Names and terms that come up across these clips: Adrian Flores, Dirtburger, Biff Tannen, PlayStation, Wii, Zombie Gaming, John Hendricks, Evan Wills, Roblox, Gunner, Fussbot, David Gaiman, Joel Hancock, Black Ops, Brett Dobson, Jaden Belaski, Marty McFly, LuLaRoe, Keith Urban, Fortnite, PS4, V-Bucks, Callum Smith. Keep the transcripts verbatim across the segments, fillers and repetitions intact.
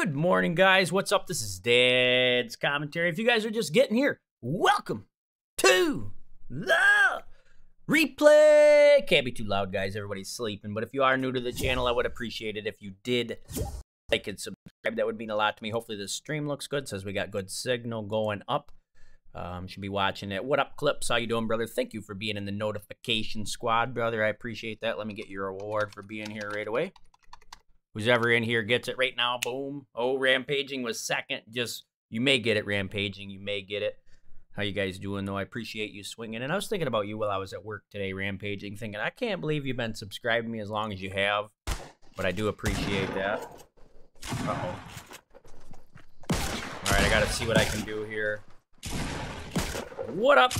Good morning, guys. What's up? This is Dad's Commentary. If you guys are just getting here, welcome to the replay. Can't be too loud, guys. Everybody's sleeping. But if you are new to the channel, I would appreciate it if you did like and subscribe. That would mean a lot to me. Hopefully the stream looks good. Says we got good signal going up. Um, should be watching it. What up, Clips? How you doing, brother? Thank you for being in the notification squad, brother. I appreciate that. Let me get your award for being here right away. Who's ever in here gets it right now. Boom. Oh, Rampaging was second. Just, you may get it, Rampaging. You may get it. How you guys doing, though? I appreciate you swinging. And I was thinking about you while I was at work today, Rampaging, thinking, I can't believe you've been subscribing to me as long as you have. But I do appreciate that. Uh-oh. All right, I got to see what I can do here. What up,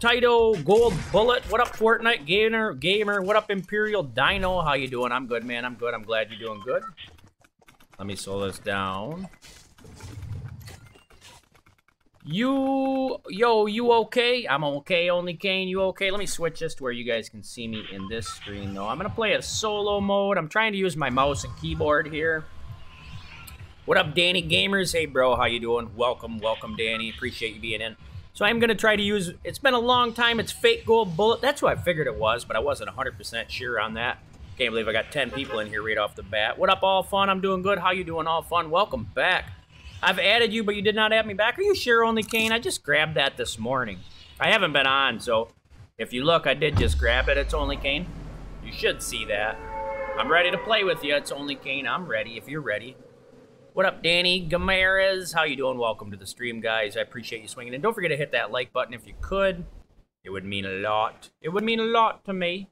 Tito Gold Bullet? What up, Fortnite Gamer? Gamer? What up, Imperial Dino? How you doing? I'm good, man. I'm good. I'm glad you're doing good. Let me slow this down. You, yo, you okay? I'm okay, only Kane. You okay? Let me switch this to where you guys can see me in this screen, though. I'm going to play a solo mode. I'm trying to use my mouse and keyboard here. What up, Danny Gamers? Hey, bro. How you doing? Welcome. Welcome, Danny. Appreciate you being in. So I'm going to try to use, it's been a long time, it's Fake Gold Bullet. That's who I figured it was, but I wasn't one hundred percent sure on that. Can't believe I got ten people in here right off the bat. What up, All Fun? I'm doing good. How you doing, All Fun? Welcome back. I've added you, but you did not add me back. Are you sure, Only Kane? I just grabbed that this morning. I haven't been on, so if you look, I did just grab it. It's Only Kane. You should see that. I'm ready to play with you. It's Only Kane. I'm ready if you're ready. What up, Danny Gamarez? How you doing? Welcome to the stream, guys. I appreciate you swinging. And don't forget to hit that like button if you could. It would mean a lot. It would mean a lot to me.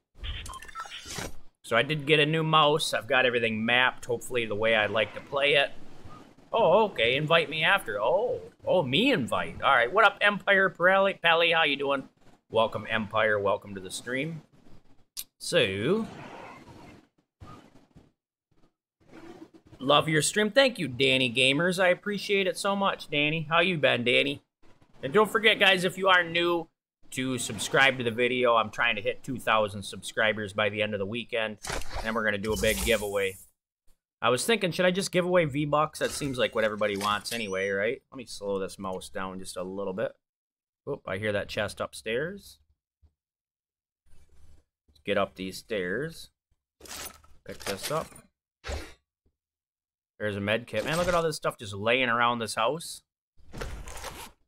So I did get a new mouse. I've got everything mapped, hopefully, the way I like to play it. Oh, okay. Invite me after. Oh, oh, me invite. All right. What up, Empire Pally? Pally, how you doing? Welcome, Empire. Welcome to the stream. So... love your stream. Thank you, Danny Gamers. I appreciate it so much, Danny. How you been, Danny? And don't forget, guys, if you are new, to subscribe to the video. I'm trying to hit two thousand subscribers by the end of the weekend. And we're going to do a big giveaway. I was thinking, should I just give away V-Bucks? That seems like what everybody wants anyway, right? Let me slow this mouse down just a little bit. Oop, I hear that chest upstairs. Let's get up these stairs. Pick this up. There's a med kit. Man, look at all this stuff just laying around this house.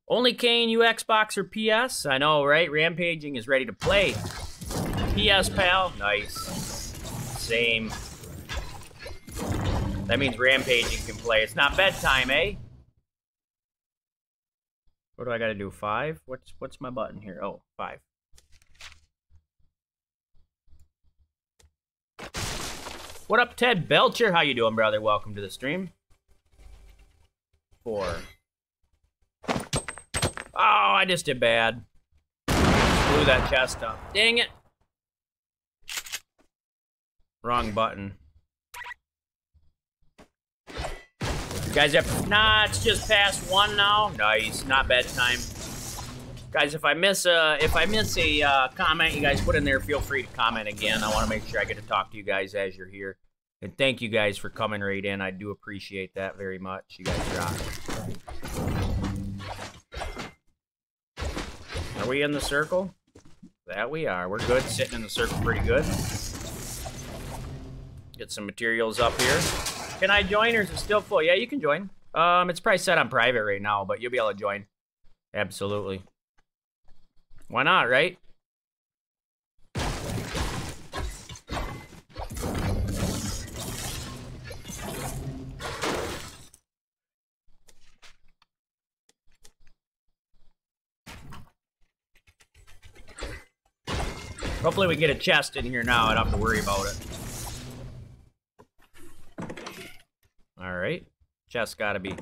Only Kane, you Xbox or P S? I know, right? Rampaging is ready to play. P S, pal. Nice. Same. That means Rampaging can play. It's not bedtime, eh? What do I gotta do? Five? What's what's my button here? Oh, five. What up, Ted Belcher? How you doing, brother? Welcome to the stream. Four. Oh, I just did bad. Blew that chest up. Dang it. Wrong button. You guys have... nah, it's just past one now. Nice. Not bedtime. Guys, if I miss a, if I miss a uh, comment, you guys put in there, feel free to comment again. I want to make sure I get to talk to you guys as you're here. And thank you guys for coming right in. I do appreciate that very much. You guys rock. Are we in the circle? That we are. We're good. Sitting in the circle pretty good. Get some materials up here. Can I join or is it still full? Yeah, you can join. Um, it's probably set on private right now, but you'll be able to join. Absolutely. Why not, right? Hopefully we get a chest in here now. I don't have to worry about it. All right. Chest gotta be.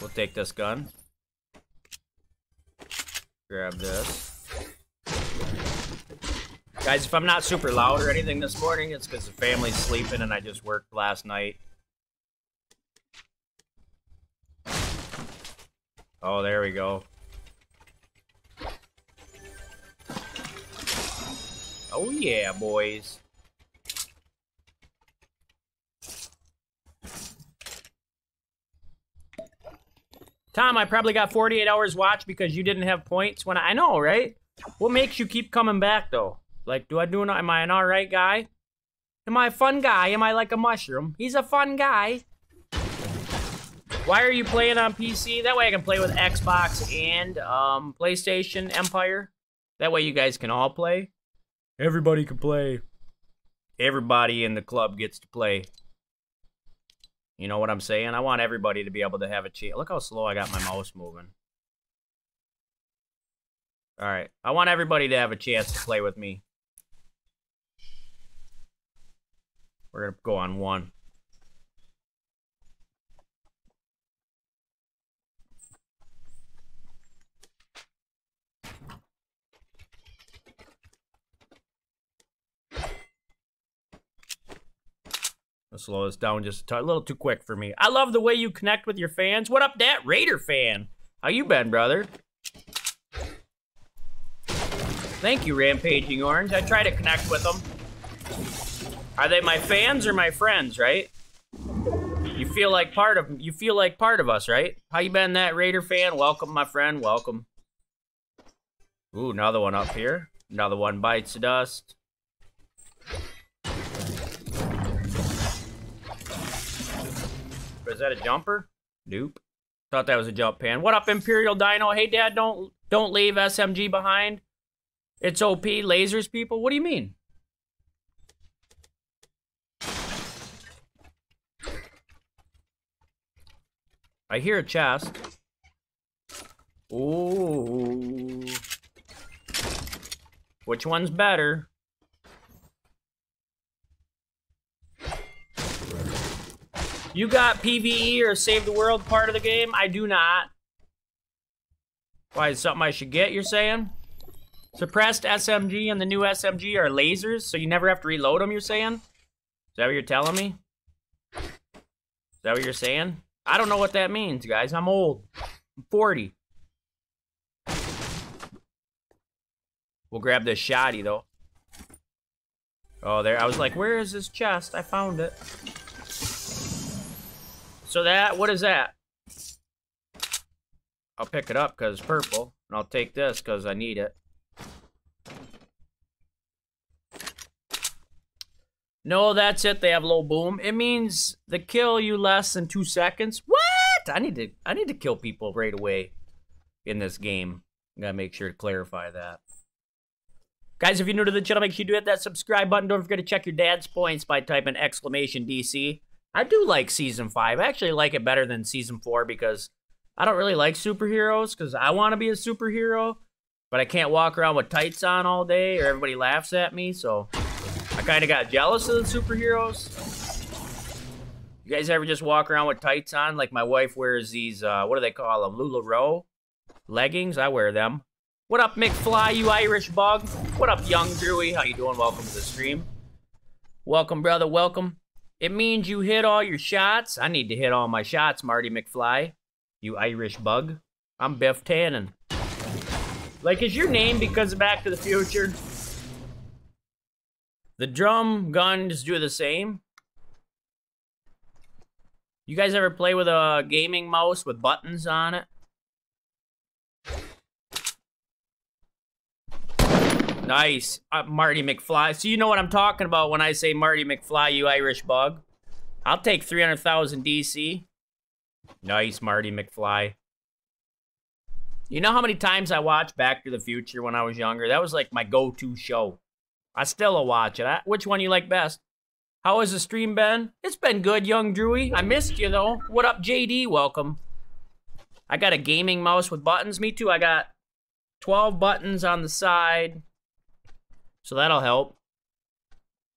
We'll take this gun. Grab this. Guys, if I'm not super loud or anything this morning, it's because the family's sleeping and I just worked last night. Oh, there we go. Oh, yeah, boys. Tom, I probably got forty-eight hours watch because you didn't have points when I, I know, right? What makes you keep coming back though? Like, do I do an, am I an all right guy? Am I a fun guy? Am I like a mushroom? He's a fun guy. Why are you playing on P C? That way I can play with Xbox and um, PlayStation Empire. That way you guys can all play. Everybody can play. Everybody in the club gets to play. You know what I'm saying? I want everybody to be able to have a chance. Look how slow I got my mouse moving. All right. I want everybody to have a chance to play with me. We're going to go on one. Slow this down just a, t a little too quick for me. I love the way you connect with your fans. What up, that Raider fan? How you been, brother? Thank you, Rampaging Orange. I try to connect with them. Are they my fans or my friends, right? You feel like part of you feel like part of us, right? How you been, that Raider fan? Welcome, my friend. Welcome. Ooh, another one up here. Another one bites the dust. Is that a jumper? Nope. Thought that was a jump pan. What up, Imperial Dino? Hey, Dad, don't don't leave S M G behind. It's O P. Lasers, people. What do you mean? I hear a chest. Ooh. Which one's better? You got P V E or Save the World part of the game? I do not. Why, is it something I should get, you're saying? Suppressed S M G and the new S M G are lasers, so you never have to reload them, you're saying? Is that what you're telling me? Is that what you're saying? I don't know what that means, guys. I'm old. I'm forty. We'll grab this shoddy, though. Oh, there. I was like, where is this chest? I found it. So that, what is that? I'll pick it up because it's purple, and I'll take this because I need it. No, that's it. They have low boom. It means they kill you less than two seconds. What? I need to, I need to kill people right away in this game. I gotta make sure to clarify that. Guys, if you're new to the channel, make sure you do hit that subscribe button. Don't forget to check your dad's points by typing exclamation D C. I do like Season five. I actually like it better than Season four because I don't really like superheroes because I want to be a superhero, but I can't walk around with tights on all day or everybody laughs at me, so I kind of got jealous of the superheroes. You guys ever just walk around with tights on? Like my wife wears these, uh, what do they call them? LuLaRoe leggings? I wear them. What up, McFly, you Irish bug? What up, Young Drewy? How you doing? Welcome to the stream. Welcome, brother. Welcome. It means you hit all your shots. I need to hit all my shots, Marty McFly. You Irish bug. I'm Biff Tannen. Like, is your name because of Back to the Future? The drum guns do the same. You guys ever play with a gaming mouse with buttons on it? Nice, uh, Marty McFly. So you know what I'm talking about when I say Marty McFly, you Irish bug. I'll take three hundred thousand D C. Nice, Marty McFly. You know how many times I watched Back to the Future when I was younger? That was like my go-to show. I still watch it. I, which one you like best? How has the stream been? It's been good, Young Drewy. I missed you, though. What up, J D? Welcome. I got a gaming mouse with buttons. Me too. I got twelve buttons on the side. So that'll help.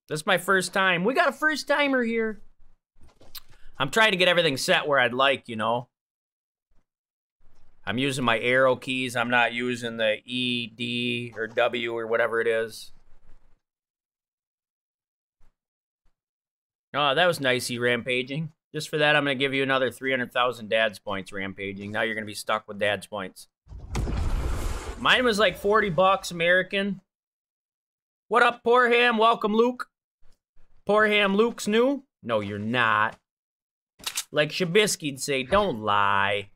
That's my first time. We got a first timer here. I'm trying to get everything set where I'd like, you know. I'm using my arrow keys. I'm not using the E, D, or W, or whatever it is. Oh, that was nicey, Rampaging. Just for that, I'm going to give you another three hundred thousand Dad's points, Rampaging. Now you're going to be stuck with Dad's points. Mine was like forty bucks American. What up, Poor Ham? Welcome, Luke. Poor Ham, Luke's new? No, you're not. Like Shabisky'd say, don't lie.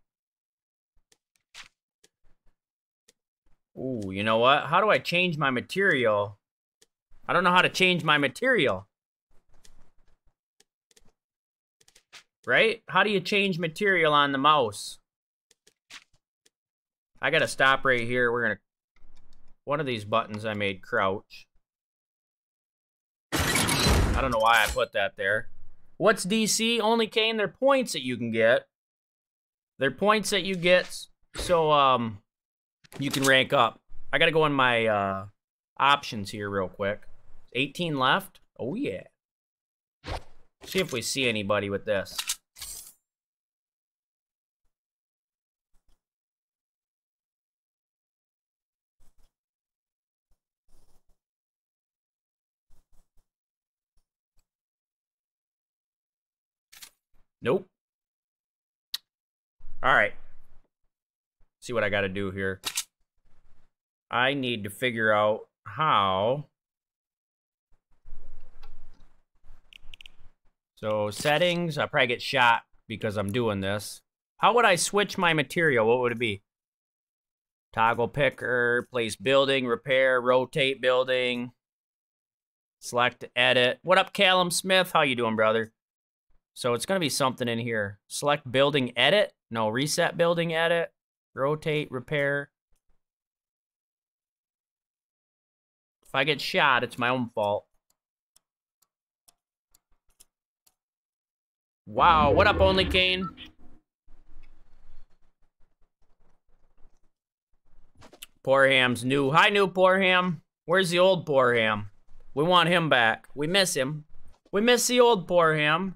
Ooh, you know what? How do I change my material? I don't know how to change my material. Right? How do you change material on the mouse? I gotta stop right here. We're gonna... One of these buttons I made crouch. I don't know why I put that there. What's D C? Only Kane, they're points that you can get. They're points that you get so um, you can rank up. I gotta go in my uh, options here real quick. eighteen left. Oh yeah. See if we see anybody with this. Nope. All right. See what I got to do here. I need to figure out how. So settings, I probably get shot because I'm doing this. How would I switch my material? What would it be? Toggle picker, place building, repair, rotate building. Select edit. What up, Callum Smith? How you doing, brother? So it's going to be something in here. Select building edit. No, reset building edit. Rotate, repair. If I get shot, it's my own fault. Wow, what up, Only Kane? Poor Ham's new. Hi, new Poor Ham. Where's the old Poor Ham? We want him back. We miss him. We miss the old Poor Ham.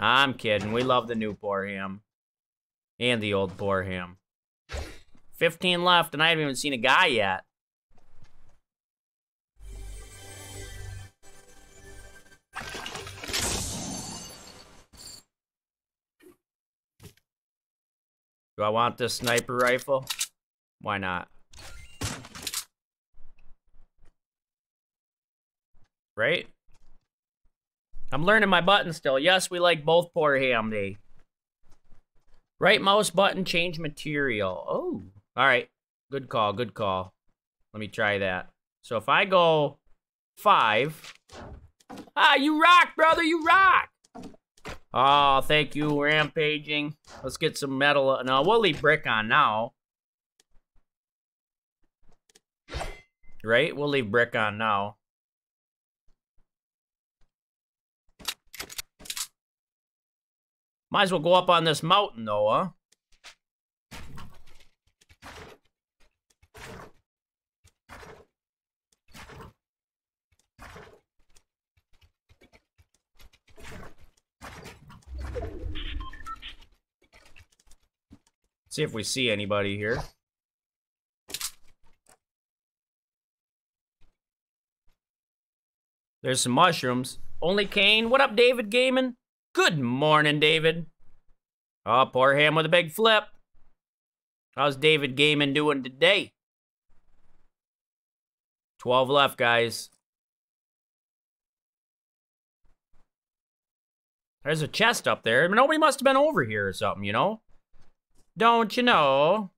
I'm kidding. We love the new Poor Ham. And the old Poor Ham. fifteen left, and I haven't even seen a guy yet. Do I want this sniper rifle? Why not? Right? I'm learning my button still. Yes, we like both Poor Ham Day. Right mouse button, change material. Oh, all right. Good call, good call. Let me try that. So if I go five. Ah, you rock, brother, you rock. Oh, thank you, Rampaging. Let's get some metal. No, we'll leave brick on now. Right? We'll leave brick on now. Might as well go up on this mountain, though, huh? See if we see anybody here. There's some mushrooms. Only Kane. What up, David Gaiman? Good morning, David. Oh, Poor Ham with a big flip. How's David Gaiman doing today? twelve left, guys. There's a chest up there. Nobody must have been over here or something, you know? Don't you know?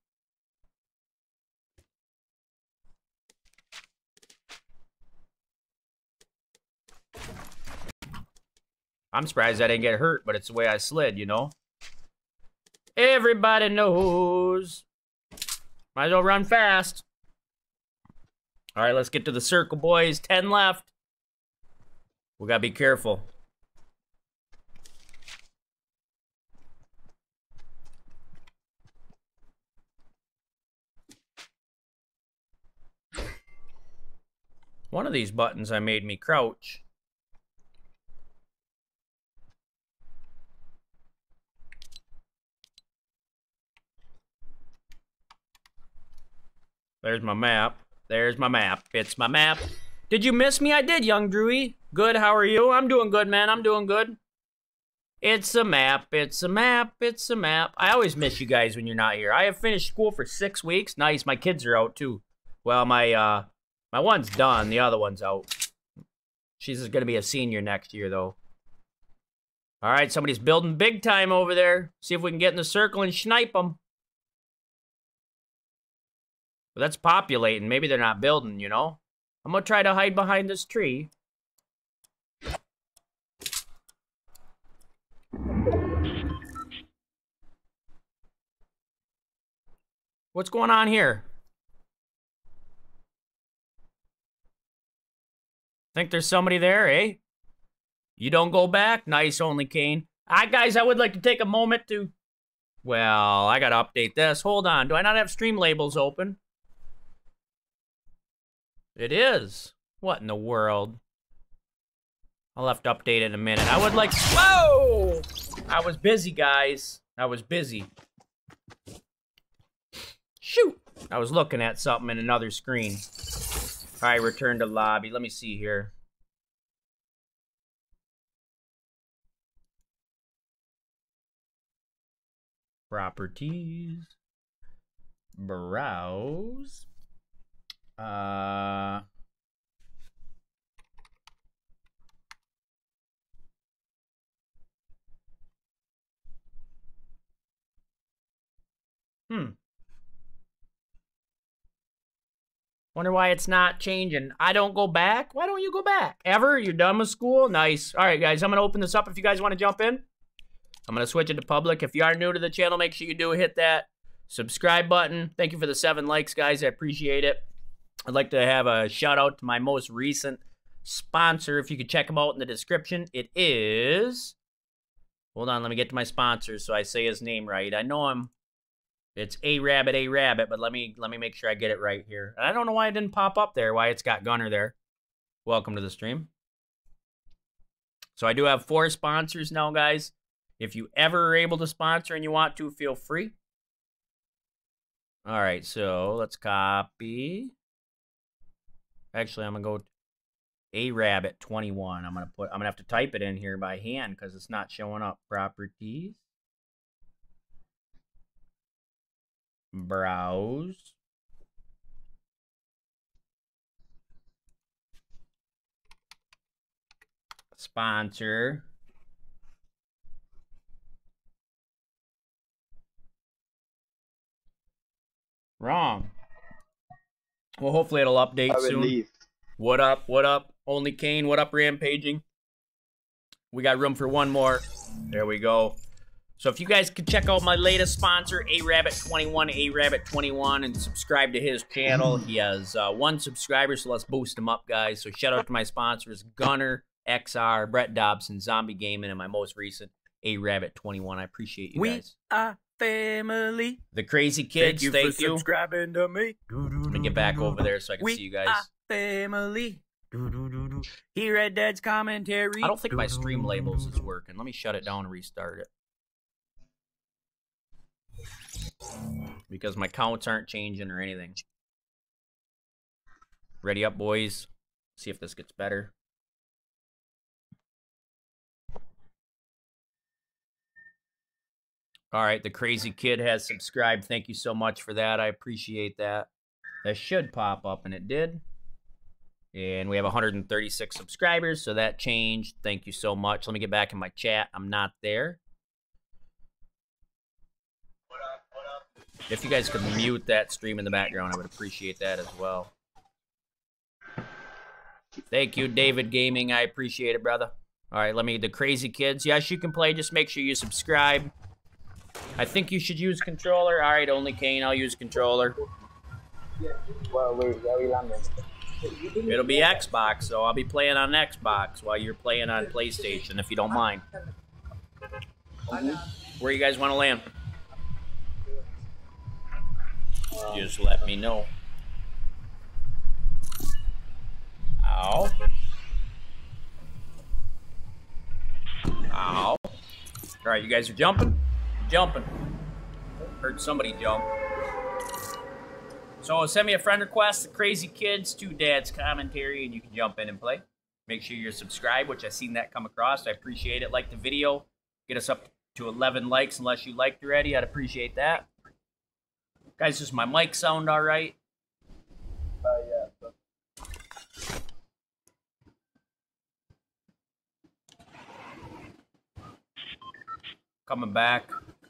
I'm surprised I didn't get hurt, but it's the way I slid, you know? Everybody knows. Might as well run fast. All right, let's get to the circle, boys. ten left. We gotta be careful. One of these buttons I made me crouch. There's my map. There's my map. It's my map. Did you miss me? I did, young Drewy. Good, how are you? I'm doing good, man. I'm doing good. It's a map. It's a map. It's a map. I always miss you guys when you're not here. I have finished school for six weeks. Nice. My kids are out, too. Well, my, uh, my one's done. The other one's out. She's going to be a senior next year, though. All right, somebody's building big time over there. See if we can get in the circle and snipe them. But that's populating. Maybe they're not building, you know? I'm gonna try to hide behind this tree. What's going on here? Think there's somebody there, eh? You don't go back? Nice, only Kane. Hi, guys, I would like to take a moment to... Well, I gotta update this. Hold on, do I not have stream labels open? It is. What in the world? I'll have to update it in a minute. I would like... Whoa! I was busy, guys. I was busy. Shoot! I was looking at something in another screen. All right, return to lobby. Let me see here. Properties. Browse. Uh... Hmm. Wonder why it's not changing. I don't go back? Why don't you go back? Ever? You're done with school? Nice. All right, guys, I'm going to open this up if you guys want to jump in. I'm going to switch it to public. If you are new to the channel, make sure you do hit that subscribe button. Thank you for the seven likes, guys. I appreciate it. I'd like to have a shout-out to my most recent sponsor. If you could check them out in the description. It is... Hold on, let me get to my sponsor so I say his name right. I know I'm... It's A-Rabbit, A-Rabbit, but let me let me make sure I get it right here. And I don't know why it didn't pop up there, why it's got Gunner there. Welcome to the stream. So I do have four sponsors now, guys. If you ever are able to sponsor and you want to, feel free. All right, so let's copy. Actually, I'm going to go A-Rabbit twenty-one. I'm going to put I'm going to have to type it in here by hand cuz it's not showing up. Properties. Browse. Sponsor. Wrong. Well, hopefully it'll update soon. Leave. What up? What up? Only Kane. What up, Rampaging? We got room for one more. There we go. So if you guys could check out my latest sponsor, A Rabbit twenty-one, A Rabbit twenty-one, and subscribe to his channel. He has uh, one subscriber, so let's boost him up, guys. So shout out to my sponsors, Gunner, X R, Brett Dobson, Zombie Gaming, and my most recent, A Rabbit twenty-one. I appreciate you guys. We are family. The crazy kids, thank you. Thank you for you. subscribing to me. Do, do, do, Let me get back do, do, over there so I can we see you guys. Are family. Do, do, do, do. Here at Dad's commentary. I don't think do, my stream do, labels do, do, do. is working. Let me shut it down and restart it. Because my counts aren't changing or anything. Ready up, boys. See if this gets better. All right, the crazy kid has subscribed. Thank you so much for that. I appreciate that. That should pop up, and it did. And we have one hundred thirty-six subscribers, so that changed. Thank you so much. Let me get back in my chat. I'm not there. If you guys could mute that stream in the background, I would appreciate that as well. Thank you, David Gaming. I appreciate it, brother. All right, let me... The crazy kids. Yes, you can play. Just make sure you subscribe. I think you should use controller. All right, only Kane. I'll use controller. It'll be Xbox, so I'll be playing on Xbox while you're playing on PlayStation, if you don't mind. Where you guys want to land? Just let me know. Ow. Ow. Alright, you guys are jumping? Jumping. Heard somebody jump. So send me a friend request, the crazy kids, to Dad's commentary, and you can jump in and play. Make sure you're subscribed, which I've seen that come across. I appreciate it. Like the video. Get us up to eleven likes unless you liked already. I'd appreciate that. Guys, does my mic sound all right? Uh, yeah. Coming back.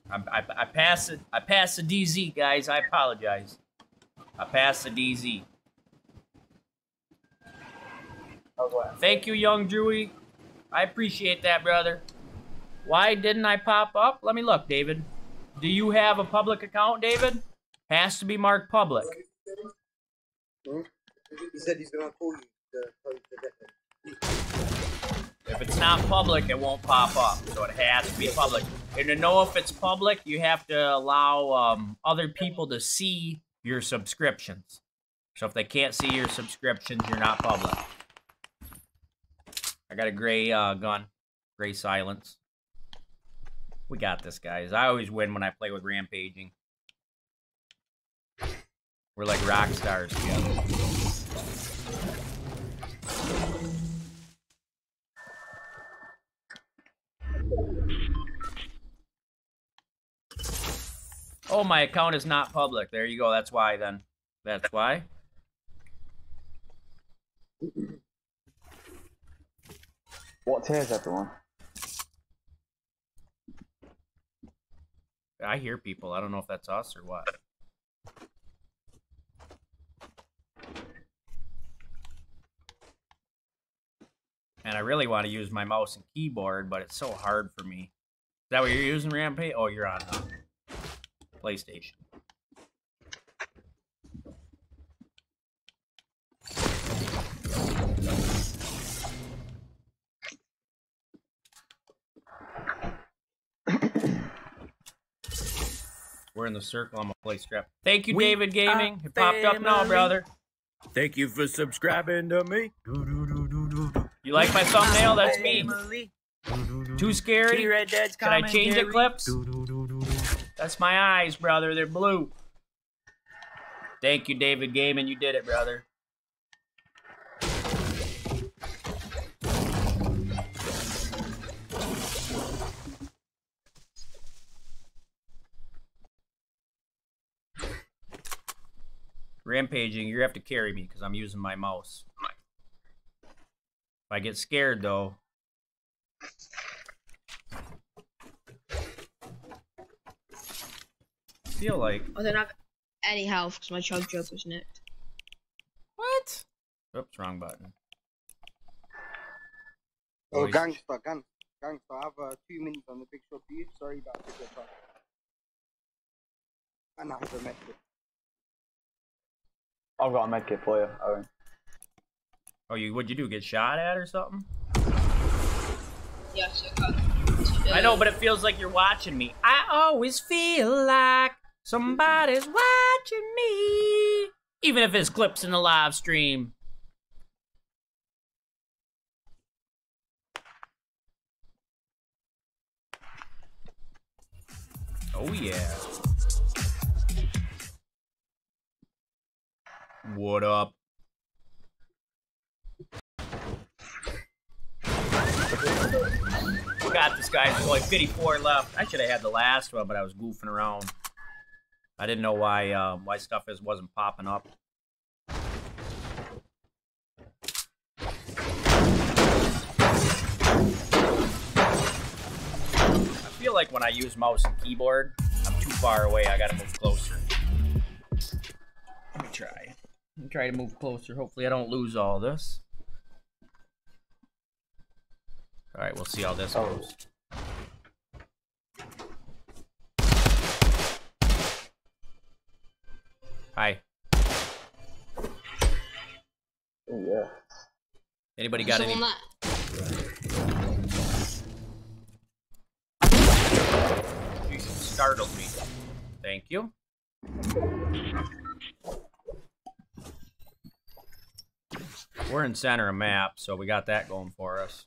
I, I, I passed it. I passed the D Z, guys. I apologize. I passed the D Z. Thank you, Young Drewy. I appreciate that, brother. Why didn't I pop up? Let me look, David. Do you have a public account, David? Has to be marked public. Hmm? He said he's gonna call you. If it's not public, it won't pop up. So it has to be public. And to know if it's public, you have to allow um, other people to see your subscriptions. So if they can't see your subscriptions, you're not public. I got a gray uh, gun. Gray silence. We got this, guys. I always win when I play with rampaging. We're like rock stars together. Oh, my account is not public. There you go. That's why, then. That's why. What tears, everyone? I hear people. I don't know if that's us or what. And I really want to use my mouse and keyboard, but it's so hard for me. Is that what you're using, Rampage? Oh, you're on uh, PlayStation. We're in the circle. I'm gonna play strap. Thank you, we David Gaming. It popped up now, brother. Thank you for subscribing to me. Do, do, do, do, do, do. You like my thumbnail? That's me. Do, do, do. Too scary? Can I change the clips? Do, do, do, do, do. That's my eyes, brother. They're blue. Thank you, David Gaming. You did it, brother. Rampaging, you have to carry me because I'm using my mouse. If I get scared, though. I feel like. Oh, they're not any health because my chug joke was nicked. What? Oops, wrong button. Oh, Boys. gangster, gangster, gangster. I have uh, two minutes on the big shot for you. Sorry about the good time. And I have a message. I've got a medkit for you, Owen. Oh, you? What'd you do? Get shot at or something? Yes, I got. I know, but it feels like you're watching me. I always feel like somebody's watching me, even if it's clips in the live stream. Oh yeah. What up? We got this guy. There's only fifty-four left. I should have had the last one, but I was goofing around. I didn't know why uh, why stuff is wasn't popping up. I feel like when I use mouse and keyboard, I'm too far away. I gotta move closer. Let me try. Try to move closer. Hopefully I don't lose all this. All right, we'll see how this goes. Hi. Oh, yeah. Anybody got any? Jesus, startled me. Thank you. We're in center of map, so we got that going for us.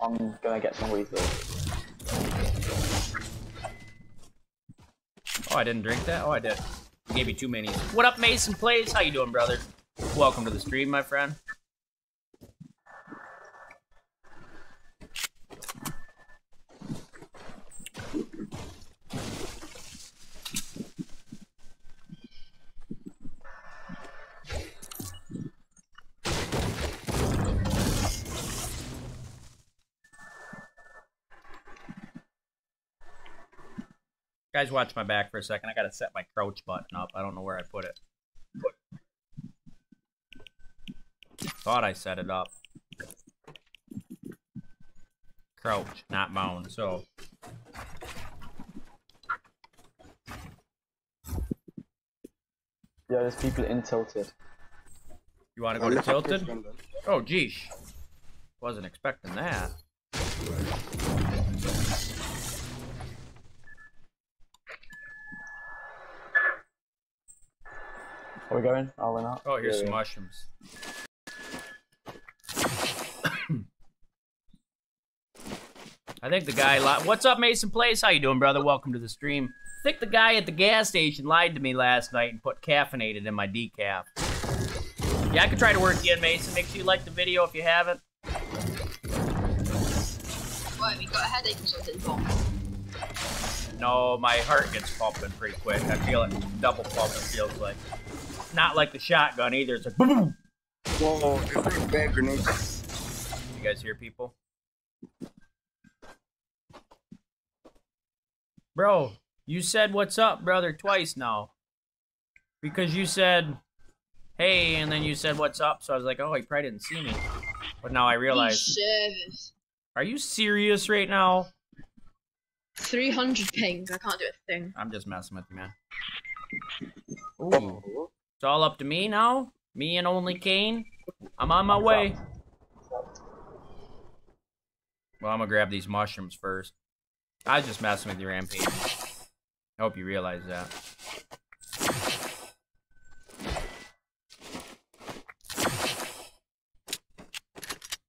I'm gonna get some resources. Oh, I didn't drink that? Oh, I did. Gave you too many. What up, Mason Plays? How you doing, brother? Welcome to the stream, my friend. Guys, watch my back for a second. I gotta set my crouch button up. I don't know where I put it. Thought I set it up. Crouch, not mound, so. Yeah, there's people in Tilted. You wanna go to Tilted? Oh, geesh. Wasn't expecting that. Are we going? All in up? Oh, here's yeah, some yeah. mushrooms. I think the guy lied. What's up, Mason Place? How you doing, brother? Welcome to the stream. I think the guy at the gas station lied to me last night and put caffeinated in my decaf. Yeah, I could try to work again, Mason. Make sure you like the video if you haven't. Why, have you got a headache or something? No, my heart gets pumping pretty quick. I feel it double pump, it feels like. Not like the shotgun either. It's like boom. Whoa, there's bad grenades. You guys hear people? Bro, you said what's up, brother, twice now. Because you said hey, and then you said what's up, so I was like, oh, he probably didn't see me. But now I realize. Are you serious right now? three hundred pings, I can't do a thing. I'm just messing with you, man. Ooh. It's all up to me now? Me and only Kane? I'm on my way. Well, I'm gonna grab these mushrooms first. I was just messing with your rampage. I hope you realize that.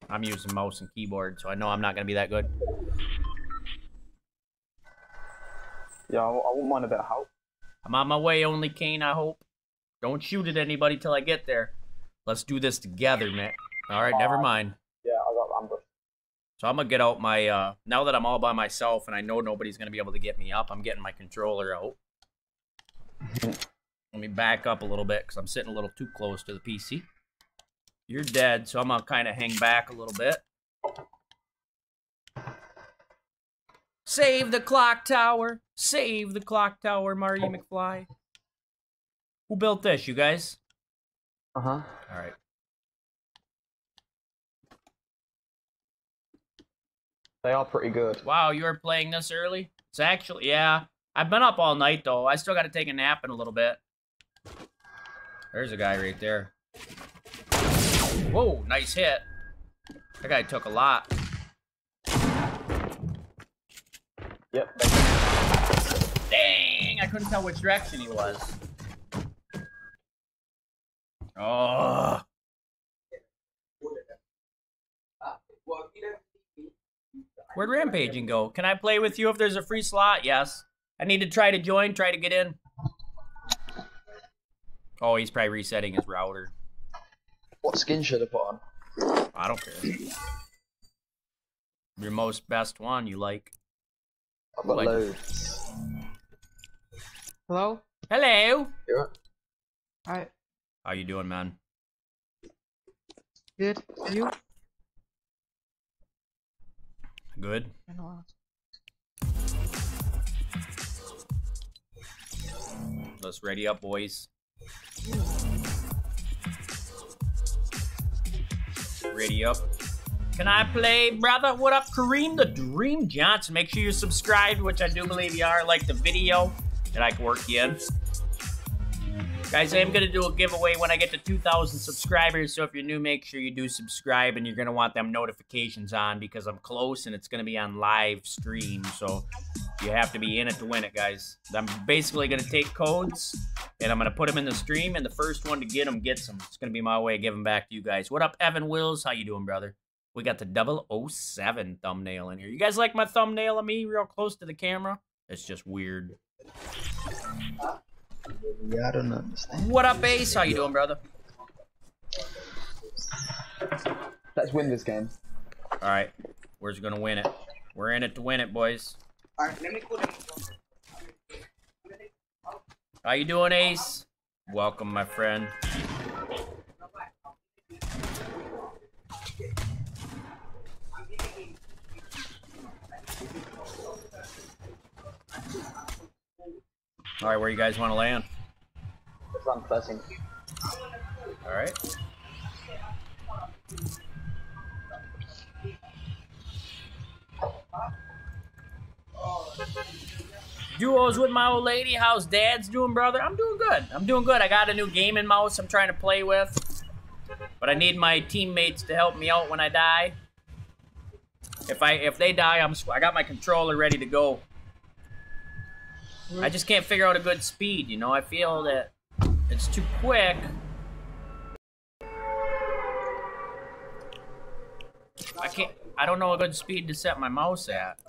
I'm using mouse and keyboard, so I know I'm not gonna be that good. Yeah, I, I won't mind a bit of help. I'm on my way, only Kane, I hope. Don't shoot at anybody till I get there. Let's do this together, man. All right, uh, never mind. Yeah, I got ambushed. So I'm gonna get out my, uh, now that I'm all by myself and I know nobody's gonna be able to get me up, I'm getting my controller out. Let me back up a little bit, because I'm sitting a little too close to the P C. You're dead, so I'm gonna kind of hang back a little bit. Save the clock tower! Save the clock tower, Marty McFly. Who built this, you guys? Uh-huh. Alright. They are pretty good. Wow, you are playing this early? It's actually, yeah. I've been up all night, though. I still gotta take a nap in a little bit. There's a guy right there. Whoa, nice hit. That guy took a lot. Yep. Dang, I couldn't tell which direction he was. Oh. Where'd Rampaging go? Can I play with you if there's a free slot? Yes. I need to try to join, try to get in. Oh, he's probably resetting his router. What skin should I put on? I don't care. Your most best one you like. I've got loads. Hello? Hello! Yeah. Alright. How you doing, man? Good. You? Good. Let's ready up, boys. Ready up. Can I play, brother? What up, Kareem the Dream Johnson? Make sure you're subscribed, which I do believe you are. Like the video that I can work you in. Guys, I am going to do a giveaway when I get to two thousand subscribers. So if you're new, make sure you do subscribe. And you're going to want them notifications on because I'm close and it's going to be on live stream. So you have to be in it to win it, guys. I'm basically going to take codes and I'm going to put them in the stream. And the first one to get them gets them. It's going to be my way of giving back to you guys. What up, Evan Wills? How you doing, brother? We got the double oh seven thumbnail in here. You guys like my thumbnail of me real close to the camera? It's just weird. Yeah, I don't understand. What up, Ace? How you doing, brother? Let's win this game. Alright. We're just gonna win it. We're in it to win it, boys. Alright, let me go. How you doing, Ace? Welcome, my friend. Alright, where you guys want to land? It's on Pleasant. Alright. Duos with my old lady. How's dad's doing, brother? I'm doing good. I'm doing good. I got a new gaming mouse I'm trying to play with. But I need my teammates to help me out when I die. If I if they die, I'm I got my controller ready to go. I just can't figure out a good speed, you know? I feel that it's too quick. I can't I don't know a good speed to set my mouse at.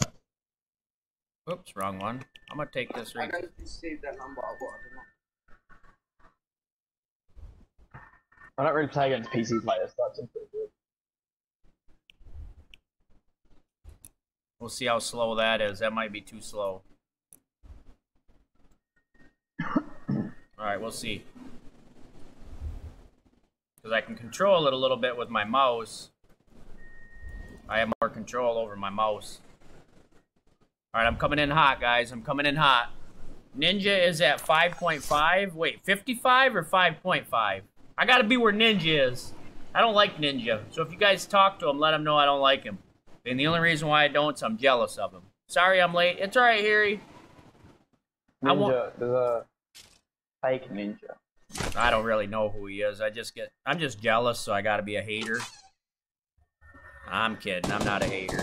Oops, wrong one. I'm gonna take this right. I don't really play against P C players, that's pretty good. We'll see how slow that is. That might be too slow. Alright, we'll see. Because I can control it a little bit with my mouse. I have more control over my mouse. Alright, I'm coming in hot, guys. I'm coming in hot. Ninja is at five point five. Wait, fifty-five or five point five? I gotta be where Ninja is. I don't like Ninja. So if you guys talk to him, let him know I don't like him. And the only reason why I don't is I'm jealous of him. Sorry I'm late. It's alright, Harry. Ninja, I won't... there's a fake Ninja. I don't really know who he is. I just get... I'm just jealous, so I gotta be a hater. I'm kidding. I'm not a hater.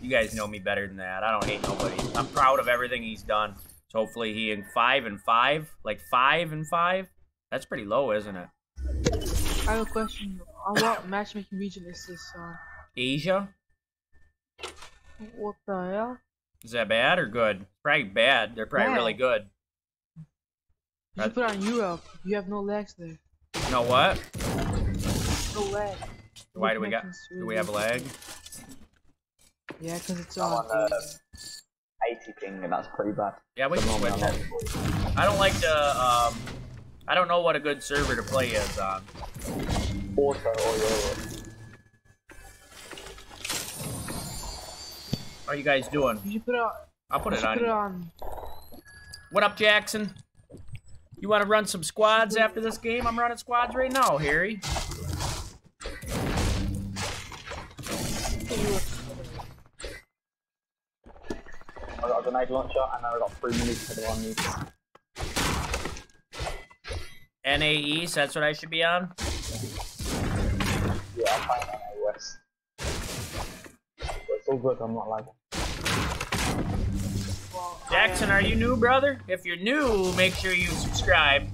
You guys know me better than that. I don't hate nobody. I'm proud of everything he's done. So hopefully he in five and five. Like five and five. That's pretty low, isn't it? I have a question. On what matchmaking region is this? Uh... Asia? What the hell? Is that bad or good? Probably bad. They're probably bad. Really good. You That's... should put on Europe. You have no legs there. No what? No lag. Why do we got? Do we have lag? Yeah, because it's all on uh, eighty ping, and that's pretty bad. Yeah, we can switch it. I don't like the. Um, I don't know what a good server to play is on. Auto or Europe. How are you guys doing? You should put it on. I'll put it on. Put it on. What up, Jackson? You want to run some squads after this game? I'm running squads right now, Harry. I got a grenade launcher and I got three minutes for the one you can. N A E, so that's what I should be on? Yeah, I'm playing N A E West. It's all good, I'm not lagging. Jackson, are you new, brother? If you're new, make sure you subscribe.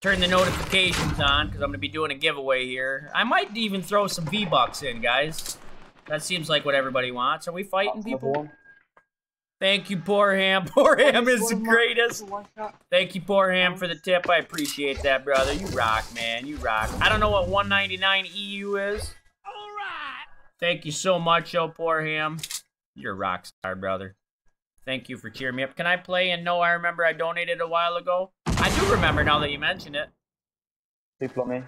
Turn the notifications on, because I'm going to be doing a giveaway here. I might even throw some V-Bucks in, guys. That seems like what everybody wants. Are we fighting people? Thank you, Poor Ham. Poor Ham is the greatest. Thank you, Poor Ham, for the tip. I appreciate that, brother. You rock, man. You rock. I don't know what one ninety-nine E U is. All right. Thank you so much, oh, Poor Ham. You're a rock star, brother. Thank you for cheering me up. Can I play? And no, I remember I donated a while ago. I do remember now that you mention it. People on me.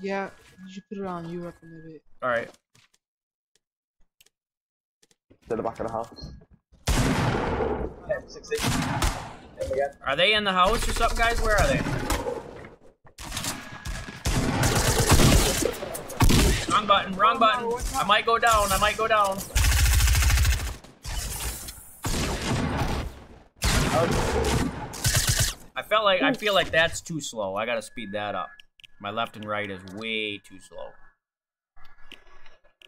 Yeah, you should put it on Europe in a bit. Alright. To the back of the house. M sixty. Are they in the house or something, guys? Where are they? Wrong button, wrong button. I might go down, I might go down. I felt like I feel like that's too slow. I gotta speed that up. My left and right is way too slow.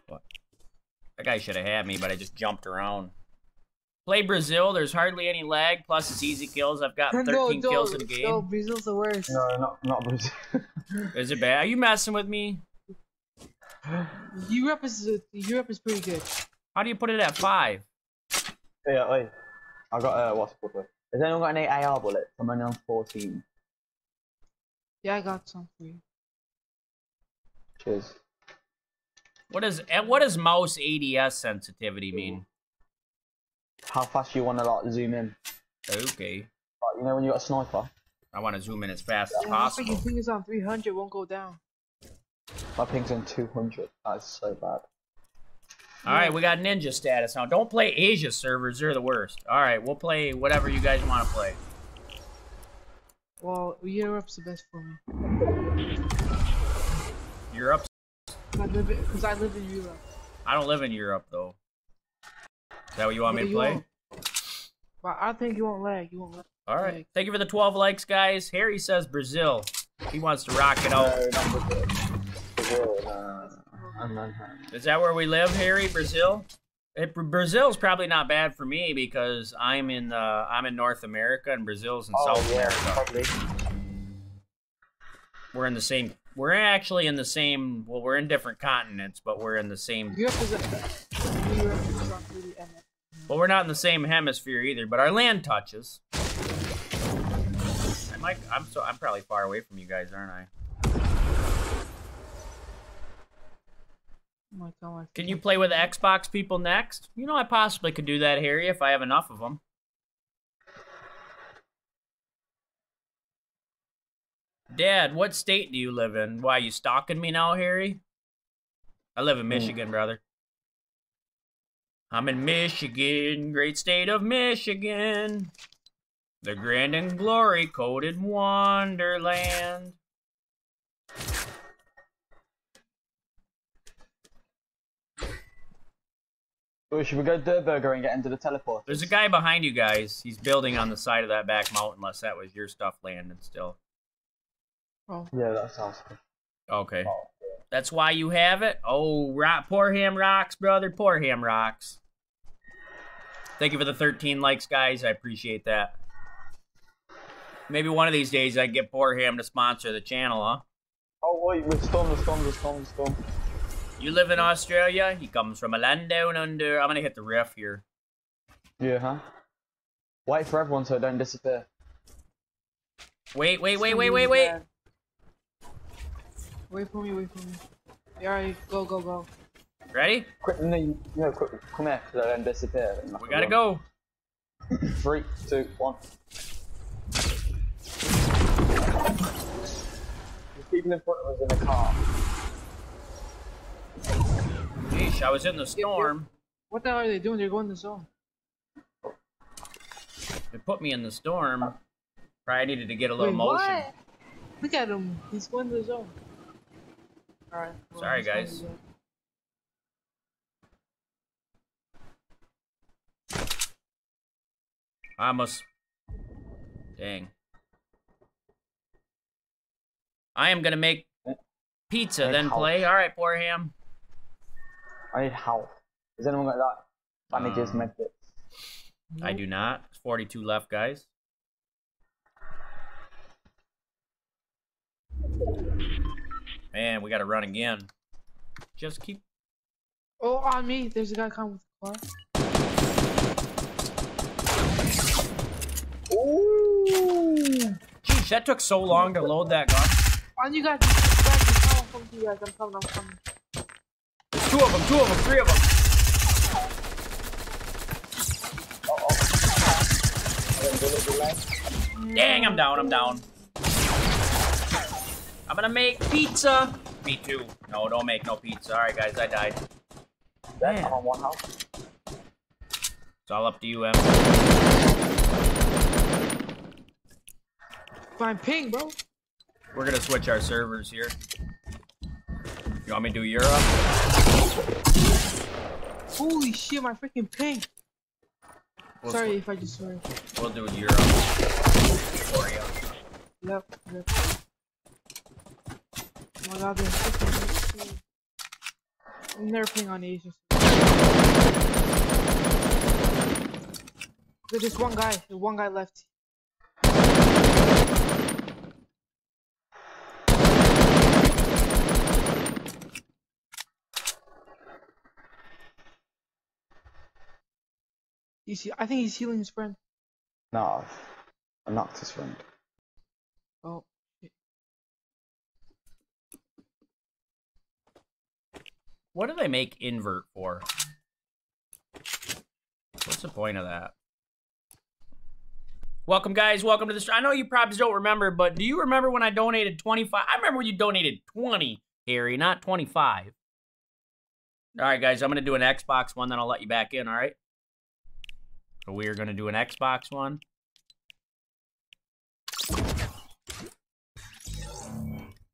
What? That guy should have had me, but I just jumped around. Play Brazil. There's hardly any lag. Plus, it's easy kills. I've got thirteen no, no, kills in the game. No, Brazil's the worst. No, not not Brazil. Is it bad? Are you messing with me? Europe is Europe is pretty good. How do you put it at five? Yeah, wait. I got uh, what's it called? Has anyone got any A R bullets? I'm only on fourteen. Yeah, I got some for you. Cheers. What is what does mouse A D S sensitivity mean? How fast you want to like zoom in? Okay. Like, you know when you got a sniper. I want to zoom in as fast yeah, as possible. Your ping is on three hundred, won't go down. My ping's on two hundred. That's so bad. All right, we got ninja status now. Don't play Asia servers, they're the worst. All right, we'll play whatever you guys want to play. Well, Europe's the best for me. Europe? Because I live in Europe. I don't live in Europe, though. Is that what you want yeah, me to play? Well, I think you won't lag. You won't lag. All right. Lag. Thank you for the twelve likes, guys. Harry says Brazil. He wants to rock it out. Is that where we live, Harry? Brazil? It, Brazil's probably not bad for me because I'm in uh, I'm in North America and Brazil's in oh, South yeah, America. Probably. We're in the same. We're actually in the same. Well, we're in different continents, but we're in the same. Europe is a, well, we're not in the same hemisphere either, but our land touches. I might, I'm so I'm probably far away from you guys, aren't I? Oh my God. Can you play with the Xbox people next? You know, I possibly could do that, Harry, if I have enough of them. Dad, what state do you live in? Why, you stalking me now, Harry? I live in Michigan, mm. brother. I'm in Michigan, great state of Michigan. The grand and glory coated wonderland. Should we go to Dirtburger and get into the teleport? There's a guy behind you guys. He's building on the side of that back mountain, unless that was your stuff landing still. Oh. Yeah, that sounds good. Okay. Oh, yeah. That's why you have it? Oh, rock, poor ham rocks, brother. Poor ham rocks. Thank you for the thirteen likes, guys. I appreciate that. Maybe one of these days I can get poor ham to sponsor the channel, huh? Oh, wait. With Storm, with Storm, with Storm, with Storm. You live in Australia? He comes from a land down under. I'm going to hit the riff here. Yeah, huh? Wait for everyone so it don't disappear. Wait, wait, wait, wait, wait, wait. Wait for me, wait for me. Alright, go, go, go. Ready? Quick, no, no, quick, come here so I don't disappear. We gotta go. Three, two, one. The people in front of us in the car. Geesh, I was in the storm. What the hell are they doing? They're going to the zone. They put me in the storm. Probably needed to get a little Wait, motion. What? Look at him. He's going to the zone. Alright. Well, sorry, guys. I must. Dang. I am gonna make pizza, then help. Play. Alright, poor ham. I need help. Is anyone got that? Bandages, um, medkits. I do not. It's forty-two left, guys. Man, we gotta run again. Just keep. Oh, on me. There's a guy coming with the car. Ooh. Geez, that took so long to load that gun. On you guys. I'm coming to you guys. I'm coming. I'm coming. There's two of them. Two of them. Three of them. Uh oh. Dang, I'm down. I'm down. I'm gonna make pizza! Me too. No, don't make no pizza. Alright guys, I died. That's on one house. It's all up to you, Em. Fine ping, bro. We're gonna switch our servers here. You want me to do Europe? Holy shit, my freaking ping! We'll Sorry if I just swear. We'll do Europe. For you. Yep, yep. Oh my God, there's freaking I'm never playing on Asia. There's just one guy. There's one guy left. You see, I think he's healing his friend. No, I knocked his friend. Oh. What do they make invert for? What's the point of that? Welcome, guys. Welcome to the stream. I know you probably don't remember, but do you remember when I donated twenty-five? I remember when you donated twenty, Harry, not twenty-five. All right, guys, I'm going to do an Xbox one, then I'll let you back in, all right? So we are going to do an Xbox one.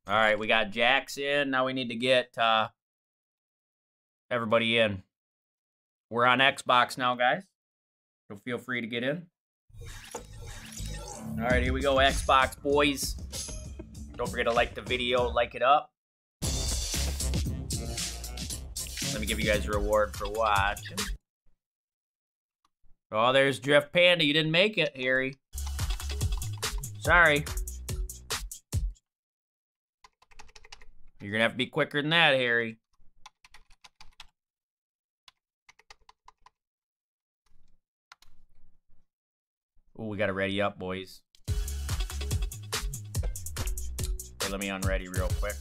All right, we got Jax in. Now we need to get uh, everybody in. We're on Xbox now, guys. So feel free to get in. All right, here we go, Xbox boys. Don't forget to like the video, like it up. Let me give you guys a reward for watching. Oh, there's Drift Panda. You didn't make it, Harry. Sorry. You're gonna have to be quicker than that, Harry. Oh, we gotta ready up, boys. Okay, let me unready real quick.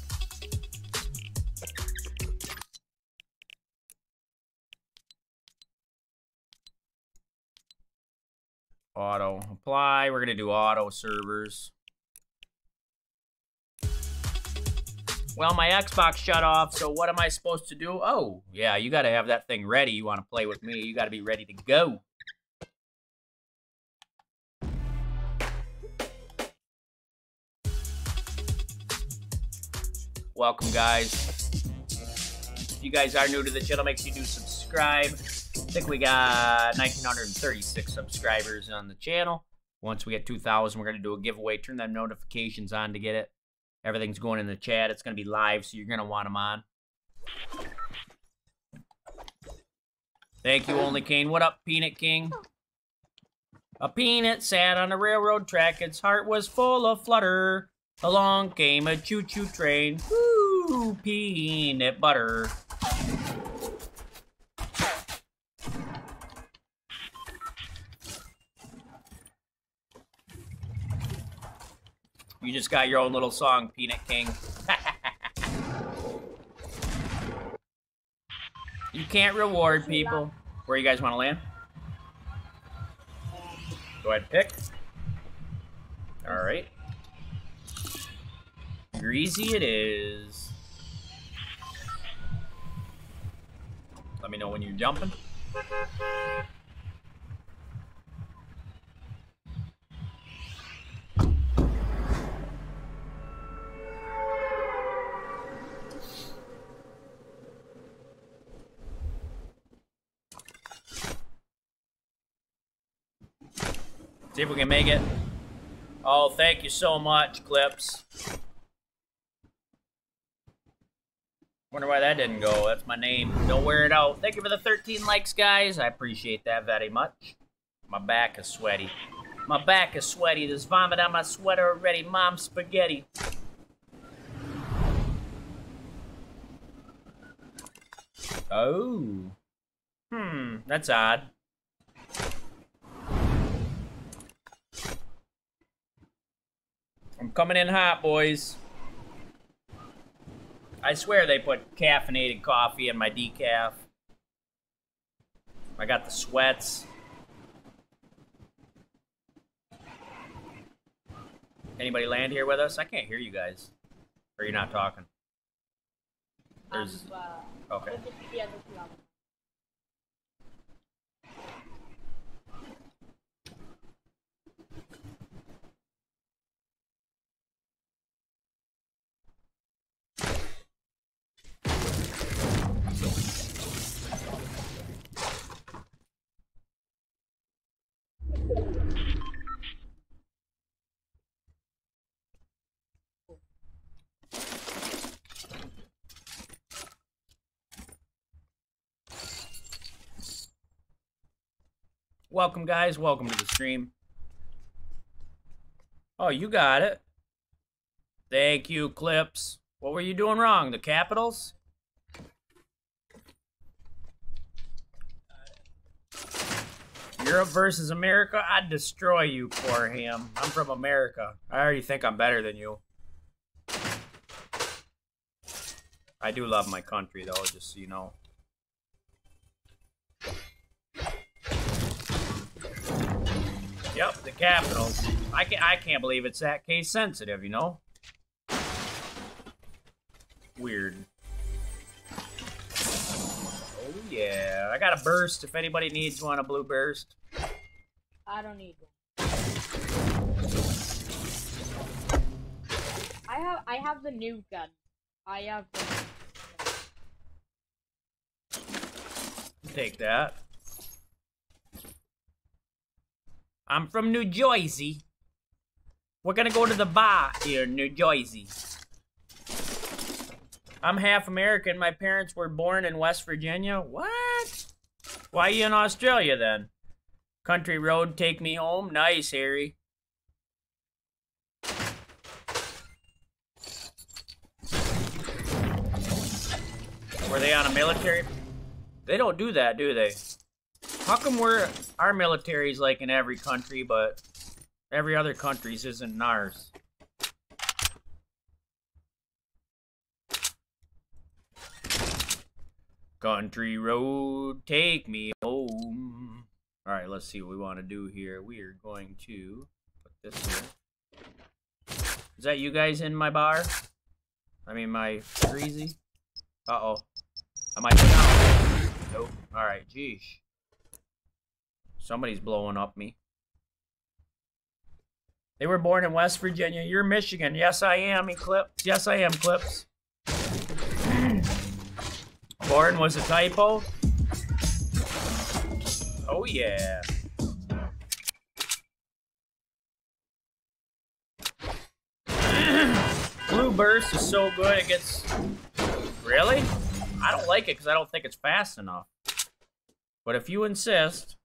Auto apply. We're gonna do auto servers. Well, my Xbox shut off, so what am I supposed to do? Oh, yeah, you gotta have that thing ready. You wanna play with me, you gotta be ready to go. Welcome, guys. If you guys are new to the channel, make sure you do subscribe. I think we got one thousand nine hundred thirty-six subscribers on the channel. Once we get two thousand, we're gonna do a giveaway. Turn them notifications on to get it. Everything's going in the chat. It's going to be live, so you're going to want them on. Thank you, Only Kane. What up, Peanut King? A peanut sat on a railroad track. Its heart was full of flutter. Along came a choo-choo train. Woo, peanut butter. You just got your own little song, Peanut King. You can't reward people. Where you guys want to land? Go ahead and pick. All right. Greasy it is. Let me know when you're jumping. See if we can make it. Oh, thank you so much, Clips. Wonder why that didn't go. That's my name. Don't wear it out. Thank you for the thirteen likes, guys. I appreciate that very much. My back is sweaty. My back is sweaty. There's vomit on my sweater already. Mom spaghetti. Oh. Hmm, that's odd. I'm coming in hot, boys. I swear they put caffeinated coffee in my decaf. I got the sweats. Anybody land here with us? I can't hear you guys. Or you're not talking. There's... Okay. Welcome, guys. Welcome to the stream. Oh, you got it. Thank you, Clips. What were you doing wrong? The Capitals? Europe versus America? I'd destroy you, poor ham. I'm from America. I already think I'm better than you. I do love my country, though, just so you know. Yep, the Capitals. I can't, I can't believe it's that case sensitive, you know? Weird. Yeah, I got a burst if anybody needs one, a blue burst. I don't need one. I have I have the new gun. I have the new gun. Take that. I'm from New Jersey. We're gonna go to the bar here in New Jersey. I'm half American. My parents were born in West Virginia. What? Why are you in Australia then? Country road, take me home. Nice, Harry. Were they on a military? They don't do that, do they? How come we're our military's like in every country, but every other country's isn't ours? Country road, take me home. All right, let's see what we want to do here. We are going to put this here. Is that you guys in my bar? I mean, my greasy? Uh-oh. I might be down. Nope. All right, jeez. Somebody's blowing up me. They were born in West Virginia. You're Michigan. Yes, I am, Eclipse. Yes, I am, Clips. Born was a typo. Oh yeah. Blue burst is so good it gets. Really? I don't like it because I don't think it's fast enough. But if you insist.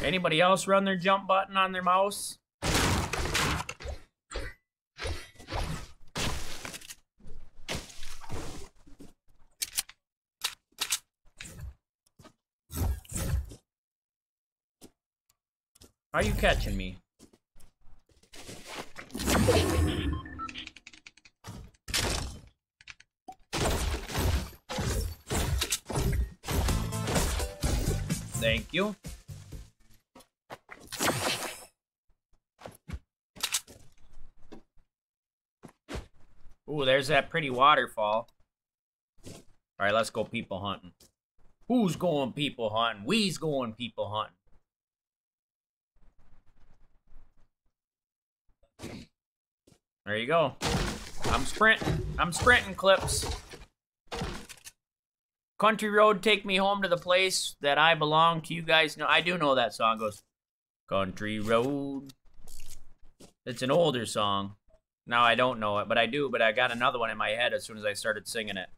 Anybody else run their jump button on their mouse? Are you catching me? Thank you. Ooh, there's that pretty waterfall. Alright, let's go people hunting. Who's going people hunting? We's going people hunting. There you go. I'm sprinting. I'm sprinting, Clips. Country road, take me home to the place that I belong to. You guys know. I do know that song goes. Country road. It's an older song. No, I don't know it, but I do, but I got another one in my head as soon as I started singing it.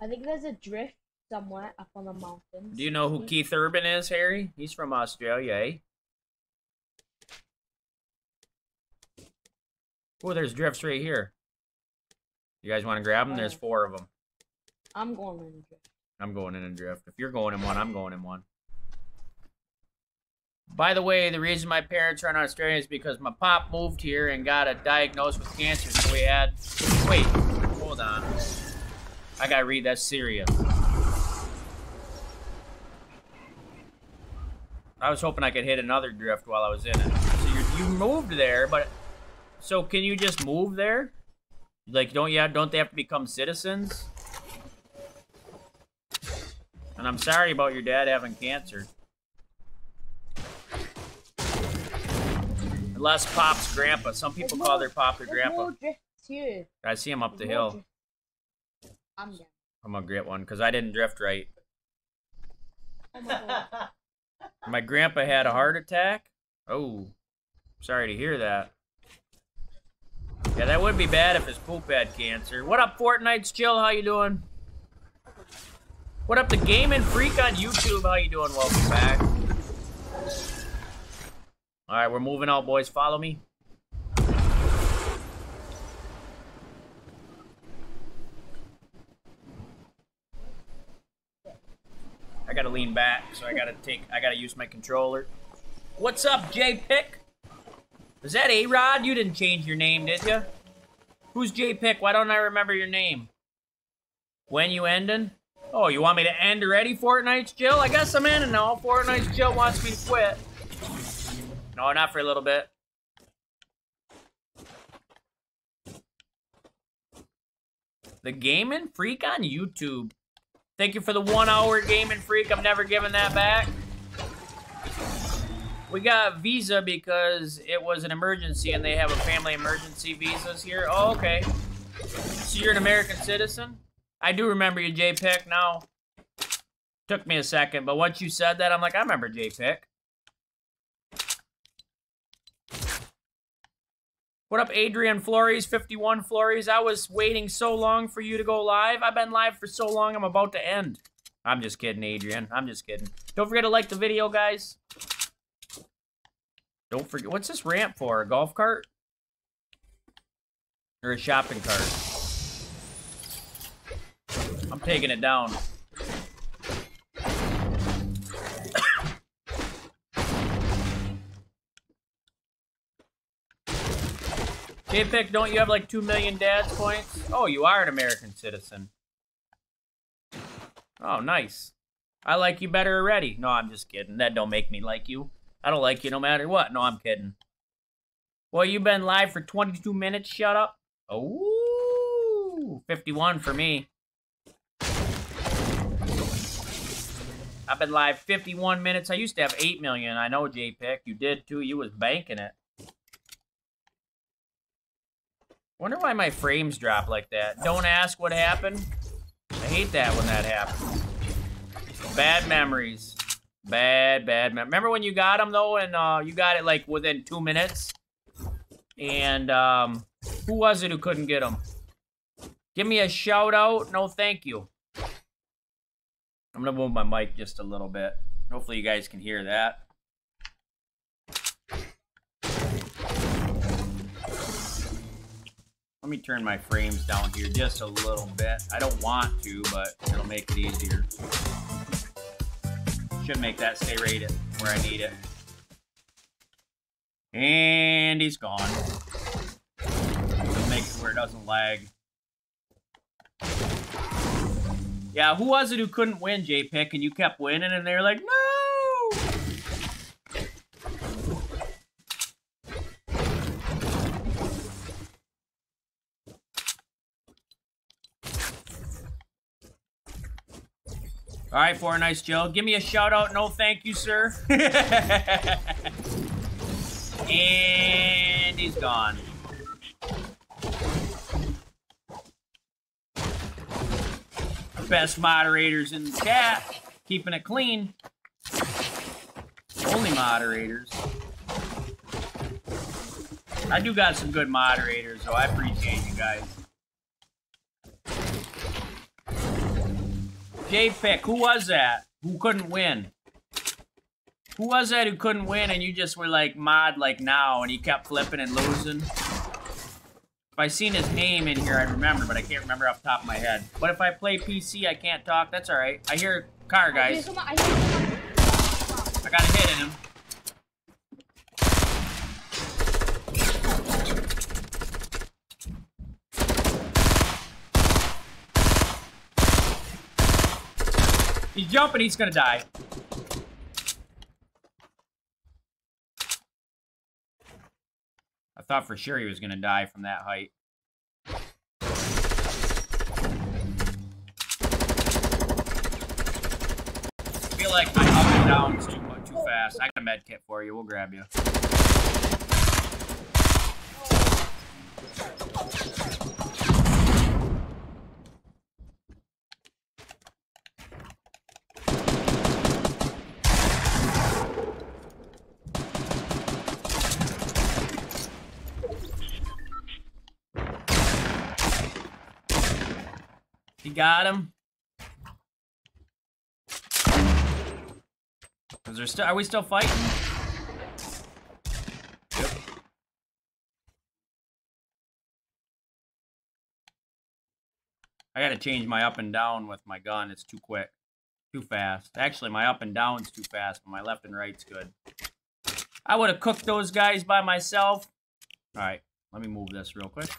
I think there's a drift somewhere up on the mountains. Do you know who Keith Urban is, Harry? He's from Australia, eh? Oh, there's drifts right here. You guys want to grab them? There's four of them. I'm going in a drift. I'm going in a drift. If you're going in one, I'm going in one. By the way, the reason my parents are in Australia is because my pop moved here and got a diagnosed with cancer. So we had. Wait, hold on. I gotta read that serious. I was hoping I could hit another drift while I was in it. So you, you moved there, but so can you just move there? Like, don't you? Don't they have to become citizens? And I'm sorry about your dad having cancer. Unless Pop's grandpa. Some people call their Pop their grandpa. I see him up the hill. I'm gonna get one because I didn't drift right. My grandpa had a heart attack. Oh, sorry to hear that. Yeah, that would be bad if his poop had cancer. What up, Fortnite's Chill? How you doing? What up, the Gaming Freak on YouTube? How you doing? Welcome back. All right, we're moving out, boys. Follow me. I gotta lean back, so I gotta take. I gotta use my controller. What's up, J-Pick? Is that A-Rod? You didn't change your name, did you? Who's J-Pick? Why don't I remember your name? When you ending? Oh, you want me to end already, Fortnite's Jill? I guess I'm ending now. Fortnite's Jill wants me to quit. No, not for a little bit. The Gaming Freak on YouTube. Thank you for the one-hour Gaming Freak. I'm never giving that back. We got Visa because it was an emergency and they have a family emergency visas here. Oh, okay. So you're an American citizen? I do remember you, JPEG, now. Took me a second, but once you said that, I'm like, I remember JPEG. What up, Adrian Flores, fifty-one Flores? I was waiting so long for you to go live. I've been live for so long, I'm about to end. I'm just kidding, Adrian. I'm just kidding. Don't forget to like the video, guys. Don't forget. What's this ramp for? A golf cart? Or a shopping cart? I'm taking it down. JPEG, don't you have like two million dad's points? Oh, you are an American citizen. Oh, nice. I like you better already. No, I'm just kidding. That don't make me like you. I don't like you no matter what. No, I'm kidding. Well, you've been live for twenty-two minutes. Shut up. Oh, fifty-one for me. I've been live fifty-one minutes. I used to have eight million. I know, JPEG. You did, too. You was banking it. Wonder why my frames drop like that. Don't ask what happened. I hate that when that happens. Bad memories. Bad, bad memories. Remember when you got them, though, and uh, you got it, like, within two minutes? And um, who was it who couldn't get them? Give me a shout-out. No, thank you. I'm gonna move my mic just a little bit. Hopefully you guys can hear that. Let me turn my frames down here just a little bit. I don't want to, but it'll make it easier. Should make that stay rated where I need it. And he's gone. It'll make it where it doesn't lag. Yeah, who was it who couldn't win, JPEG, and you kept winning, and they were like, no! All right, for a nice Jill. Give me a shout-out. No, thank you, sir. And he's gone. Best moderators in the chat, keeping it clean. Only moderators. I do got some good moderators, so I appreciate you guys. JPEG, who was that? Who couldn't win? Who was that who couldn't win and you just were like mod like now and he kept flipping and losing? If I seen his name in here, I'd remember, but I can't remember off the top of my head. But if I play P C, I can't talk. That's all right. I hear a car, guys. I, I, I got a hit in him. He's jumping. He's going to die. I thought for sure he was gonna die from that height. I feel like my up and down's too much, too fast. I got a med kit for you. We'll grab you. Got him. Is there still? Are we still fighting? Yep. I gotta change my up and down with my gun. It's too quick, too fast. Actually, my up and down's too fast, but my left and right's good. I would have cooked those guys by myself. All right, let me move this real quick.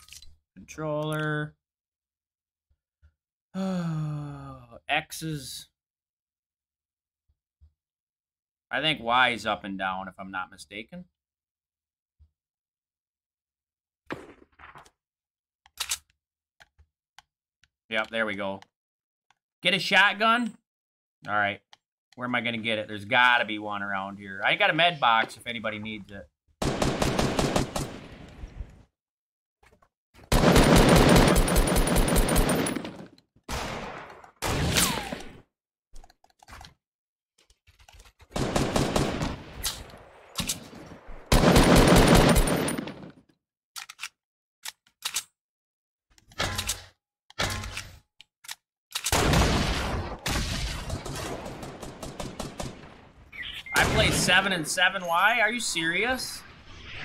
Controller. X's. I think Y is up and down, if I'm not mistaken. Yep, there we go. Get a shotgun? All right. Where am I going to get it? There's got to be one around here. I got a med box if anybody needs it. Seven and seven, why? Are you serious?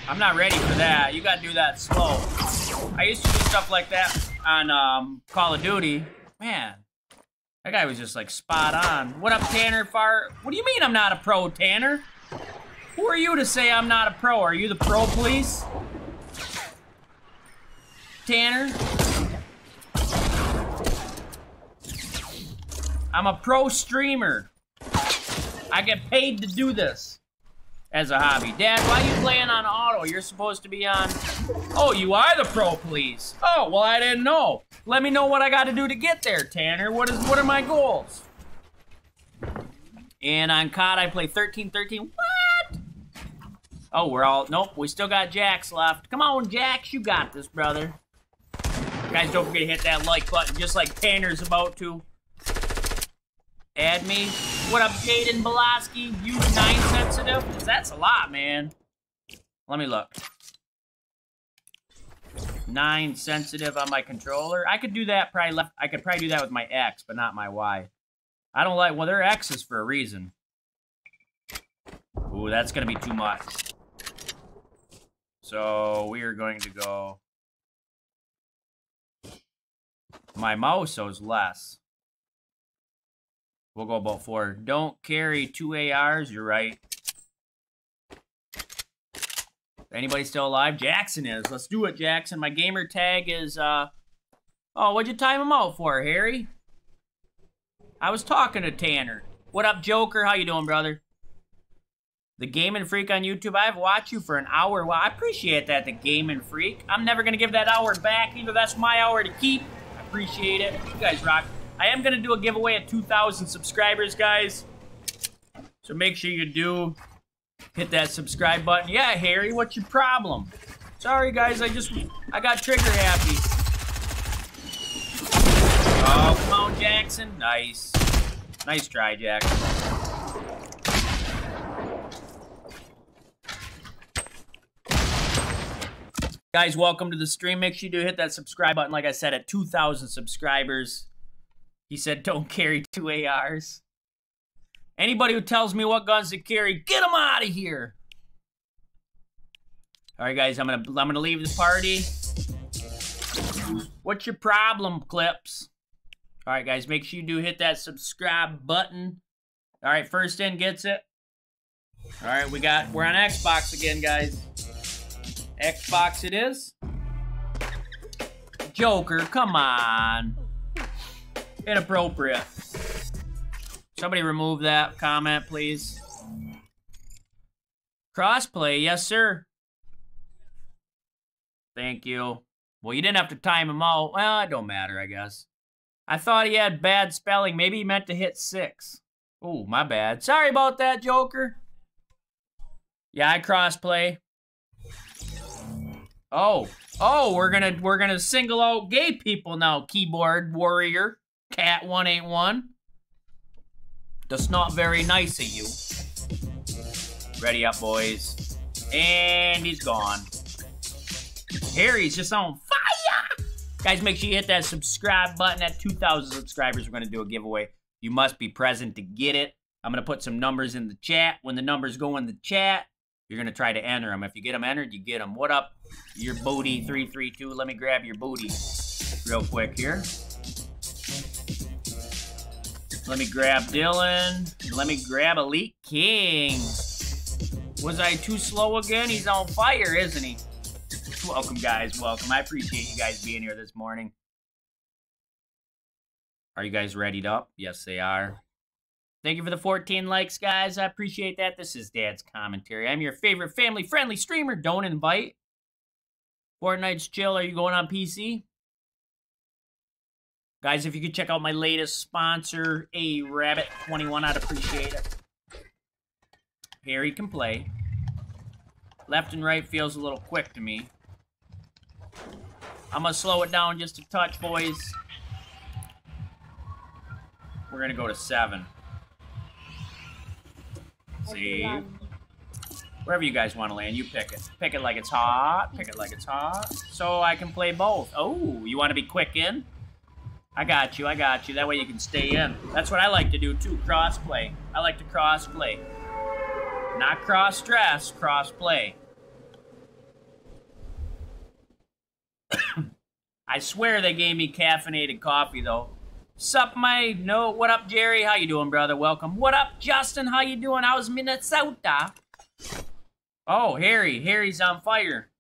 I'm not ready for that. You gotta do that slow. I used to do stuff like that on um, Call of Duty. Man, that guy was just like spot on. What up, Tanner Far? What do you mean I'm not a pro, Tanner? Who are you to say I'm not a pro? Are you the pro, please? Tanner? I'm a pro streamer. I get paid to do this as a hobby. Dad, why are you playing on auto? You're supposed to be on... Oh, you are the pro, please. Oh, well, I didn't know. Let me know what I got to do to get there, Tanner. What is? What are my goals? And on C O D, I play thirteen thirteen. What? Oh, we're all... Nope, we still got Jax left. Come on, Jax. You got this, brother. Guys, don't forget to hit that like button, just like Tanner's about to. Add me. What up, Jaden Belaski? You nine sensitive? That's a lot, man. Let me look. Nine sensitive on my controller. I could do that probably left. I could probably do that with my X, but not my Y. I don't like. Well, they're X's for a reason. Ooh, that's gonna be too much. So we are going to go. My mouse owes less. We'll go about four. Don't carry two A Rs. You're right. Anybody still alive? Jackson is. Let's do it, Jackson. My gamer tag is, uh... Oh, what'd you time him out for, Harry? I was talking to Tanner. What up, Joker? How you doing, brother? The Gaming Freak on YouTube. I've watched you for an hour. Well, I appreciate that, the Gaming Freak. I'm never going to give that hour back either. That's my hour to keep. I appreciate it. You guys rock. I am going to do a giveaway at two thousand subscribers, guys. So make sure you do hit that subscribe button. Yeah, Harry, what's your problem? Sorry, guys, I just, I got trigger happy. Oh, come on, Jackson. Nice. Nice try, Jackson. Guys, welcome to the stream. Make sure you do hit that subscribe button, like I said, at two thousand subscribers. He said, don't carry two A Rs. Anybody who tells me what guns to carry, get them out of here. All right, guys, I'm going to I'm gonna leave this party. What's your problem, Clips? All right, guys, make sure you do hit that subscribe button. All right, first in gets it. All right, we got, we're on Xbox again, guys. Xbox it is. Joker, come on. Inappropriate. Somebody remove that comment, please. Crossplay, yes, sir. Thank you. Well, you didn't have to time him out. Well, it don't matter, I guess. I thought he had bad spelling. Maybe he meant to hit six. Ooh, my bad. Sorry about that, Joker. Yeah, I crossplay. Oh, oh, we're gonna we're gonna single out gay people now, keyboard warrior. Cat one eight one. That's not very nice of you. Ready up, boys. And he's gone. Harry's just on fire! Guys, make sure you hit that subscribe button. At two thousand subscribers, we're going to do a giveaway. You must be present to get it. I'm going to put some numbers in the chat. When the numbers go in the chat, you're going to try to enter them. If you get them entered, you get them. What up, your booty three three two? Let me grab your booty real quick here. Let me grab Dylan. Let me grab Elite King. Was I too slow again? He's on fire, isn't he? Welcome, guys. Welcome. I appreciate you guys being here this morning. Are you guys readied up? Yes, they are. Thank you for the fourteen likes, guys. I appreciate that. This is Dad's Commentary. I'm your favorite family-friendly streamer. Don't invite. Fortnite's chill. Are you going on P C? Guys, if you could check out my latest sponsor, A Rabbit twenty-one, I'd appreciate it. Harry can play. Left and right feels a little quick to me. I'm going to slow it down just a touch, boys. We're going to go to seven. Save. Wherever you guys want to land, you pick it. Pick it like it's hot. Pick it like it's hot. So I can play both. Oh, you want to be quick in? I got you, I got you. That way you can stay in. That's what I like to do, too. Cross-play. I like to cross-play. Not cross-dress, cross-play. I swear they gave me caffeinated coffee, though. Sup, my... No, what up, Jerry? How you doing, brother? Welcome. What up, Justin? How you doing? How's Minnesota? Oh, Harry. Harry's on fire.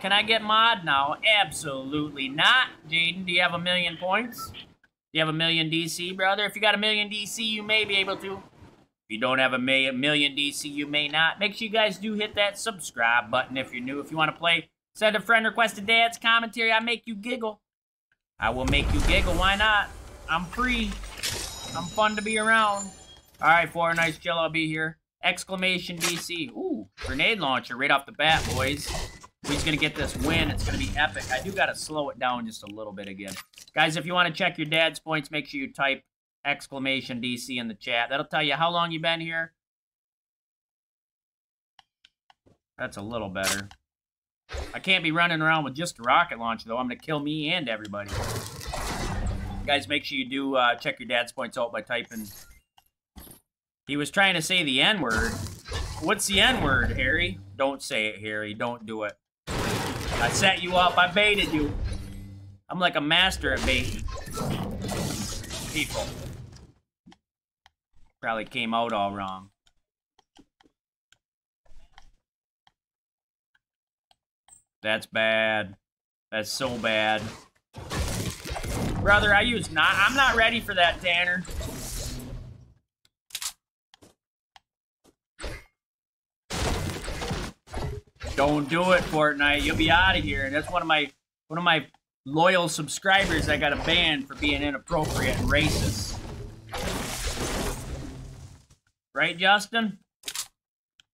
Can I get mod now? Absolutely not. Jaden, do you have a million points? Do you have a million D C, brother? If you got a million D C, you may be able to. If you don't have a million D C, you may not. Make sure you guys do hit that subscribe button if you're new. If you want to play, send a friend request to Dad's Commentary. I make you giggle. I will make you giggle. Why not? I'm free. I'm fun to be around. All right, Fortnite's chill. I'll be here. Exclamation D C. Ooh, grenade launcher right off the bat, boys. We're going to get this win. It's going to be epic. I do got to slow it down just a little bit again. Guys, if you want to check your dad's points, make sure you type exclamation D C in the chat. That'll tell you how long you've been here. That's a little better. I can't be running around with just a rocket launcher, though. I'm going to kill me and everybody. Guys, make sure you do uh, check your dad's points out by typing. He was trying to say the N word. What's the N word, Harry? Don't say it, Harry. Don't do it. I set you up. I baited you. I'm like a master at baiting people. Probably came out all wrong. That's bad. That's so bad. Brother, I use not. I'm not ready for that, Tanner. Don't do it, Fortnite. You'll be out of here. That's one of my one of my loyal subscribers that got a ban for being inappropriate and racist. Right, Justin?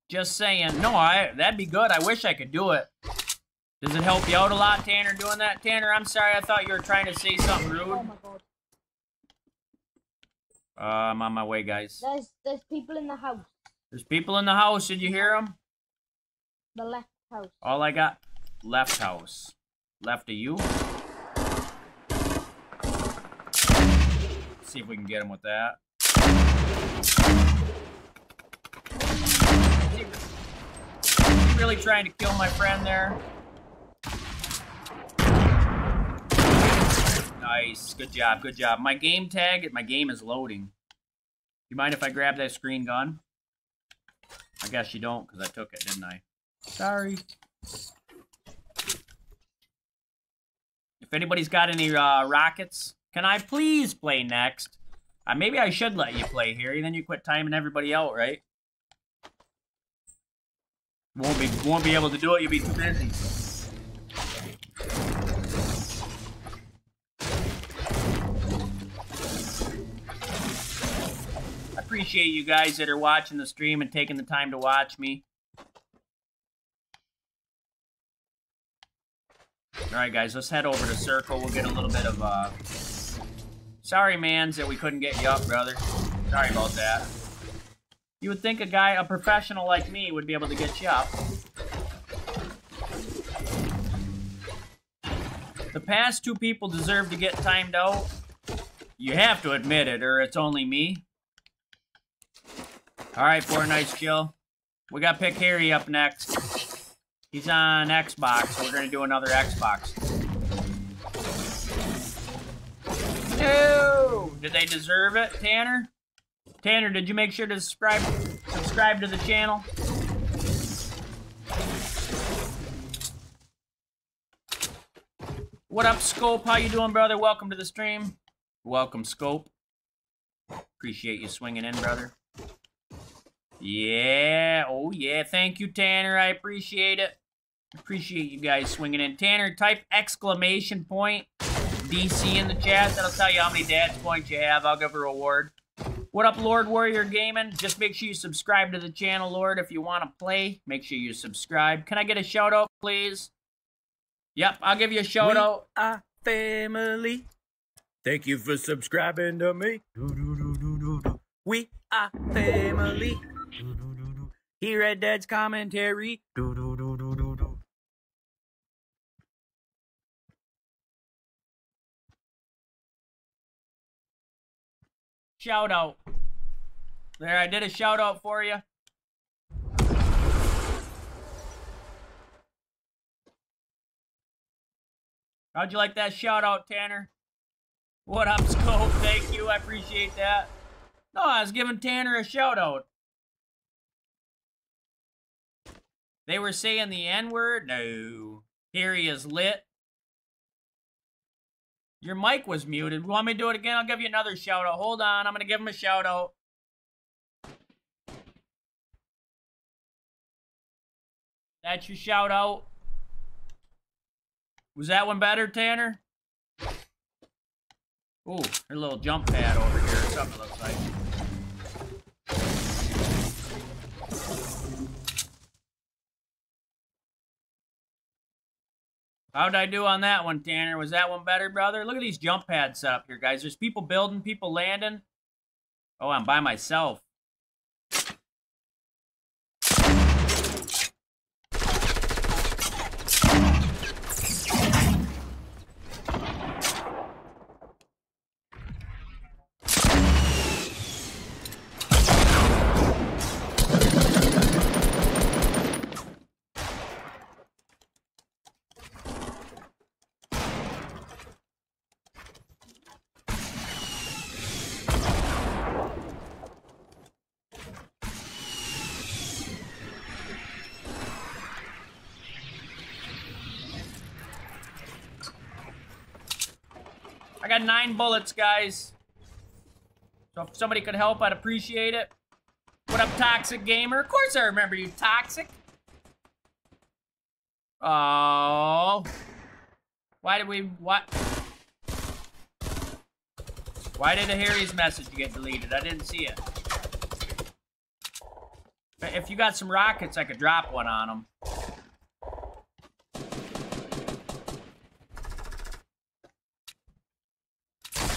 Just saying. No, I that'd be good. I wish I could do it. Does it help you out a lot, Tanner, doing that? Tanner, I'm sorry. I thought you were trying to say something rude. Oh my God. Uh, I'm on my way, guys. There's there's people in the house. There's people in the house. Did you hear them? The left house. All I got, left house. Left of you. Let's see if we can get him with that. Is he really trying to kill my friend there? Nice. Good job. Good job. My game tag, my game is loading. You mind if I grab that screen gun? I guess you don't because I took it, didn't I? Sorry. If anybody's got any uh, rockets, can I please play next? Uh, maybe I should let you play here. Then you quit timing everybody out, right? Won't be won't be able to do it. You'll be too busy. I appreciate you guys that are watching the stream and taking the time to watch me. Alright guys, let's head over to Circle. We'll get a little bit of, uh... sorry, mans, that we couldn't get you up, brother. Sorry about that. You would think a guy, a professional like me, would be able to get you up. The past two people deserve to get timed out. You have to admit it, or it's only me. Alright, Fortnite's chill. We got Pick Harry up next. He's on Xbox. We're going to do another Xbox. No! Did they deserve it, Tanner? Tanner, did you make sure to subscribe subscribe to the channel? What up, Scope? How you doing, brother? Welcome to the stream. Welcome, Scope. Appreciate you swinging in, brother. Yeah. Oh, yeah. Thank you, Tanner. I appreciate it. Appreciate you guys swinging in. Tanner, type exclamation point D C in the chat. That'll tell you how many dad's points you have. I'll give a reward. What up, Lord Warrior Gaming? Just make sure you subscribe to the channel, Lord. If you want to play, make sure you subscribe. Can I get a shout-out, please? Yep, I'll give you a shout-out. We are family. Thank you for subscribing to me. Do, do, do, do, do, do. We are family. Do, do, do, do. Here at Dad's Commentary. Do, do, do, do, do, do. Shout out. There, I did a shout out for you. How'd you like that shout out, Tanner? What up, Scope? Thank you. I appreciate that. No, I was giving Tanner a shout out. They were saying the N-word? No. Here he is lit. Your mic was muted. Want me to do it again? I'll give you another shout out. Hold on. I'm going to give him a shout out. That's your shout out. Was that one better, Tanner? Ooh, there's a little jump pad over here. Something it looks like. How'd I do on that one, Tanner? Was that one better, brother? Look at these jump pads set up here, guys. There's people building, people landing. Oh, I'm by myself. I got nine bullets, guys. So if somebody could help, I'd appreciate it. What up, Toxic Gamer? Of course I remember you, Toxic. Oh. Why did we... What? Why did Harry's message get deleted? I didn't see it. If you got some rockets, I could drop one on them.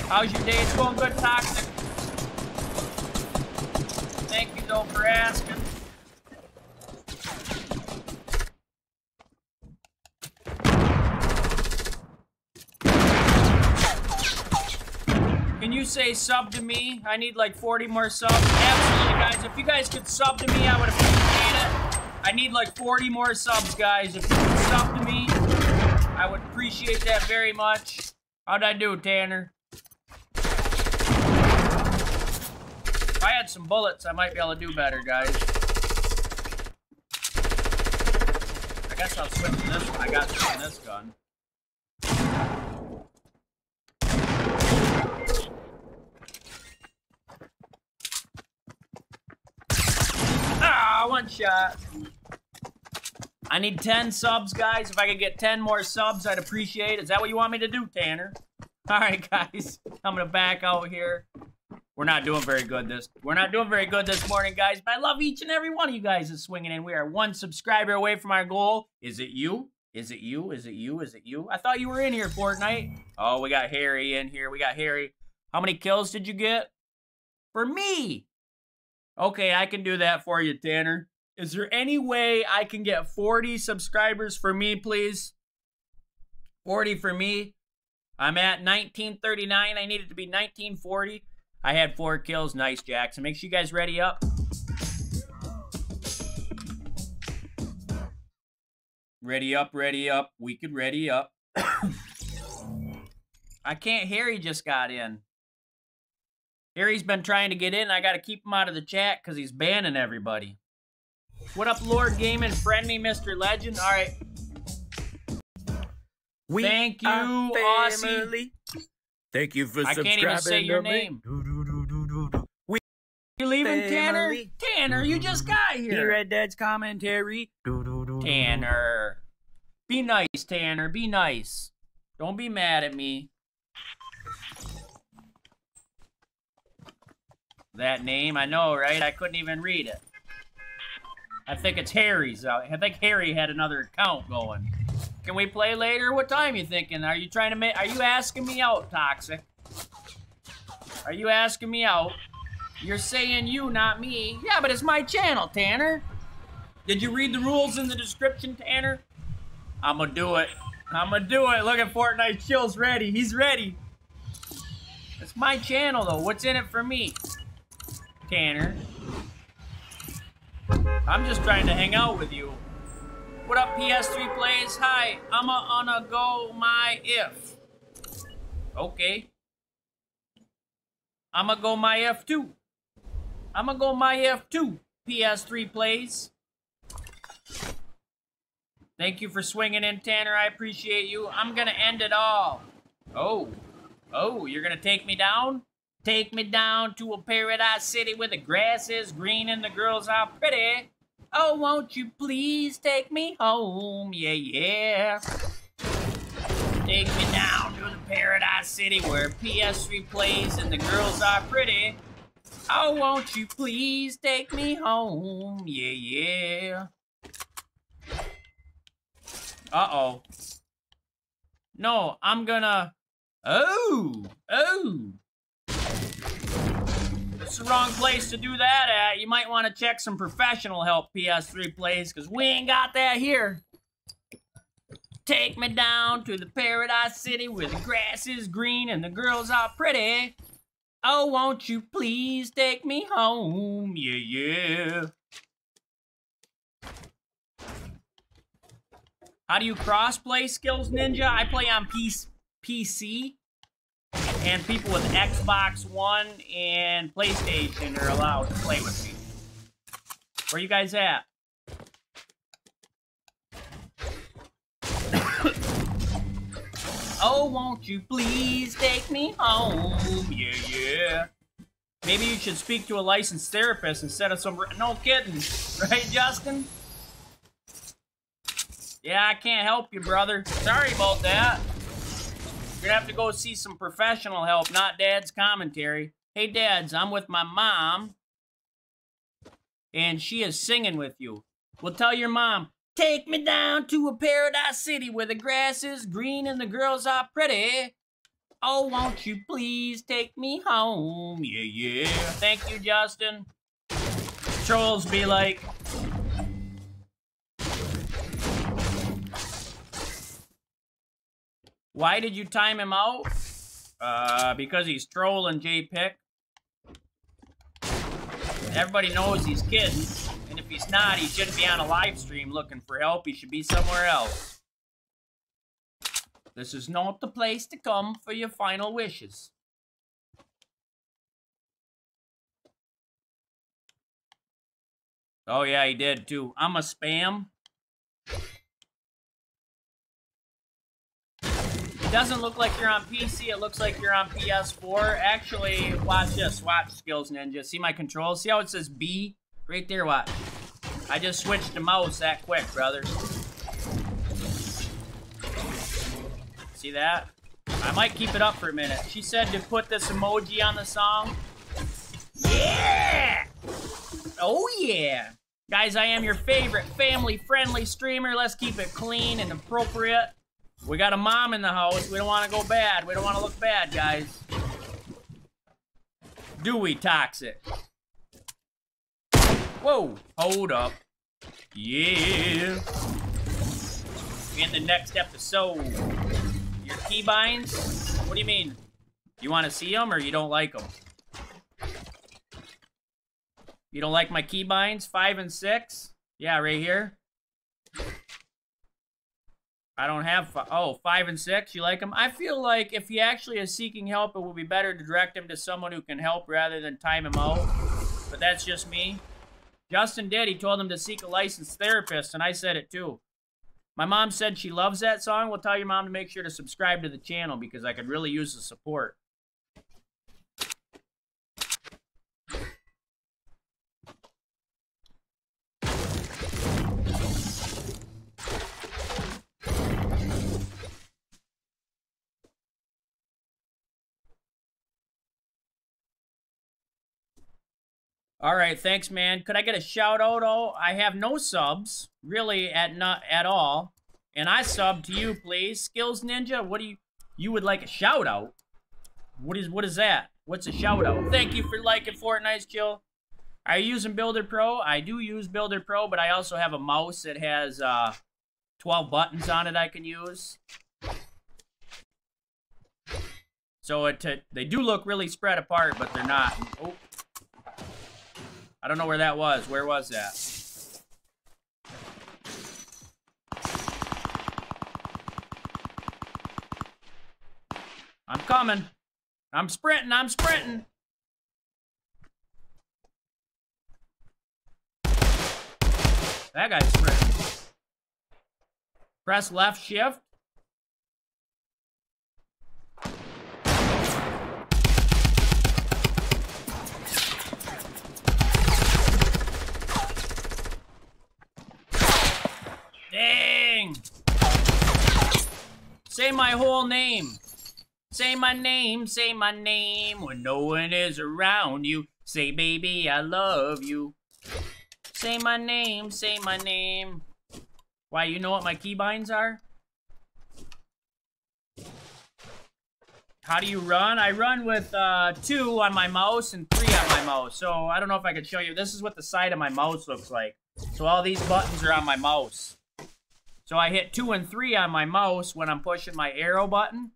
How's your day? It's going good, Toxic. Thank you, though, for asking. Can you say sub to me? I need like forty more subs. Absolutely, guys. If you guys could sub to me, I would appreciate it. I need like forty more subs, guys. If you could sub to me, I would appreciate that very much. How'd I do, Tanner? If I had some bullets, I might be able to do better, guys. I guess I'll switch to this one. I got this on this gun. Ah, one shot. I need ten subs, guys. If I could get ten more subs, I'd appreciate it. Is that what you want me to do, Tanner? All right, guys. I'm going to back out here. We're not doing very good this. We're not doing very good this morning, guys. But I love each and every one of you guys that's swinging in. We are one subscriber away from our goal. Is it you? Is it you? Is it you? Is it you? I thought you were in here, Fortnite. Oh, we got Harry in here. We got Harry. How many kills did you get? For me. Okay, I can do that for you, Tanner. Is there any way I can get forty subscribers for me, please? forty for me. I'm at nineteen thirty-nine. I need it to be nineteen forty. I had four kills. Nice, Jackson. Make sure you guys ready up. Ready up, ready up. We could ready up. I can't. Harry just got in. Harry's been trying to get in. I got to keep him out of the chat because he's banning everybody. What up, Lord Gaming? Friend me, Mister Legend. All right. We Thank you, Aussie. Thank you for I subscribing. I can't even say your name. Do, do, do, do, do, do. We you leaving, Tanner? Family. Tanner, you just got here. You read Dad's commentary. Do, do, do, Tanner. Be nice, Tanner. Be nice. Don't be mad at me. That name, I know, right? I couldn't even read it. I think it's Harry's. I think Harry had another account going. Can we play later? What time you thinking? Are you trying to make? Are you asking me out, Toxic? Are you asking me out? You're saying you, not me. Yeah, but it's my channel, Tanner. Did you read the rules in the description, Tanner? I'm gonna do it. I'm gonna do it. Look at Fortnite Chill's ready. He's ready. It's my channel, though. What's in it for me, Tanner? I'm just trying to hang out with you. What up, P S three plays? Hi, I'm gonna go my if. Okay. I'm gonna go my if too. I'm gonna go my if too, P S three plays. Thank you for swinging in, Tanner. I appreciate you. I'm gonna end it all. Oh. Oh, you're gonna take me down? Take me down to a paradise city where the grass is green and the girls are pretty. Oh, won't you please take me home? Yeah, yeah. Take me down to the paradise city where P S three plays and the girls are pretty. Oh, won't you please take me home? Yeah, yeah. Uh-oh. No, I'm gonna... Oh! Oh! It's the wrong place to do that at. You might want to check some professional help, P S three plays, because we ain't got that here. Take me down to the paradise city where the grass is green and the girls are pretty. Oh, won't you please take me home? Yeah, yeah. How do you cross-play Skills Ninja? I play on P C. And people with Xbox One and PlayStation are allowed to play with me. Where you guys at? Oh, won't you please take me home? Yeah, yeah. Maybe you should speak to a licensed therapist instead of some... No kidding. Right, Justin? Yeah, I can't help you, brother. Sorry about that. You're gonna have to go see some professional help, not Dad's commentary. Hey, Dads, I'm with my mom, and she is singing with you. Well, tell your mom, take me down to a paradise city where the grass is green and the girls are pretty. Oh, won't you please take me home? Yeah, yeah. Thank you, Justin. Trolls be like... Why did you time him out? Uh, because he's trolling J Pick. Everybody knows he's kidding, and if he's not, he shouldn't be on a live stream looking for help. He should be somewhere else. This is not the place to come for your final wishes. Oh yeah, he did too. I'm a spam. It doesn't look like you're on P C, it looks like you're on P S four. Actually, watch this, watch Skills Ninja. See my controls? See how it says B? Right there, watch. I just switched the mouse that quick, brother. See that? I might keep it up for a minute. She said to put this emoji on the song. Yeah! Oh yeah! Guys, I am your favorite family-friendly streamer. Let's keep it clean and appropriate. We got a mom in the house. We don't want to go bad. We don't want to look bad, guys. Do we, Toxic? Whoa. Hold up. Yeah. In the next episode. Your keybinds? What do you mean? You want to see them or you don't like them? You don't like my keybinds? Five and six? Yeah, right here. I don't have, fi oh, five and six, you like them? I feel like if he actually is seeking help, it would be better to direct him to someone who can help rather than time him out. But that's just me. Justin did, he told him to seek a licensed therapist, and I said it too. My mom said she loves that song. Well, tell your mom to make sure to subscribe to the channel because I could really use the support. All right, thanks, man. Could I get a shout out? Oh, I have no subs really at not at all, and I sub to you, please. Skills Ninja, what do you you would like a shout out? What is what is that? What's a shout out? Thank you for liking Fortnite's Jill. Are you using Builder Pro? I do use Builder Pro, but I also have a mouse that has uh, twelve buttons on it I can use. So it they do look really spread apart, but they're not. Oh. I don't know where that was. Where was that? I'm coming. I'm sprinting. I'm sprinting. That guy's sprinting. Press left shift. Dang! Say my whole name. Say my name, say my name. When no one is around you, say baby I love you. Say my name, say my name. Why, you know what my keybinds are? How do you run? I run with uh, two on my mouse and three on my mouse. So I don't know if I could show you. This is what the side of my mouse looks like. So all these buttons are on my mouse. So I hit two and three on my mouse when I'm pushing my arrow button,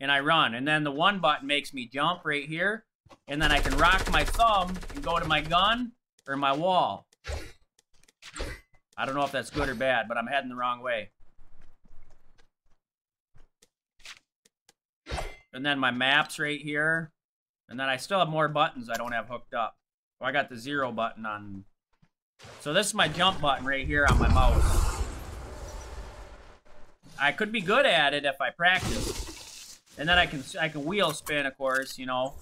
and I run. And then the one button makes me jump right here, and then I can rock my thumb and go to my gun or my wall. I don't know if that's good or bad, but I'm heading the wrong way. And then my map's right here, and then I still have more buttons I don't have hooked up. Oh, I got the zero button on. So this is my jump button right here on my mouse. I could be good at it if I practice. And then I can I can wheel spin, of course, you know.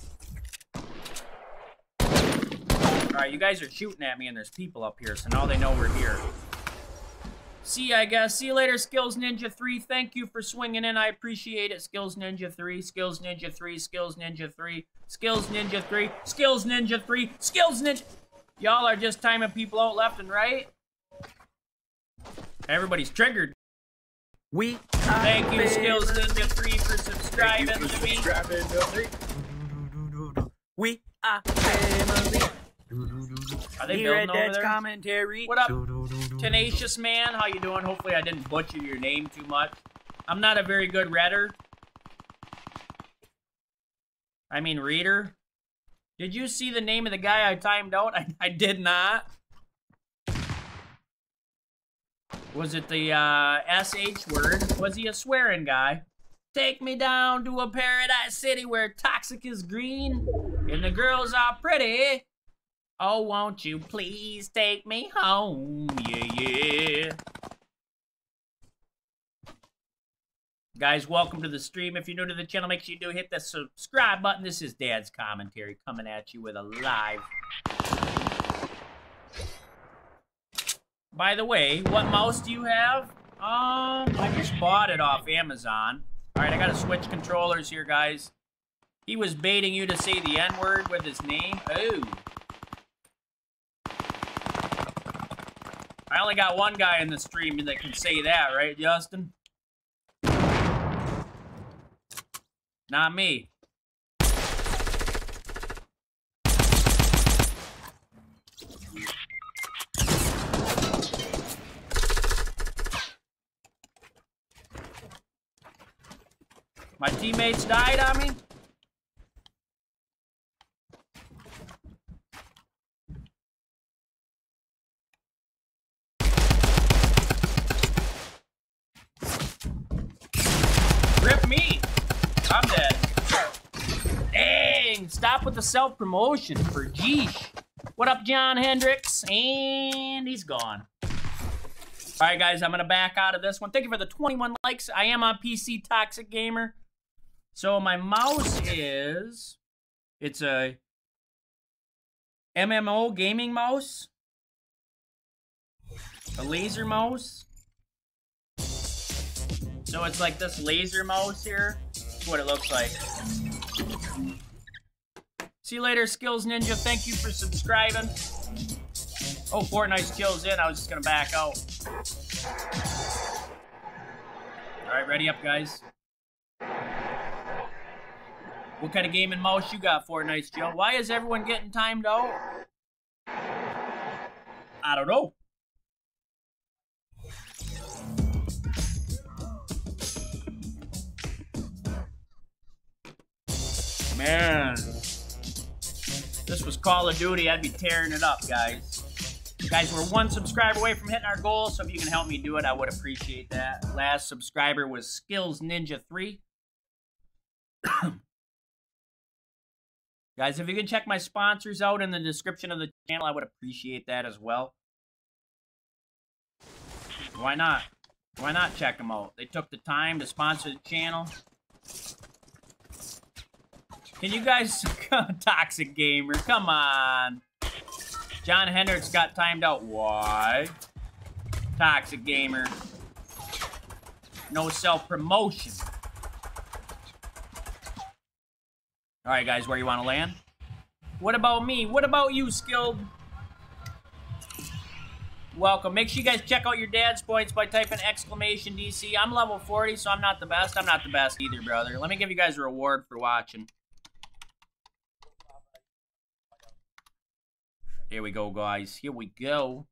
Alright, you guys are shooting at me and there's people up here, so now they know we're here. See, I guess. See you later, Skills Ninja three. Thank you for swinging in. I appreciate it, Skills Ninja three. Skills Ninja three. Skills Ninja three. Skills Ninja three. Skills Ninja three. Skills Ninja... Y'all are just timing people out left and right. Everybody's triggered. We thank you, Skills Ninja three, for subscribing for to me. Subscribing to we are family. Are they Here building over there? Commentary. What up, Tenacious Man? How you doing? Hopefully I didn't butcher your name too much. I'm not a very good redder. I mean reader. Did you see the name of the guy I timed out? I, I did not. Was it the uh, S H word? Was he a swearing guy? Take me down to a paradise city where toxic is green and the girls are pretty. Oh, won't you please take me home? Yeah, yeah. Guys, welcome to the stream. If you're new to the channel, make sure you do hit the subscribe button. This is Dad's Commentary coming at you with a live... By the way, what mouse do you have? Um, I just bought it off Amazon. All right, I gotta switch controllers here, guys. He was baiting you to say the N-word with his name. Oh. I only got one guy in the stream that can say that, right, Justin? Not me. My teammates died on me? Rip me! I'm dead. Dang! Stop with the self-promotion for Jeesh. What up, John Hendricks? And he's gone. Alright, guys, I'm gonna back out of this one. Thank you for the twenty-one likes. I am on P C Toxic Gamer. So my mouse is, it's a M M O gaming mouse, a laser mouse. So it's like this laser mouse here. That's what it looks like. See you later, Skills Ninja. Thank you for subscribing. Oh, Fortnite's kills in. I was just going to back out. All right, ready up, guys. What kind of game and mouse you got, Fortnite's Jill? Why is everyone getting timed out? I don't know. Man, if this was Call of Duty, I'd be tearing it up, guys. Guys, we're one subscriber away from hitting our goal, so if you can help me do it, I would appreciate that. Last subscriber was Skills Ninja three. Guys, if you could check my sponsors out in the description of the channel, I would appreciate that as well. Why not? Why not check them out? They took the time to sponsor the channel. Can you guys... Toxic Gamer, come on. John Hendricks got timed out. Why? Toxic Gamer. No self-promotion. Alright, guys, where you want to land? What about me? What about you, Skilled? Welcome. Make sure you guys check out your dad's points by typing exclamation D C. I'm level forty, so I'm not the best. I'm not the best either, brother. Let me give you guys a reward for watching. Here we go, guys. Here we go.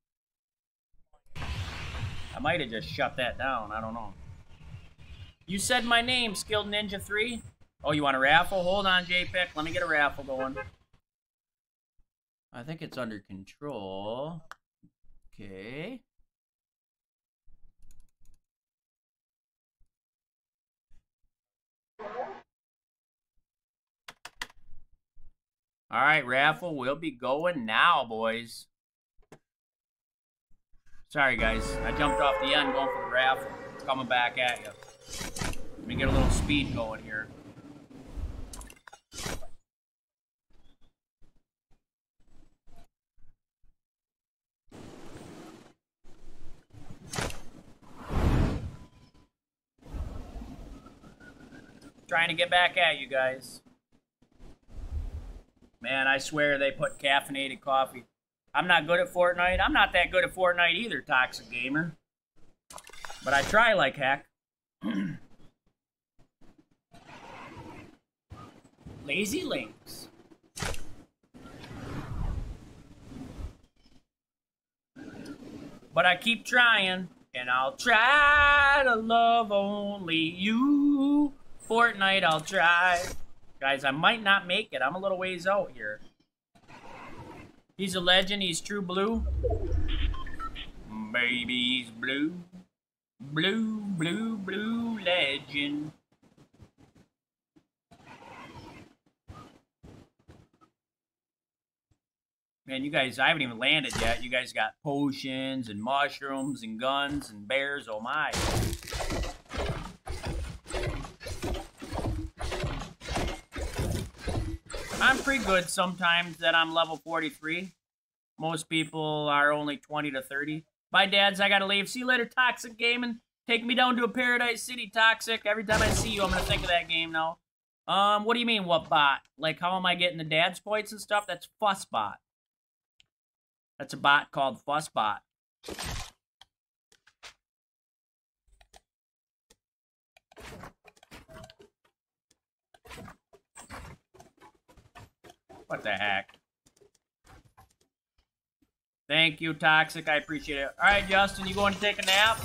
I might have just shut that down. I don't know. You said my name, Skilled Ninja three. Oh, you want a raffle? Hold on, JPEG. Let me get a raffle going. I think it's under control. Okay. All right, raffle will be going now, boys. Sorry, guys. I jumped off the end going for the raffle. Coming back at you. Let me get a little speed going here. Trying to get back at you guys. Man, I swear they put caffeinated coffee. I'm not good at Fortnite. I'm not that good at Fortnite either, Toxic Gamer. But I try like heck. Lazy Links. But I keep trying, and I'll try to love only you. Fortnite, I'll try. Guys, I might not make it. I'm a little ways out here. He's a legend. He's true blue. Baby, he's blue. Blue, blue, blue legend. Man, you guys, I haven't even landed yet. You guys got potions and mushrooms and guns and bears. Oh, my. I'm pretty good sometimes that I'm level forty-three. Most people are only twenty to thirty. Bye, dads. I gotta leave. See you later, Toxic Gaming. Take me down to a Paradise City, Toxic. Every time I see you, I'm gonna think of that game now. Um, what do you mean, what bot? Like, how am I getting the dad's points and stuff? That's Fussbot. That's a bot called Fussbot. What the heck? Thank you, Toxic. I appreciate it. All right, Justin, you going to take a nap?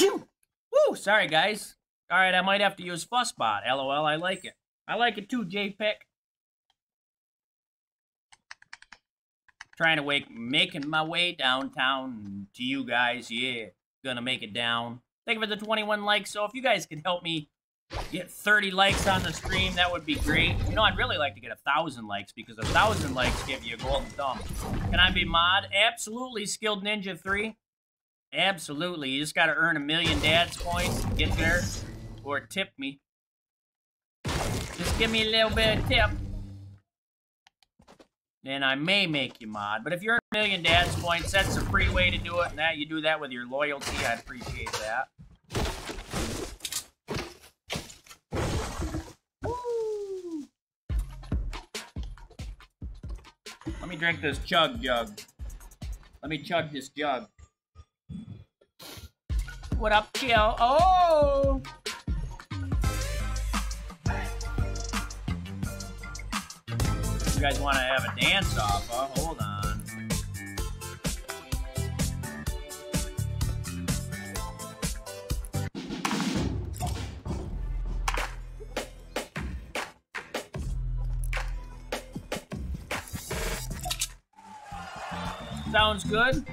Woo! Sorry, guys. All right, I might have to use Fussbot. LOL, I like it. I like it too, JPEG. Trying to wake, making my way downtown to you guys. Yeah, gonna make it down. Thank you for the twenty-one likes. So if you guys could help me get thirty likes on the stream, that would be great. You know, I'd really like to get a thousand likes because a thousand likes give you a golden thumb. Can I be mod? Absolutely, Skilled Ninja three. Absolutely. You just gotta earn a million dad's points to get there, or tip me. Just give me a little bit of tip. and I may make you mod. But if you're a million dad's points, that's a free way to do it. And that you do that with your loyalty, I appreciate that. Woo. Let me drink this chug jug. Let me chug this jug. What up, Jill? Oh! You guys want to have a dance off, huh? Hold on. Sounds good.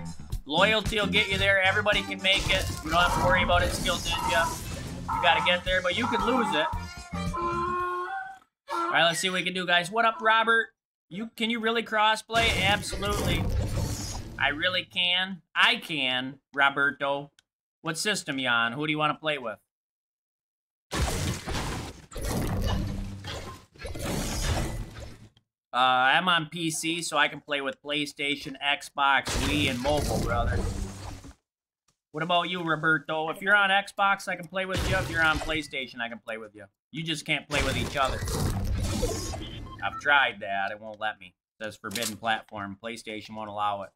Loyalty will get you there. Everybody can make it. You don't have to worry about it, Skill Ninja. You got to get there, but you could lose it. All right, let's see what we can do, guys. What up, Robert? You can you really crossplay? Absolutely. I really can. I can, Roberto. What system you on? Who do you want to play with? Uh, I'm on P C, so I can play with PlayStation, Xbox, Wii, and mobile, brother. What about you, Roberto? If you're on Xbox, I can play with you. If you're on PlayStation, I can play with you. You just can't play with each other. I've tried that. It won't let me. It says forbidden platform. PlayStation won't allow it.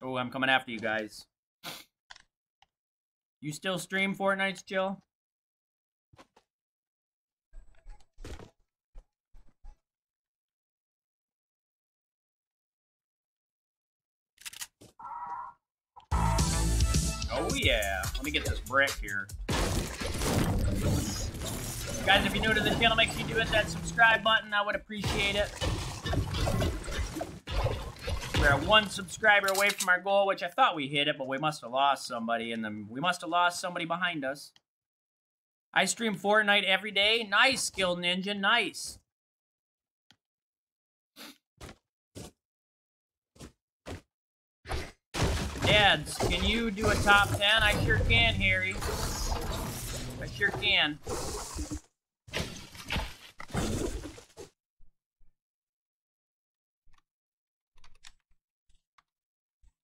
Oh, I'm coming after you guys. You still stream Fortnite, Jill? Oh yeah, let me get this brick here. Guys, if you're new to the channel, make sure you do hit that subscribe button. I would appreciate it. We're one subscriber away from our goal, which I thought we hit it, but we must have lost somebody, and then we must have lost somebody behind us. I stream Fortnite every day. Nice, Skill Ninja, nice. Dads, can you do a top ten? I sure can, Harry. I sure can.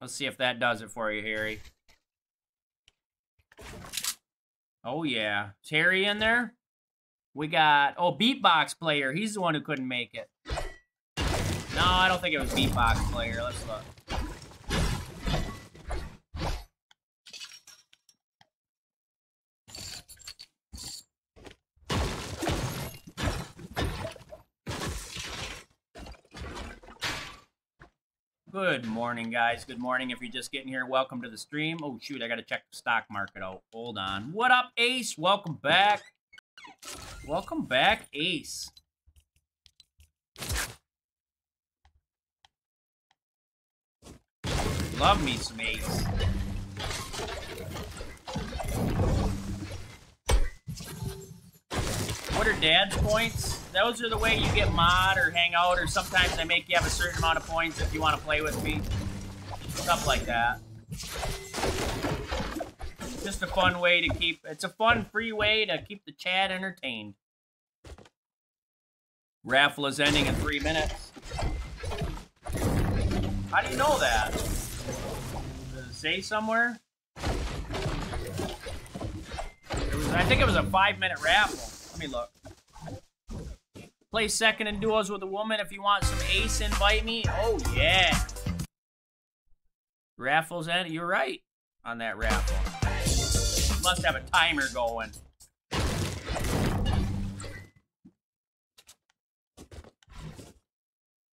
Let's see if that does it for you, Harry. Oh, yeah. Is Harry in there? We got... Oh, Beatbox Player. He's the one who couldn't make it. No, I don't think it was Beatbox Player. Let's look. Good morning, guys. Good morning. If you're just getting here, welcome to the stream. Oh, shoot. I got to check the stock market out. Hold on. What up, Ace? Welcome back. Welcome back, Ace. Love me some Ace. What are dad's points? Those are the way you get mod or hang out, or sometimes they make you have a certain amount of points if you want to play with me. Stuff like that. Just a fun way to keep... It's a fun, free way to keep the chat entertained. Raffle is ending in three minutes. How do you know that? Does it say somewhere? It was, I think it was a five-minute raffle. Let me look. Play second in duos with a woman. If you want some Ace, invite me. Oh, yeah. Raffles, and you're right on that raffle. Must have a timer going.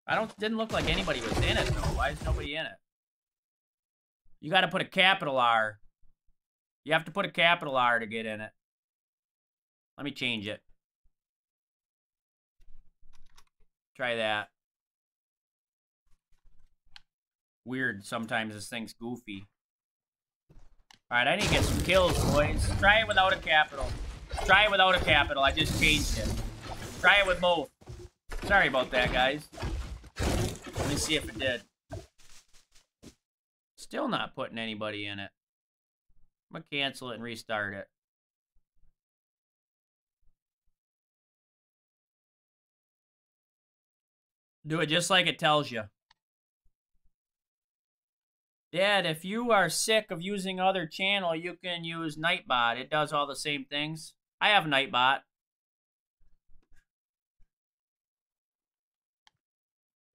I don't, didn't look like anybody was in it, though. Why is nobody in it? You got to put a capital R. You have to put a capital R to get in it. Let me change it. Try that. Weird, sometimes this thing's goofy. Alright, I need to get some kills, boys. Try it without a capital. Try it without a capital. I just changed it. Try it with both. Sorry about that, guys. Let me see if it did. Still not putting anybody in it. I'm going to cancel it and restart it. Do it just like it tells you. Dad, if you are sick of using other channel, you can use Nightbot. It does all the same things. I have Nightbot.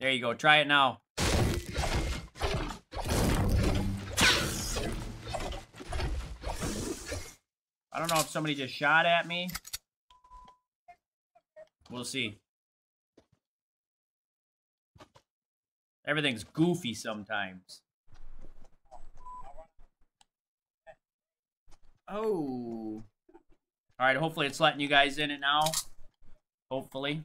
There you go. Try it now. I don't know if somebody just shot at me. We'll see. Everything's goofy sometimes. Oh. All right, hopefully it's letting you guys in it now. Hopefully.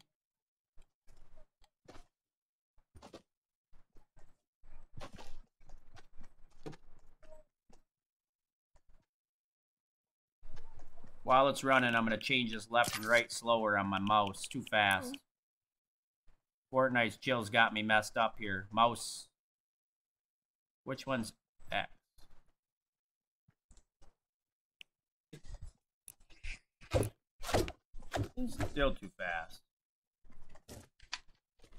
While it's running, I'm going to change this left and right slower on my mouse. Too fast. Fortnite's chill's got me messed up here. Mouse. Which one's X? Still too fast.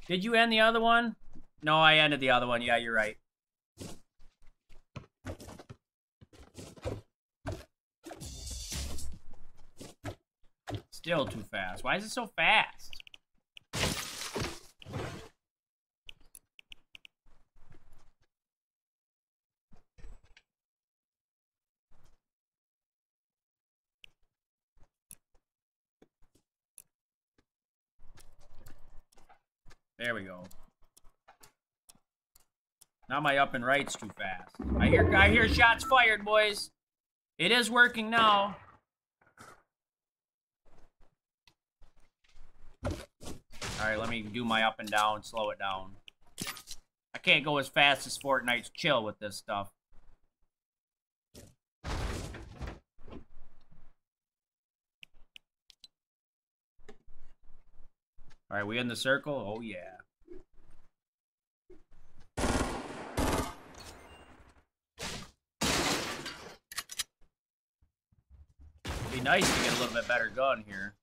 Did you end the other one? No, I ended the other one. Yeah, you're right. Still too fast. Why is it so fast? There we go. Now my up and right's too fast. I hear, I hear shots fired, boys. It is working now. All right, let me do my up and down, slow it down. I can't go as fast as Fortnite's chill with this stuff. All right, we in the circle? Oh, yeah. It'd be nice to get a little bit better gun here.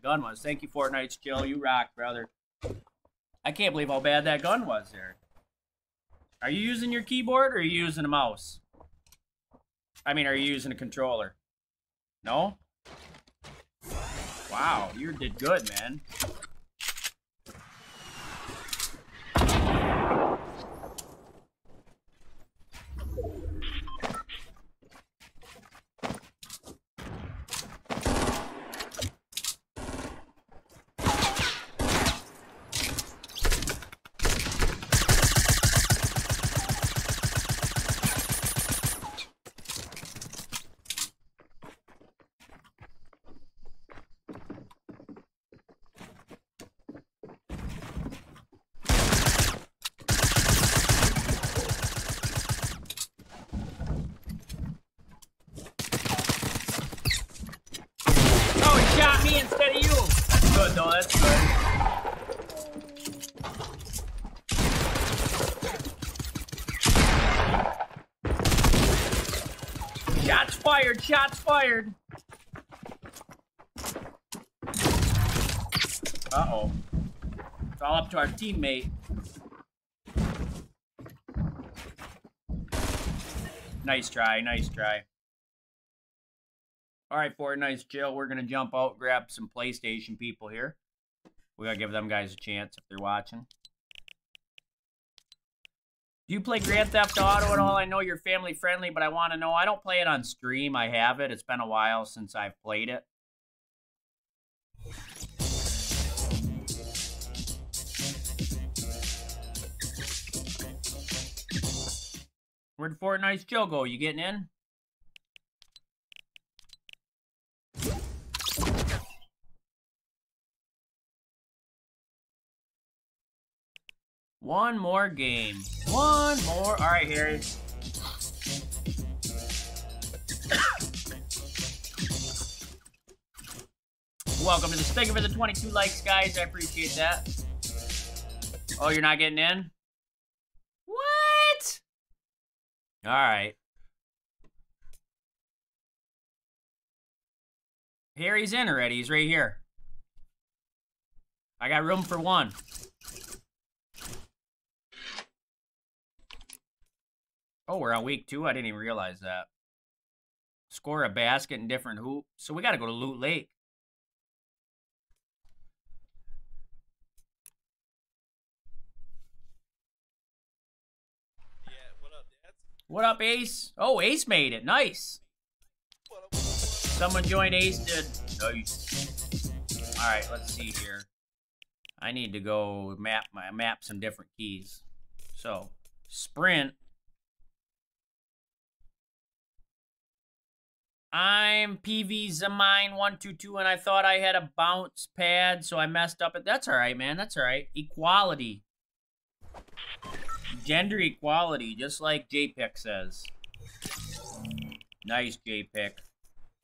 Gun was. Thank you, Fortnite's Jill. You rock, brother. I can't believe how bad that gun was there. Are you using your keyboard or are you using a mouse? I mean, are you using a controller? No? Wow, you did good, man. Shots fired. Uh-oh. It's all up to our teammate. Nice try, nice try. All right, Fortnite's Jill, we're going to jump out, grab some PlayStation people here. We got to give them guys a chance if they're watching. Do you play Grand Theft Auto at all? I know you're family friendly, but I want to know. I don't play it on stream. I have it. It's been a while since I've played it. Where'd Fortnite's Joe go? You getting in? One more game. One more. All right, Harry. Welcome to this. Thank you for the twenty-two likes, guys. I appreciate that. Oh, you're not getting in? What? All right. Harry's in already. He's right here. I got room for one. Oh, we're on week two. I didn't even realize that. Score a basket in different hoop. So we got to go to Loot Lake. Yeah, what up, Dad? What up, Ace? Oh, Ace made it. Nice. What up, what up, what up? Someone joined Ace, did. Nice. All right, let's see here. I need to go map my map some different keys. So, sprint. I'm P V Zamine one two two, and I thought I had a bounce pad, so I messed up it. That's all right, man. That's all right. Equality. Gender equality, just like JPEG says. Nice, JPEG.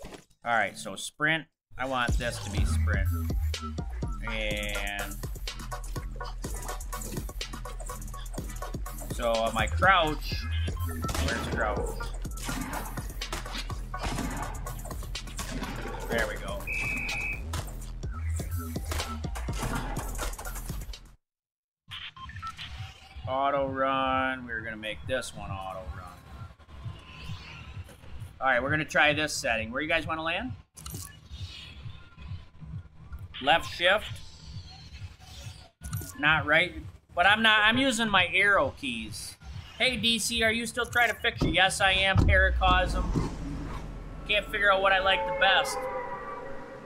All right, so sprint. I want this to be sprint. And so uh, my crouch. Where's crouch? There we go. Auto run. We're gonna make this one auto run. All right, we're gonna try this setting. Where you guys want to land? Left shift. Not right. But I'm not. I'm using my arrow keys. Hey D C, are you still trying to fix it? Yes, I am. Paracosm. Can't figure out what I like the best.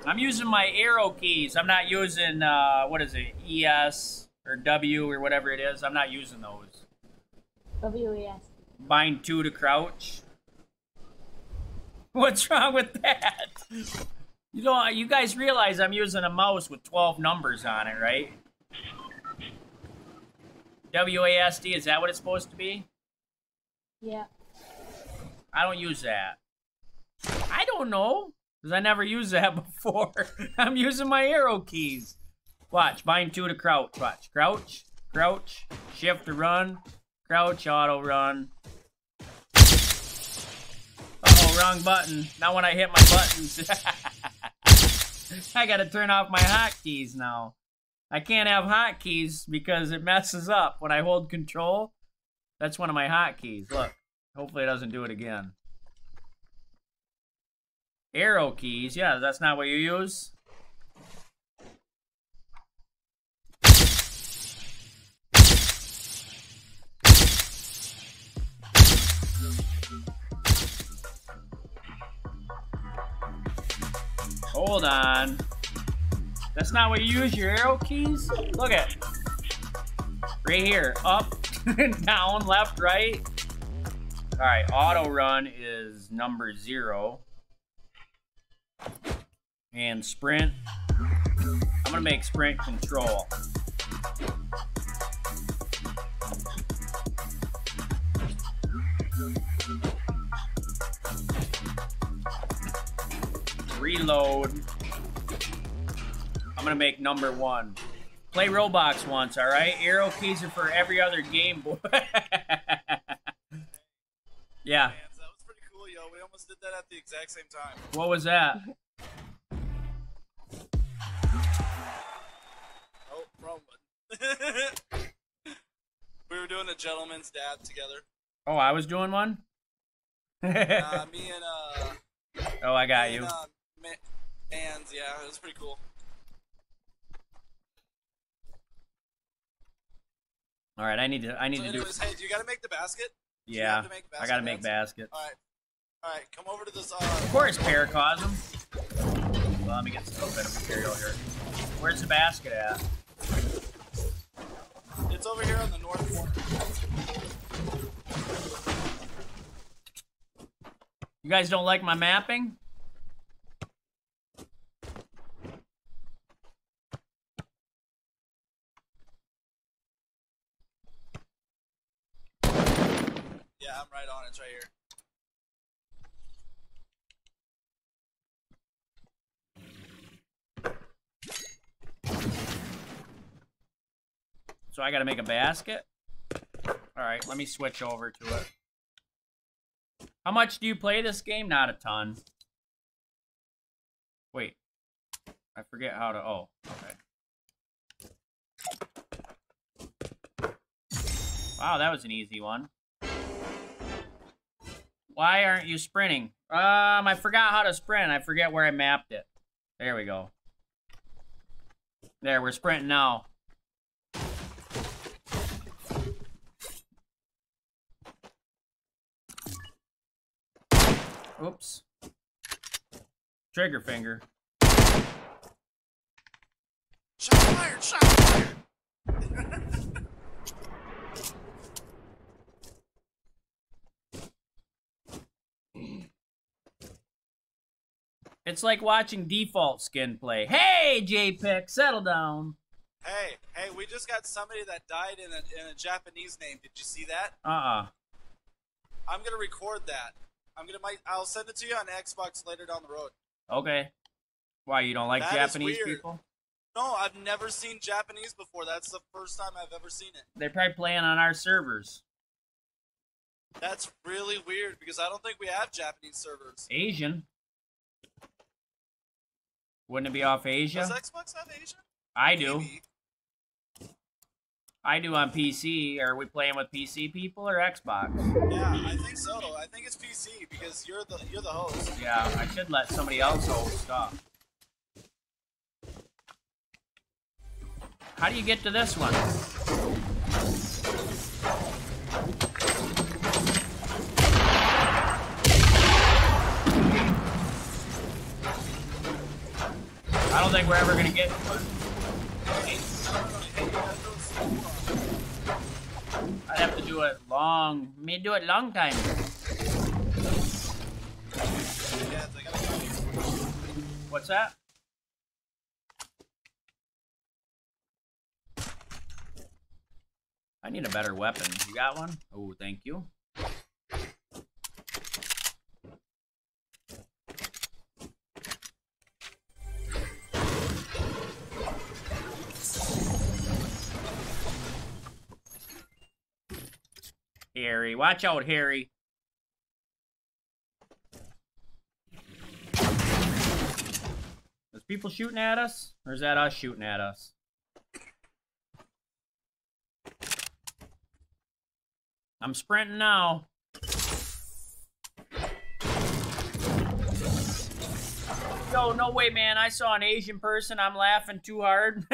I'm using my arrow keys. I'm not using, uh, what is it, E S or W or whatever it is. I'm not using those. W E S. Bind two to crouch. What's wrong with that? You know, you guys realize I'm using a mouse with twelve numbers on it, right? W A S D, is that what it's supposed to be? Yeah. I don't use that. I don't know. Because I never used that before. I'm using my arrow keys. Watch. Bind two to crouch. Watch. Crouch. Crouch. Shift to run. Crouch. Auto run. Uh-oh. Wrong button. Now when I hit my buttons. I got to turn off my hotkeys now. I can't have hotkeys because it messes up. When I hold control, that's one of my hotkeys. Look. Hopefully it doesn't do it again. Arrow keys, yeah, that's not what you use. Hold on. That's not what you use your arrow keys? Look at it. Right here. Up, down, left, right. Alright, auto run is number zero. And sprint. I'm gonna make sprint control. Reload. I'm gonna make number one. Play Roblox once, all right? Arrow keys are for every other game, boy. Yeah. We almost did that at the exact same time. What was that? Oh, wrong one. We were doing a gentleman's dab together. Oh, I was doing one? uh, me and, uh... Oh, I got you. And, uh, Mans, yeah, it was pretty cool. Alright, I need to, I need so to anyways, do... Hey, do you gotta make the basket? Yeah, make basket I gotta make dance? basket. Alright. Alright, come over to this, uh... Of course, Paracosm. Well, let me get some bit of material here. Where's the basket at? It's over here on the north corner. You guys don't like my mapping? Yeah, I'm right on it. It's right here. So I gotta make a basket? Alright, let me switch over to it. How much do you play this game? Not a ton. Wait. I forget how to... Oh, okay. Wow, that was an easy one. Why aren't you sprinting? Um, I forgot how to sprint. I forget where I mapped it. There we go. There, we're sprinting now. Oops. Trigger finger. Shot fired! Shot fired! It's like watching default skin play. Hey, J P E G, settle down. Hey, hey, we just got somebody that died in a, in a Japanese name. Did you see that? Uh-uh. I'm going to record that. I'm gonna. Make, I'll send it to you on Xbox later down the road. Okay. Why you don't like that Japanese people? No, I've never seen Japanese before. That's the first time I've ever seen it. They're probably playing on our servers. That's really weird because I don't think we have Japanese servers. Asian. Wouldn't it be off Asia? Does Xbox have Asia? I do. Maybe. I do on P C. Are we playing with P C people or Xbox? Yeah, I think so. I think it's P C because you're the you're the host. Yeah, I should let somebody else host stuff. How do you get to this one? I don't think we're ever gonna get to one. I'd have to do it long. May do it long time. What's that? I need a better weapon. You got one? Oh, thank you. Harry, watch out, Harry. Is people shooting at us? Or is that us shooting at us? I'm sprinting now. Yo, no way, man. I saw an Asian person. I'm laughing too hard.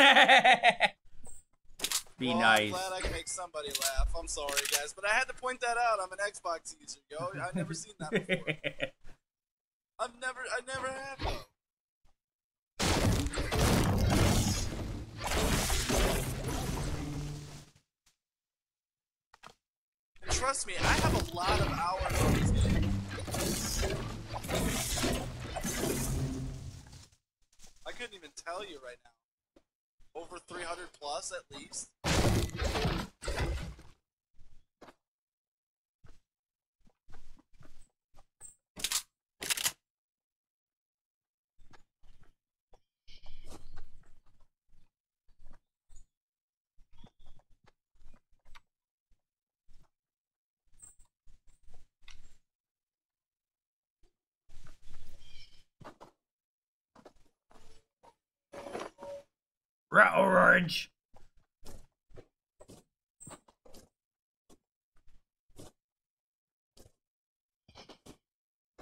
Be well, nice. I'm glad I can make somebody laugh. I'm sorry, guys, but I had to point that out. I'm an Xbox user, yo. I've never seen that before. I've never, I never have though. And trust me, I have a lot of hours on this game. I couldn't even tell you right now. Over three hundred plus, at least. Orange.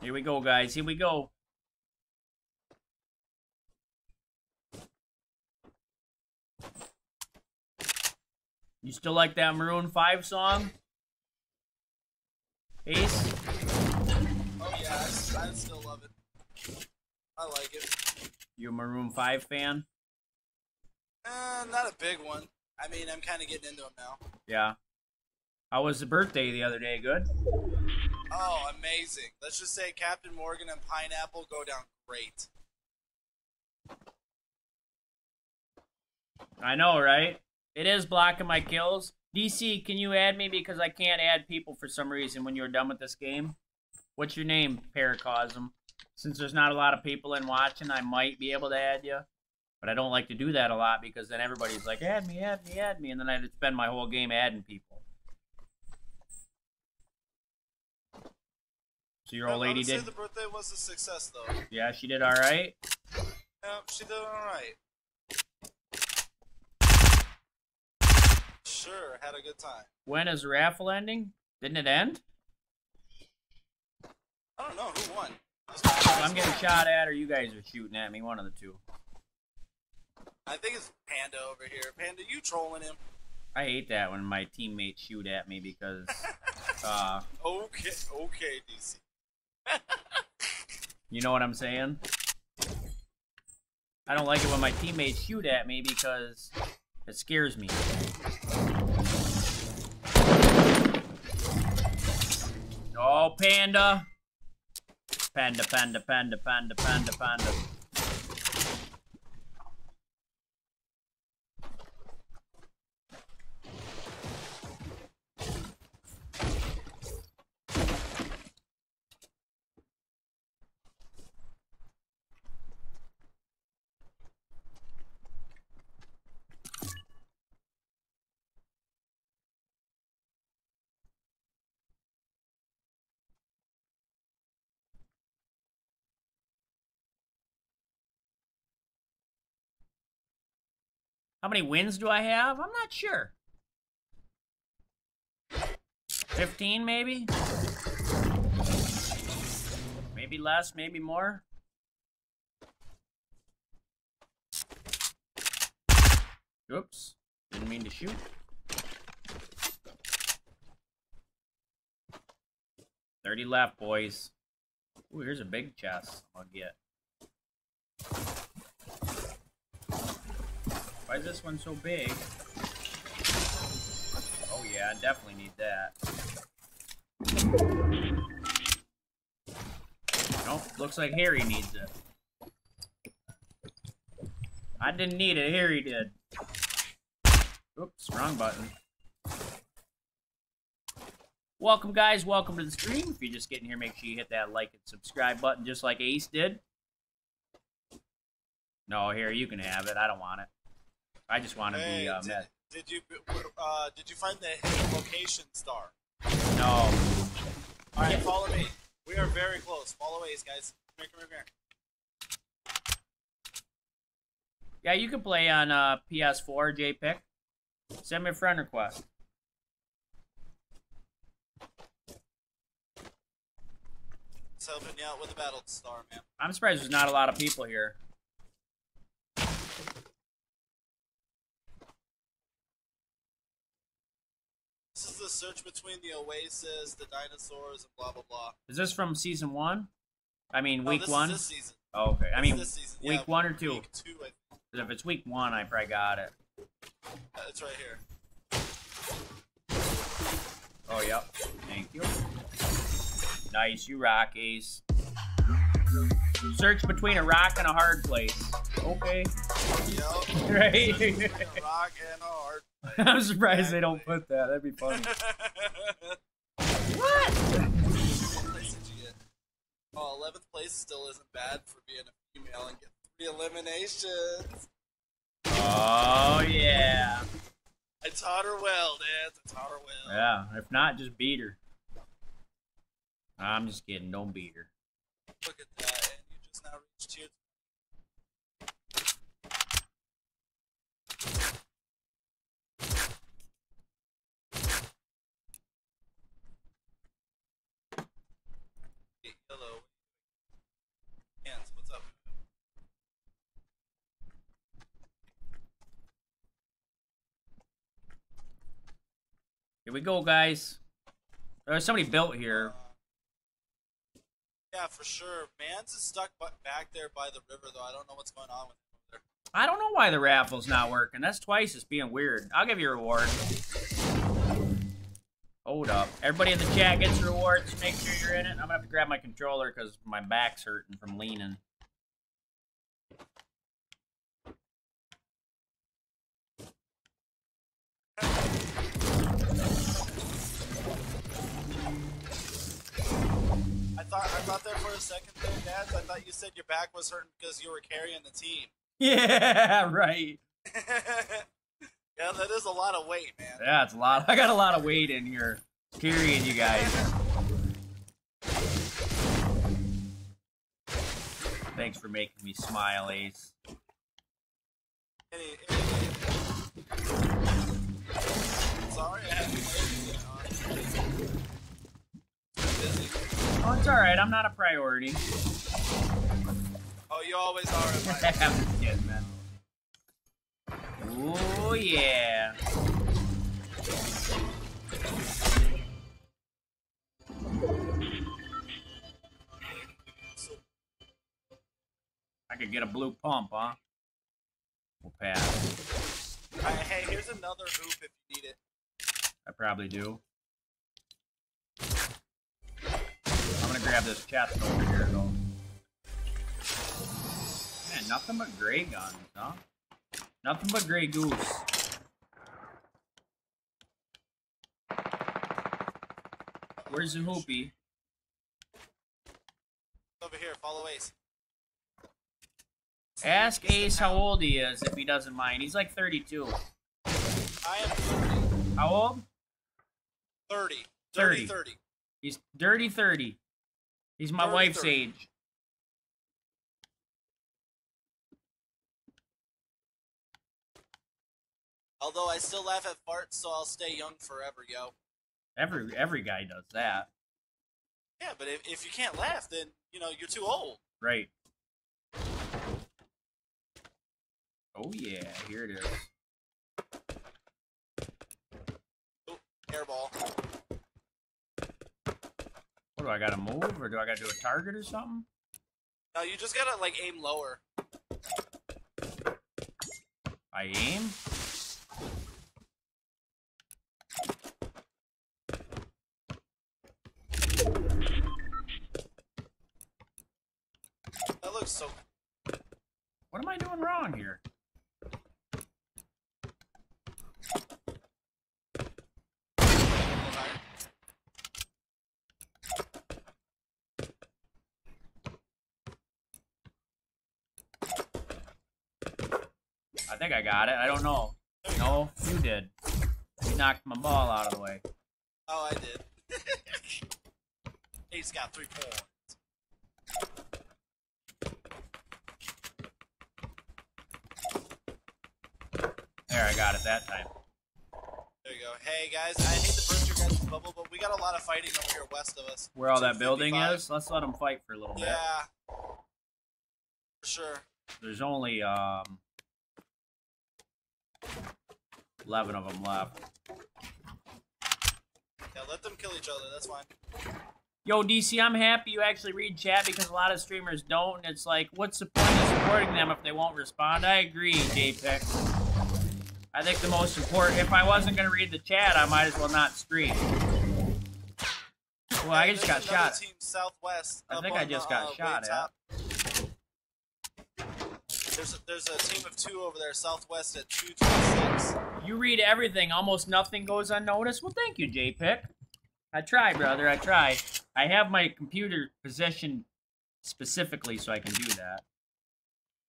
Here we go, guys. Here we go. You still like that Maroon five song? Ace? Oh, yeah. I, I still love it. I like it. You a Maroon five fan? Uh, not a big one. I mean, I'm kind of getting into them now. Yeah. How was the birthday the other day? Good? Oh, amazing. Let's just say Captain Morgan and Pineapple go down great. I know, right? It is blocking my kills, D C, can you add me? Because I can't add people for some reason when you're done with this game. What's your name, Paracosm? Since there's not a lot of people in watching, I might be able to add you. But I don't like to do that a lot because then everybody's like, add me, add me, add me. And then I just spend my whole game adding people. So your old lady did... the birthday was a success, though. Yeah, she did all right? Yeah, she did all right. Sure, had a good time. When is the raffle ending? Didn't it end? I don't know who won. I'm getting shot at, or you guys are shooting at me. One of the two. I think it's Panda over here. Panda, you trolling him? I hate that when my teammates shoot at me because. uh, okay, okay, D C. You know what I'm saying? I don't like it when my teammates shoot at me because it scares me. Oh, Panda! Panda, panda, panda, panda, panda, panda. How many wins do I have? I'm not sure. fifteen, maybe? Maybe less, maybe more. Oops. Didn't mean to shoot. thirty left, boys. Ooh, here's a big chest I'll get. Why is this one so big? Oh yeah, I definitely need that. Nope, looks like Harry needs it. I didn't need it, Harry did. Oops, wrong button. Welcome guys, welcome to the stream. If you're just getting here, make sure you hit that like and subscribe button just like Ace did. No, Harry, you can have it. I don't want it. I just want to hey, be uh, did, met. Did you uh, did you find the hidden location star? No. All right, yeah. Follow me. We are very close. Follow Ace, guys. Come here, come here, come here. Yeah, you can play on uh, P S four, JPEG. Send me a friend request. It's helping you out with the battle star, man. I'm surprised there's not a lot of people here. This is the search between the oasis, the dinosaurs, and blah, blah, blah. Is this from season one? I mean, week one? No, this is this season. Oh, okay. I mean, week one or two? Week two, I think. If it's week one, I probably got it. Uh, it's right here. Oh, yep. Thank you. Nice. You rock, Ace. Search between a rock and a hard place. Okay. Yep. Right? Between a rock and a hard place. I'm surprised exactly. They don't put that. That'd be funny. What? Oh, eleventh place still isn't bad for being a female and get three eliminations. Oh, yeah. I taught her well, Dad. I taught her well. Yeah, if not, just beat her. I'm just kidding. Don't beat her. Look at that. And you just now reached here. Hello. Hands, what's up? Here we go, guys. There's somebody built here. Uh, yeah, for sure. Man's is stuck back there by the river, though. I don't know what's going on with him over there. I don't know why the raffle's not working. That's twice. It's being weird. I'll give you a reward. Hold up. Everybody in the chat gets rewards. Make sure you're in it. I'm going to have to grab my controller because my back's hurting from leaning. thought there for a second there, Dads. I thought you said your back was hurting because you were carrying the team. Yeah, right. Yeah, that is a lot of weight, man. That's a lot. I got a lot of weight in here carrying you guys. Thanks for making me smile, Ace. Any, any, any. Sorry, I haven't played it yet, honestly. Oh, it's alright, I'm not a priority. Oh, you always are a priority. I'm just kidding, man. Oh, yeah. I could get a blue pump, huh? We'll pass. Right, hey, here's another hoop if you need it. I probably do. I'm gonna grab this chest over here, though. Man, nothing but gray guns, huh? Nothing but gray goose. Where's the hoopy? Over here, follow Ace. Ask Ace how old he is, if he doesn't mind. He's like thirty-two. I am thirty. How old? thirty. Dirty thirty. thirty. He's dirty thirty. He's my wife's age. Although I still laugh at farts, so I'll stay young forever, yo. Every every guy does that. Yeah, but if, if you can't laugh, then, you know, you're too old. Right. Oh, yeah. Here it is. Oh, airball. Do I gotta move, or do I gotta do a target or something? No, you just gotta, like, aim lower. I aim? That looks so... What am I doing wrong here? I think I got it. I don't know. No, you did. You knocked my ball out of the way. Oh, I did. He's got three points. There, I got it that time. There you go. Hey, guys, I hate to burst your guys' bubble, but we got a lot of fighting over here west of us. Where all that building is? Let's let them fight for a little bit. Yeah. For sure. There's only, um... eleven of them left. Yeah, let them kill each other. That's fine. Yo, D C, I'm happy you actually read chat because a lot of streamers don't. And it's like, what's the point of supporting them if they won't respond? I agree, JPEG. I think the most important... If I wasn't going to read the chat, I might as well not stream. Well, I just got shot. I think I just got shot at. There's a, there's a team of two over there, southwest at two twenty-six. You read everything. Almost nothing goes unnoticed. Well, thank you, JPEG. I try, brother. I try. I have my computer positioned specifically so I can do that.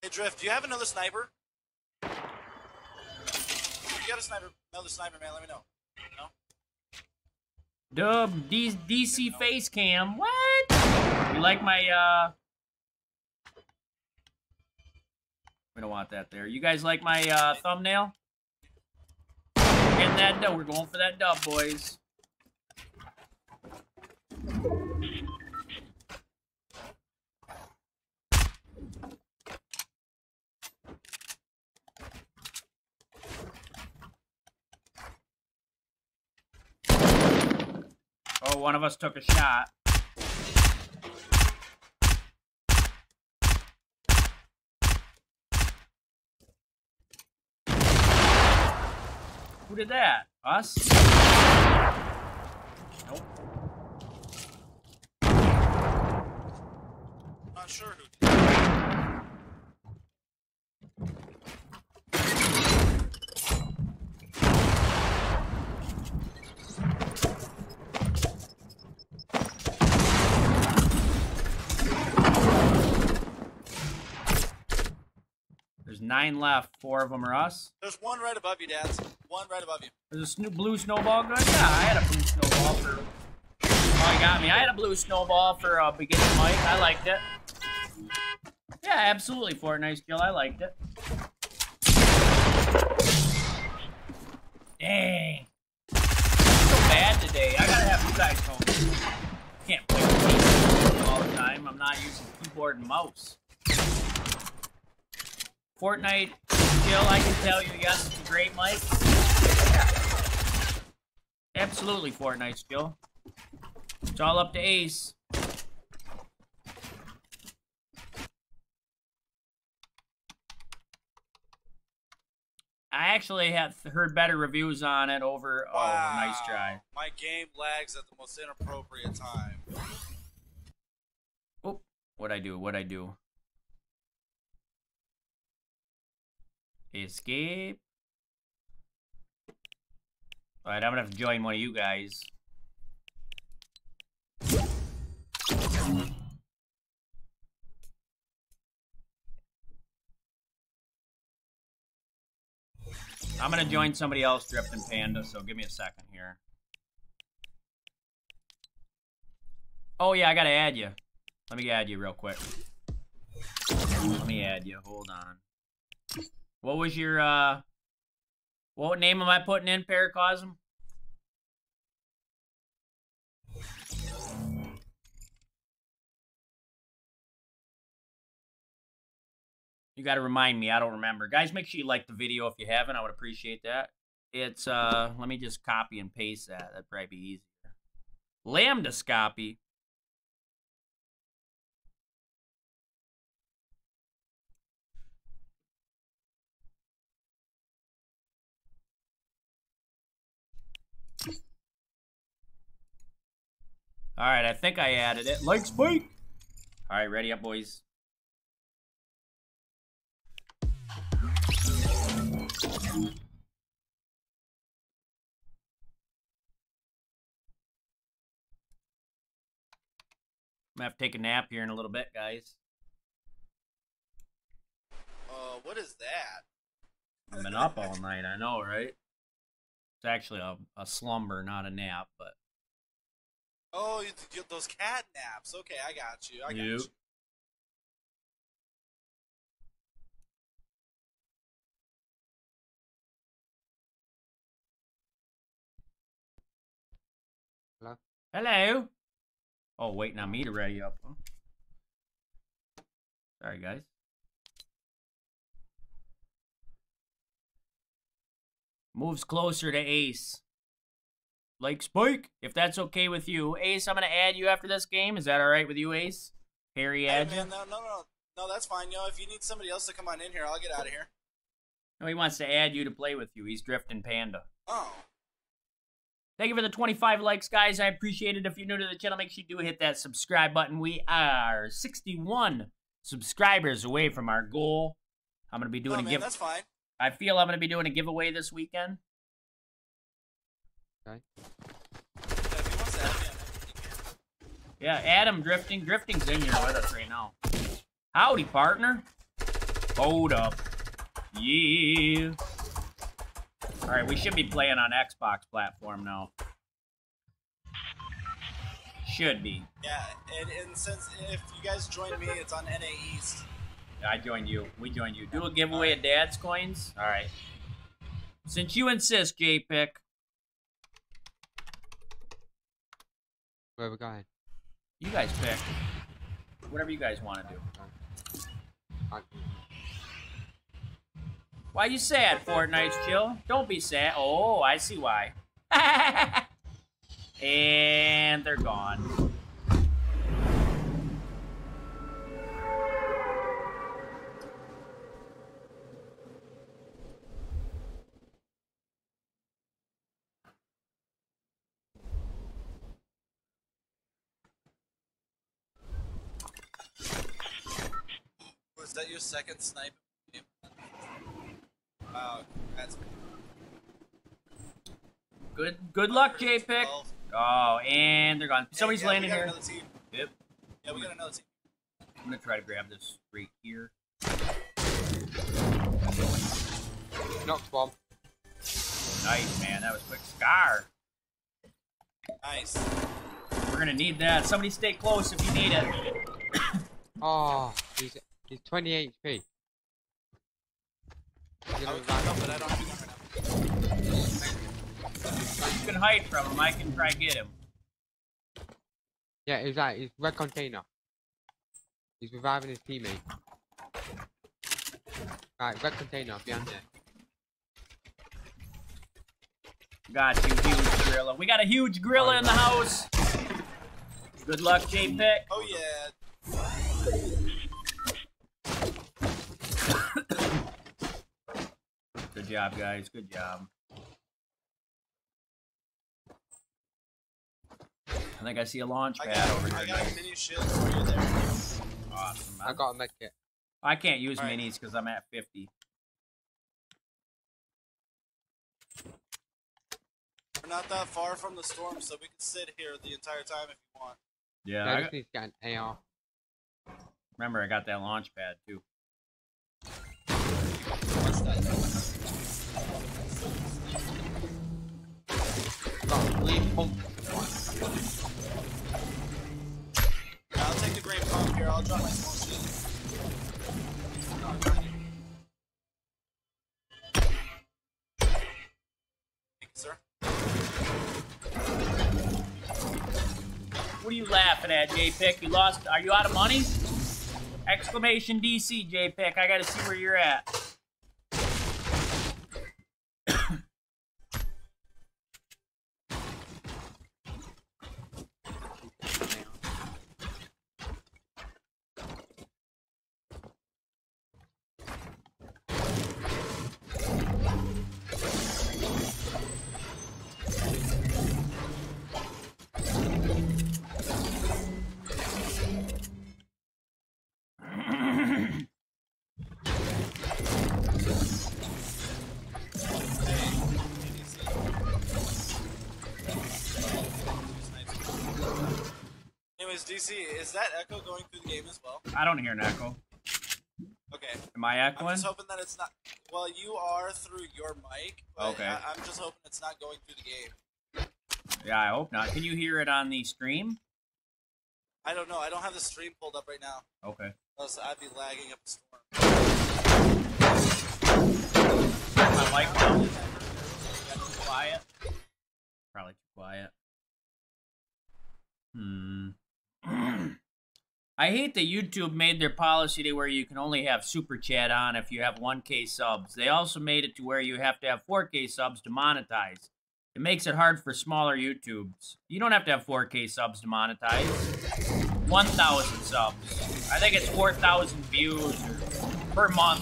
Hey, Drift, do you have another sniper? If you got a sniper, another sniper, man, let me know. No? Dub, D DC no. Face cam. What? You like my, uh... We don't want that there. You guys like my uh, thumbnail? Getting that dub. We're going for that dub, boys. Oh, one of us took a shot. Who did that? Us? Nope. Not sure who did that. Nine left. Four of them are us. There's one right above you, Dad. One right above you. There's a blue snowball gun? Yeah, I had a blue snowball for... Oh, you got me. I had a blue snowball for a uh, beginning mic. I liked it. Yeah, absolutely, Fortnite's kill. I liked it. Dang. I'm so bad today. I gotta have you guys home. Can't play with all the time. I'm not using keyboard and mouse. Fortnite kill, I can tell you, yes, it's a great mic. Yeah. Absolutely, Fortnite skill. It's all up to Ace. I actually have heard better reviews on it over. Wow. Oh, nice try. My game lags at the most inappropriate time. Oh, what'd I do? What'd I do? Escape. Alright, I'm gonna have to join one of you guys. I'm gonna join somebody else, Drippin' Panda, so give me a second here. Oh yeah, I gotta add you. Let me add you real quick. Let me add you, hold on. What was your, uh... what name am I putting in, Paracosm? You gotta remind me, I don't remember. Guys, make sure you like the video if you haven't, I would appreciate that. It's, uh, let me just copy and paste that, that'd probably be easier. Lambdascopy. Alright, I think I added it. Like Spike! Alright, ready up, boys. I'm gonna have to take a nap here in a little bit, guys. Uh, what is that? I've been up all night, I know, right? It's actually a, a slumber, not a nap, but... Oh, you get those cat naps. Okay, I got you, I got you. you. Hello? Hello? Oh, waiting on me to ready up. Huh? Sorry, guys. Moves closer to Ace. Like Spike, if that's okay with you. Ace, I'm going to add you after this game. Is that all right with you, Ace? Harry, add hey, man, you? No, no, no. No, that's fine. You know, if you need somebody else to come on in here, I'll get out of here. No, he wants to add you to play with you. He's Drifting Panda. Oh. Thank you for the twenty-five likes, guys. I appreciate it. If you're new to the channel, make sure you do hit that subscribe button. We are sixty-one subscribers away from our goal. I'm going to be doing oh, a man, give- that's fine. I feel I'm going to be doing a giveaway this weekend. Okay. Yeah, Adam Drifting. Drifting's in here with us right now. Howdy, partner. Hold up. Yeah. All right, we should be playing on Xbox platform now. Should be. Yeah, and, and since if you guys join me, it's on N A East. Yeah, I joined you. We joined you. Do a giveaway right. of Dad's coins. All right. Since you insist, J Pick. Where we going? You guys pick. Whatever you guys want to do. I Why you sad, Fortnite's chill? Don't be sad. Oh, I see why. And they're gone. Was that your second sniper? Wow, that's good. Good luck, J Pick. Oh, and they're gone. Somebody's hey, yeah, landing here. Yep. Yeah, we got another team. I'm gonna try to grab this right here. Knocked bomb. Nice, man. That was quick. Scar. Nice. We're gonna need that. Somebody stay close if you need it. Oh, he's he's twenty-eight H P. You know, can hide from him. I can try get him. Yeah, he's like he's red container. He's reviving his teammate. Right, red container behind there. Got you, huge gorilla. We got a huge gorilla in the house. Good luck, J-Pick. Oh yeah. Good job, guys. Good job. I think I see a launch pad got, over here. I got a mini shield for you there. Awesome. I got a med kit. I can't use right. minis because I'm at fifty. We're not that far from the storm, so we can sit here the entire time if you want. Yeah. I got, got an A R. Remember, I got that launch pad too. I'll take the great pump here. I'll drop my small shield. What are you laughing at, J-Pick? You lost. Are you out of money? Exclamation D C, J-Pick. I gotta see where you're at. D C, is that echo going through the game as well? I don't hear an echo. Okay. Am I echoing? I'm just hoping that it's not... Well, you are through your mic, but okay. I, I'm just hoping it's not going through the game. Yeah, I hope not. Can you hear it on the stream? I don't know. I don't have the stream pulled up right now. Okay. Unless I'd be lagging up the storm. My mic down. Quiet. Probably too quiet. Hmm... I hate that YouTube made their policy to where you can only have Super Chat on if you have one K subs. They also made it to where you have to have four K subs to monetize. It makes it hard for smaller YouTubes. You don't have to have four K subs to monetize. one thousand subs. I think it's four thousand views per month.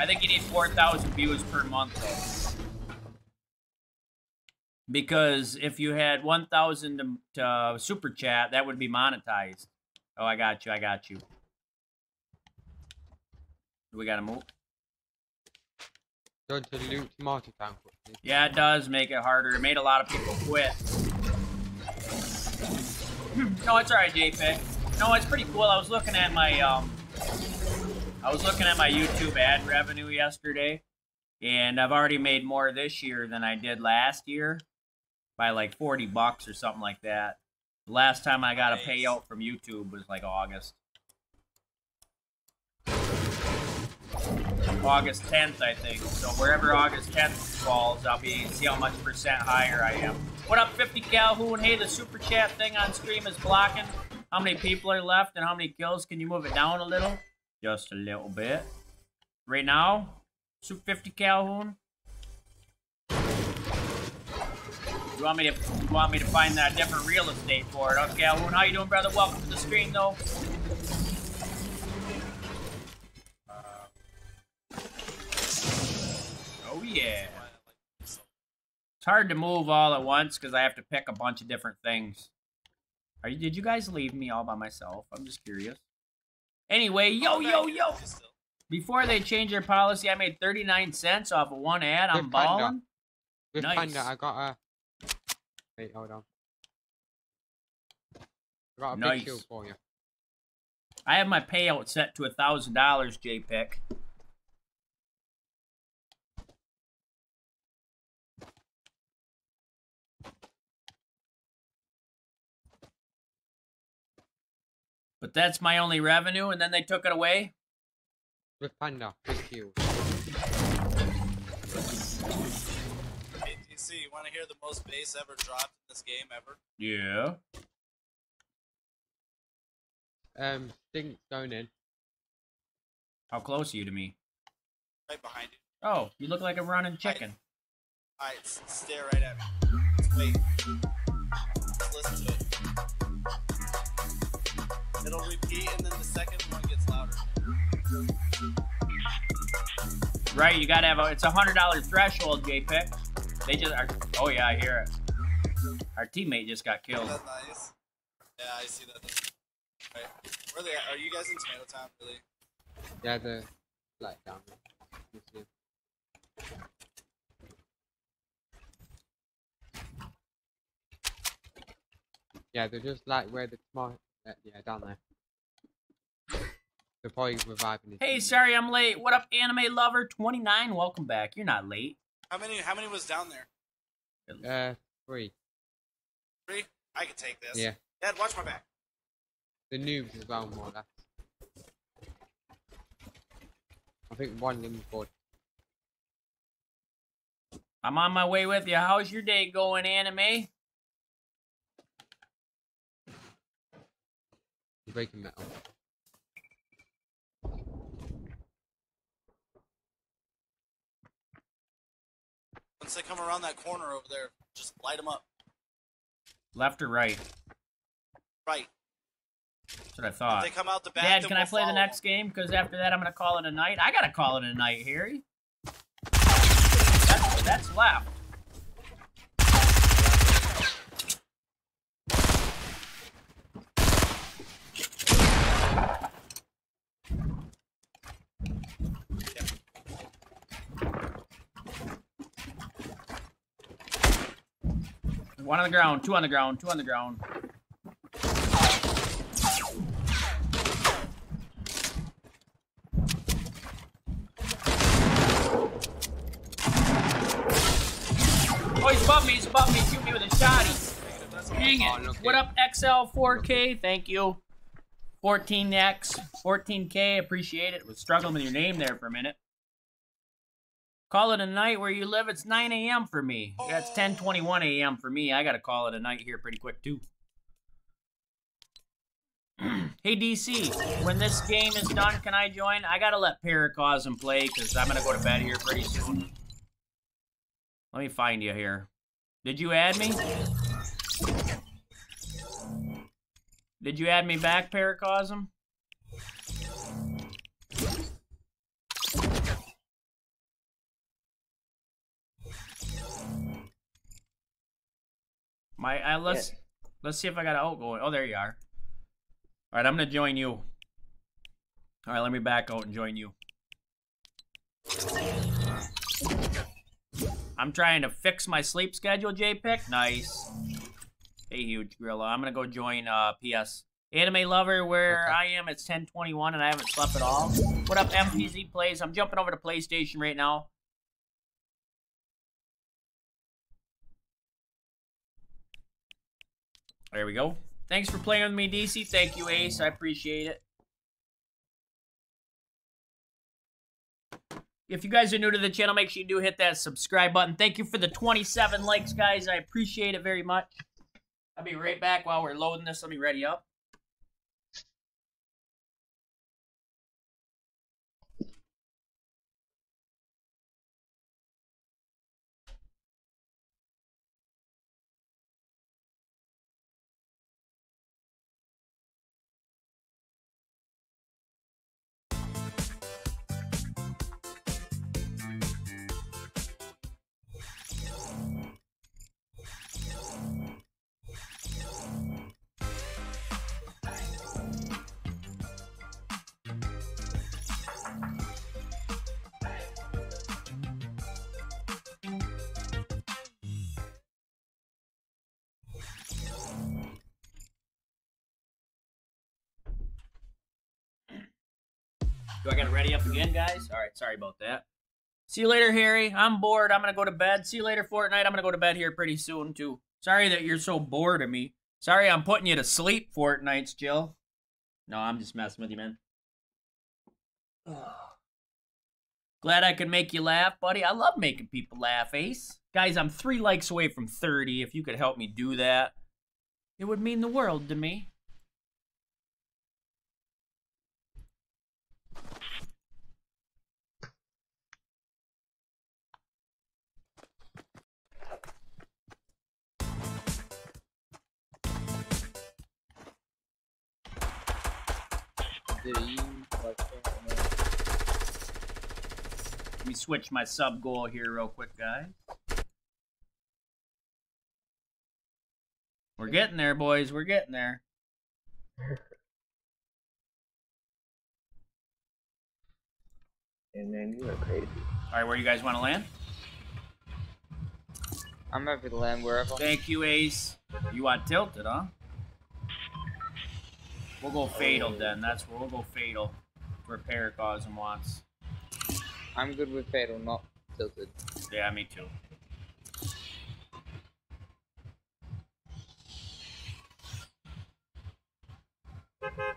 I think you need four thousand views per month, though. Because if you had one thousand to, to uh, Super Chat, that would be monetized. Oh, I got you, I got you. Do we gotta move? Go to loot tomato town. Yeah, it does make it harder. It made a lot of people quit. No, it's alright, J-Pick. No, it's pretty cool. I was looking at my, um... I was looking at my YouTube ad revenue yesterday. And I've already made more this year than I did last year by like forty bucks or something like that. The last time I got nice. a payout from YouTube was like August. August tenth, I think. So wherever August tenth falls, I'll be see how much percent higher I am. What up, fifty Calhoun? Hey, the super chat thing on stream is blocking. How many people are left and how many kills? Can you move it down a little? Just a little bit. Right now? Super fifty Calhoun. You want me to you want me to find that different real estate for it, huh, Calhoun? How you doing, brother? Welcome to the stream, though. Oh yeah. It's hard to move all at once because I have to pick a bunch of different things. Are you? Did you guys leave me all by myself? I'm just curious. Anyway, yo yo yo. Before they changed their policy, I made thirty-nine cents off of one ad. I'm balling. With nice. Panda, I got a... Wait, hold on. I got a nice. big shield for you. I have my payout set to one thousand dollars, J-Pick. But that's my only revenue, and then they took it away? With Panda, thank you. Hey, T C, you want to hear the most bass ever dropped in this game ever? Yeah. Um, Stink's going in. How close are you to me? Right behind you. Oh, you look like a running chicken. Alright, stare right at me. Wait. Let's listen to it. It'll repeat, and then the second one gets louder. Right, you gotta have a, it's a one hundred dollar threshold, JPEG. They just are, oh yeah, I hear it. Our teammate just got killed. Isn't that nice? Yeah, I see that. Right. Where are they at? Are you guys in tomato time, really? Yeah, the light down there. Yeah, they're just like where the tomato, uh, yeah, down there. They're probably reviving. Hey, sorry I'm late. What up, Anime Lover twenty-nine? Welcome back. You're not late. How many? How many was down there? Uh, three. Three? I can take this. Yeah. Dad, watch my back. The noobs as well, more or less. I think one of them is bored. I'm on my way with you. How's your day going, Anime? Breaking metal. Once they come around that corner over there, just light them up. Left or right? Right. That's what I thought. If they come out the back, Dad, can we'll I play the next them. game? Because after that, I'm going to call it a night. I got to call it a night, Harry. That's, that's left. One on the ground, two on the ground, two on the ground. Oh, he's above me, he's above me, shoot me with a shotty. Dang it. Oh, what up, X L four K? Thank you. fourteen X, fourteen K, appreciate it. Was struggling with your name there for a minute. Call it a night where you live. It's nine A M for me. That's ten twenty-one A M for me. I gotta call it a night here pretty quick too. Hey D C, when this game is done, can I join? I gotta let Paracosm play because I'm gonna go to bed here pretty soon. Let me find you here. Did you add me? Did you add me back, Paracosm? My, I, let's yeah. let's see if I got an out going. Oh, there you are. All right, I'm gonna join you. All right, let me back out and join you. I'm trying to fix my sleep schedule, JPEG. Nice. Hey, Huge Gorilla. I'm gonna go join uh, P S Anime Lover where okay. I am. It's ten twenty-one and I haven't slept at all. What up, M P Z Plays? I'm jumping over to PlayStation right now. There we go. Thanks for playing with me, D C. Thank you, Ace. I appreciate it. If you guys are new to the channel, make sure you do hit that subscribe button. Thank you for the twenty-seven likes, guys. I appreciate it very much. I'll be right back while we're loading this. Let me ready up. Do I gotta ready up again, guys? All right, sorry about that. See you later, Harry. I'm bored. I'm gonna go to bed. See you later, Fortnite. I'm gonna go to bed here pretty soon, too. Sorry that you're so bored of me. Sorry I'm putting you to sleep, Fortnite's Jill. No, I'm just messing with you, man. Glad I could make you laugh, buddy. I love making people laugh, Ace. Guys, I'm three likes away from thirty. If you could help me do that, it would mean the world to me. Let me switch my sub goal here real quick, guys. We're getting there, boys. We're getting there. And man, you are crazy. All right, where you guys want to land? I'm ready to land wherever. Thank you, Ace. You want tilted, huh? We'll go fatal then. That's where we'll go fatal. Repair cause and wants. I'm good with fatal, not tilted. Yeah, me too.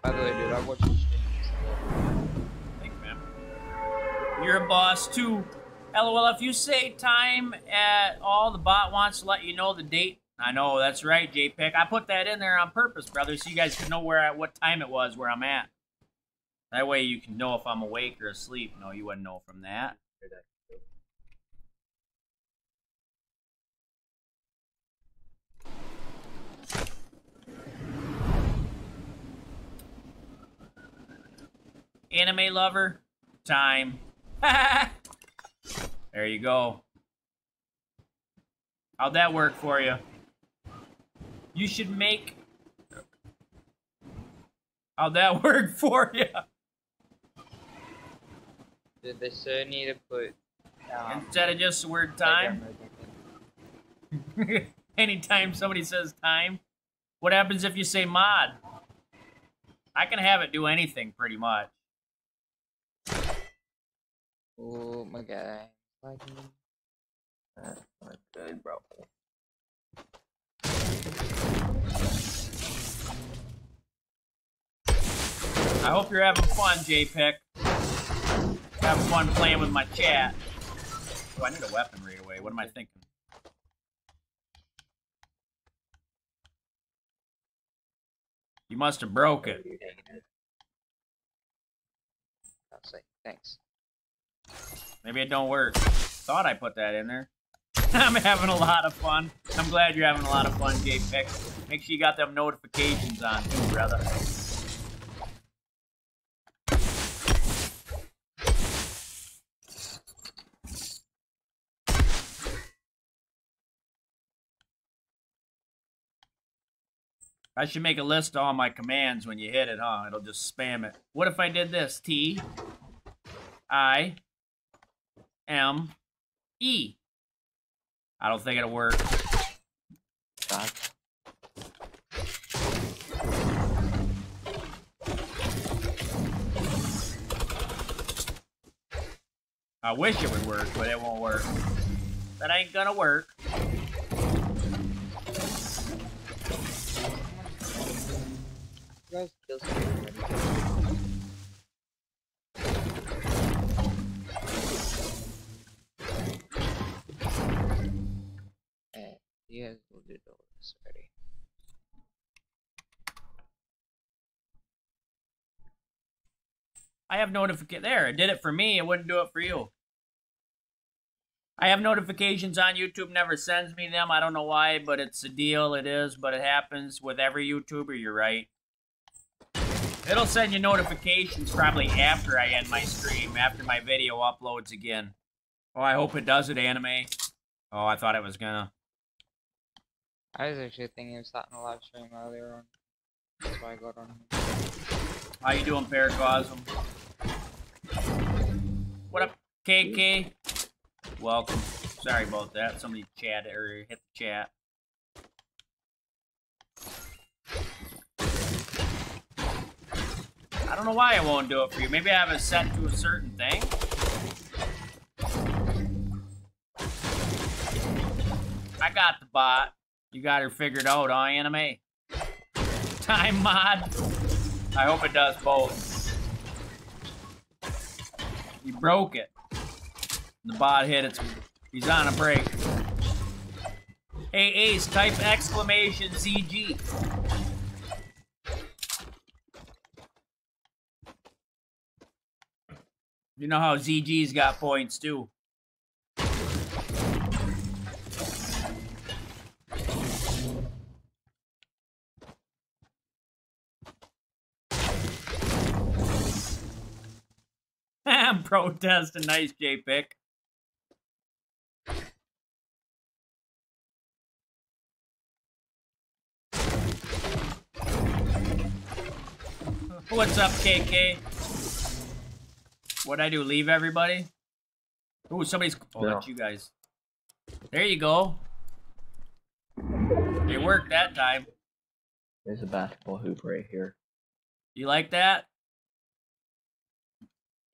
By the way, dude, I watched your stream. Thanks, man. You're a boss too. LOL, if you say time at all, the bot wants to let you know the date. I know, that's right, JPEG. I put that in there on purpose, brother, so you guys could know where I, what time it was, where I'm at. That way you can know if I'm awake or asleep. No, you wouldn't know from that. Anime lover, time. There you go. How'd that work for you? You should make... How'd that work for you? Dude, they so need to put... Um, Instead of just the word time? Anytime somebody says time, what happens if you say mod? I can have it do anything, pretty much. Oh my god. That's not good, bro. I hope you're having fun, JPEG. Having fun playing with my chat. Oh, I need a weapon right away. What am I thinking? You must have broke it. Thanks. Maybe it don't work. Thought I put that in there. I'm having a lot of fun. I'm glad you're having a lot of fun, JPEG. Make sure you got them notifications on, too, brother. I should make a list of all my commands when you hit it, huh? It'll just spam it. What if I did this? T, I, M, E. I don't think it'll work. God. I wish it would work, but it won't work. That ain't gonna work. You guys will do this already. I have notification. There, it did it for me. It wouldn't do it for you. I have notifications on YouTube. Never sends me them. I don't know why, but it's a deal. It is, but it happens with every YouTuber. You're right. It'll send you notifications probably after I end my stream, after my video uploads again. Oh, I hope it does it, anime. Oh, I thought it was gonna. I was actually thinking of starting a live stream earlier on. That's why I got on here. How you doing, Paracosm? What up, K K? Welcome. Sorry about that. Somebody chat or hit the chat. I don't know why I won't do it for you. Maybe I have it set to a certain thing. I got the bot. You got her figured out, huh, anime? Time mod. I hope it does both. He broke it. The bot hit it. He's on a break. Hey Ace, type exclamation Z G. You know how Z G's got points too. Protest a nice J P I C. What's up, K K? What'd I do? Leave everybody? Ooh, somebody's. Oh, yeah. That's you guys. There you go. It worked that time. There's a basketball hoop right here. You like that?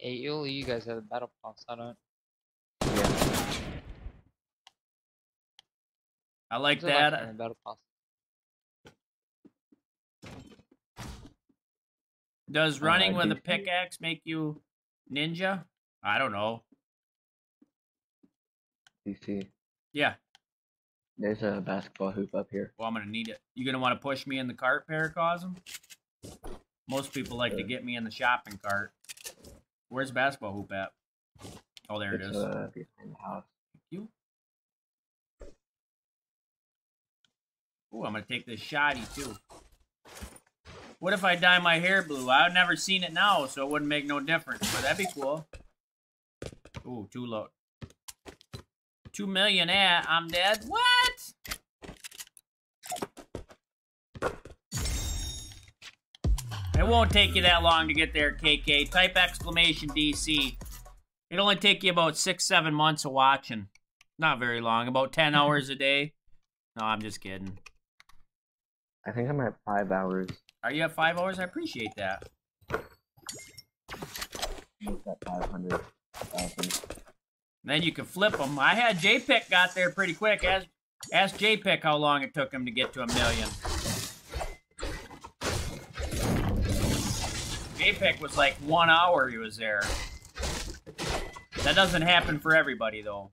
Hey, only you guys have a battle pass, I don't. Yeah. I like that. Like battle pass. Does running uh, with a pickaxe make you ninja? I don't know. You see? Yeah. There's a basketball hoop up here. Well, I'm gonna need it. You gonna want to push me in the cart, Paracosm? Most people like sure. to get me in the shopping cart. Where's the basketball hoop at? Oh, there it's, it is. Uh, behind the house. Thank you. Ooh, I'm gonna take this shoddy too. What if I dye my hair blue? I've never seen it now, so it wouldn't make no difference. But that'd be cool. Ooh, too low. Two million at I'm dead. What? It won't take you that long to get there, K K. Type exclamation D C. It'll only take you about six, seven months of watching. Not very long. About ten hours a day. No, I'm just kidding. I think I'm at five hours. Are you at five hours? I appreciate that. I'm at five hundred thousand. Then you can flip them. I had J P I C got there pretty quick. Ask, ask J P I C how long it took him to get to a million. J P I C was like one hour he was there. That doesn't happen for everybody, though.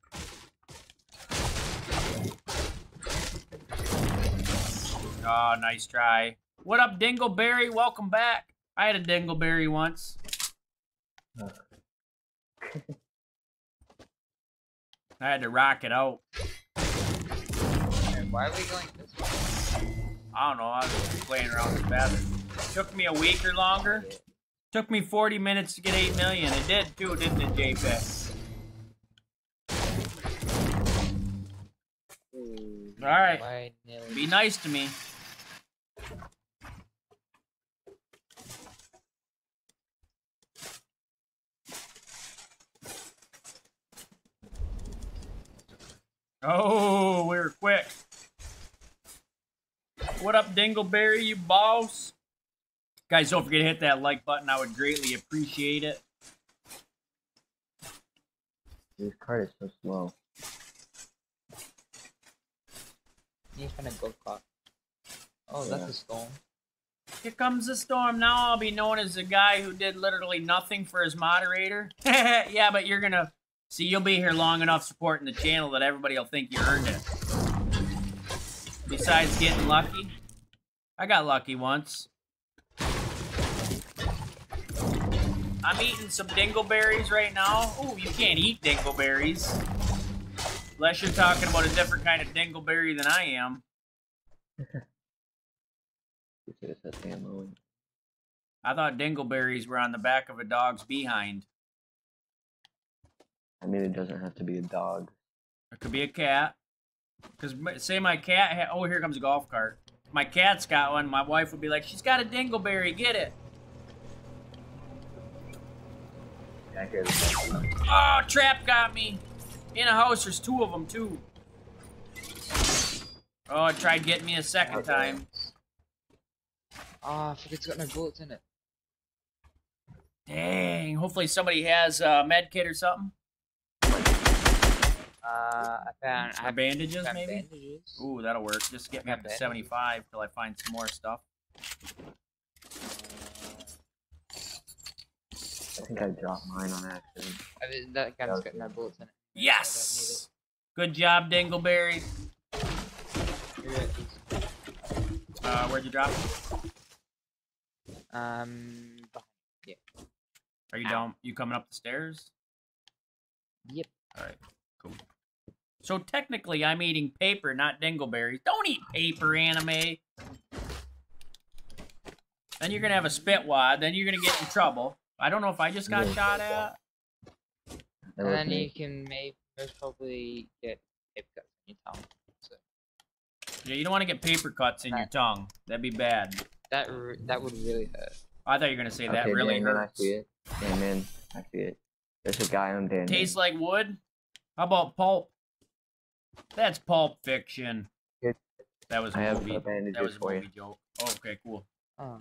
Oh, nice try. What up, Dingleberry? Welcome back. I had a Dingleberry once. I had to rock it out. And why are we going this way? I don't know. I was just playing around with the bathroom. It took me a week or longer. Took me forty minutes to get eight million. It did too, didn't it, J P E G? All right. Be nice to me. Oh, we were quick. What up, Dingleberry? You boss. Guys, don't forget to hit that like button. I would greatly appreciate it. This cart is so slow. He's gonna go caught. Oh, yeah. That's a storm. Here comes the storm. Now I'll be known as the guy who did literally nothing for his moderator. Yeah, but you're gonna... See, you'll be here long enough supporting the channel that everybody will think you earned it. Besides getting lucky. I got lucky once. I'm eating some dingleberries right now. Ooh, you can't eat dingleberries. Unless you're talking about a different kind of dingleberry than I am. I thought dingleberries were on the back of a dog's behind. I mean, it doesn't have to be a dog. It could be a cat. Because say my cat ha oh, here comes a golf cart. My cat's got one. My wife would be like, she's got a dingleberry, get it. Oh, trap got me. In a house, there's two of them, too. Oh, it tried getting me a second time. Ah, oh, I forget to get my bullets in it. Dang, hopefully somebody has a med kit or something. Uh, I found... Or I bandages, found maybe? Bandages. Ooh, that'll work. Just get me up to bandages. seventy-five till I find some more stuff. Uh, think I dropped mine on accident. I mean, that guy was getting that bullets in it. Yes! So good job, Dingleberry. Uh, where'd you drop it? Um, yeah. Are you Ow. down? You coming up the stairs? Yep. Alright, cool. So technically, I'm eating paper, not dingleberries. Don't eat paper, anime. Then you're gonna have a spit wad. Then you're gonna get in trouble. I don't know if I just got shot at. And then you can maybe most probably get paper cuts in your tongue. So. Yeah, you don't want to get paper cuts in that, your tongue. That'd be bad. That re that would really hurt. I thought you were gonna say okay, that really man, hurts. I see it. Damn, man, I see it. There's a guy on Dan. Tastes like wood. How about pulp? That's Pulp Fiction. That was a movie. That was a movie joke. Oh, okay, cool. Um,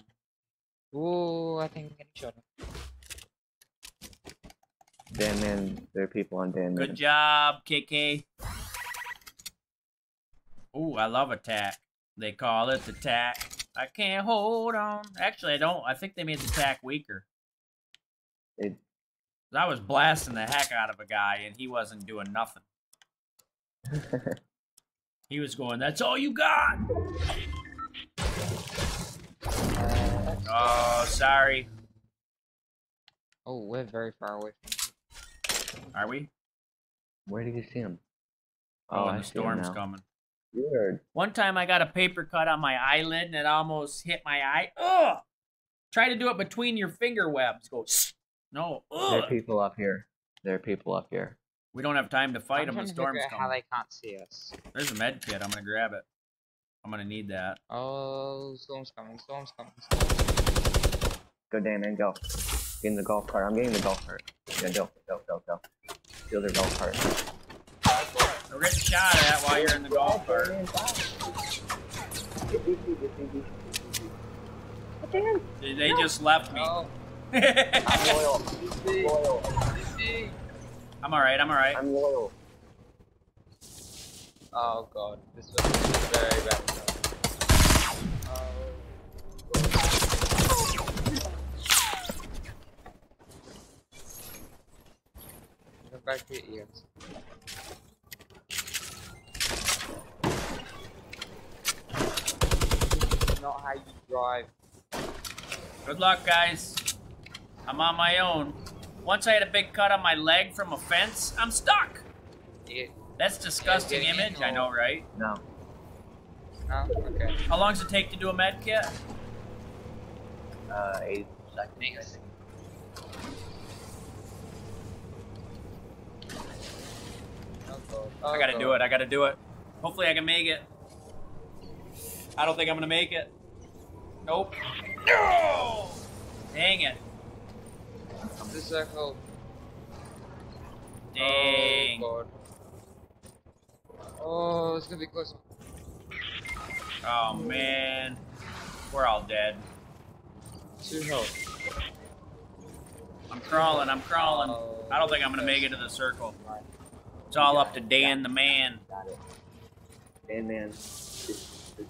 ooh, I think I'm getting shot. Dan Man, there are people on Dan Man. Good job, K K. Ooh, I love attack. They call it the tack. I can't hold on. Actually, I don't. I think they made the tack weaker. It... I was blasting the heck out of a guy, and he wasn't doing nothing. He was going, that's all you got! Oh, sorry. Oh, we're very far away from you. Are we? Where did you see him? Oh, oh and the storm's coming. Weird. One time I got a paper cut on my eyelid, and it almost hit my eye. Ugh! Try to do it between your finger webs. Go, no. Ugh. There are people up here. There are people up here. We don't have time to fight them. The storm's coming. How they can't see us. There's a med kit. I'm gonna grab it. I'm gonna need that. Oh, storm's coming. Storm's coming. Storm's... Go, Dan, man, go. Get in the golf cart. I'm getting the golf cart. Yeah, go, go, go, go. Steal their golf cart. We're getting shot at while you're in the golf cart. They just left me. Oh. I'm loyal. I'm loyal. I'm alright, I'm alright. I'm loyal. Oh god, this was very bad. Oh. Go back to your ears. This is not how you drive. Good luck, guys. I'm on my own. Once I had a big cut on my leg from a fence, I'm stuck! Yeah. That's disgusting yeah, image, I know, right? No. Oh, okay. How long does it take to do a med kit? Uh, eight seconds. I gotta do it, I gotta do it. Hopefully I can make it. I don't think I'm gonna make it. Nope. No! Dang it. This circle. Dang. Oh, God. Oh, it's gonna be close. Oh, man. We're all dead. Two health. I'm crawling, I'm crawling. Oh, I don't think I'm gonna make it to the circle. It's all up to Dan the man. Got it. Dan man. Did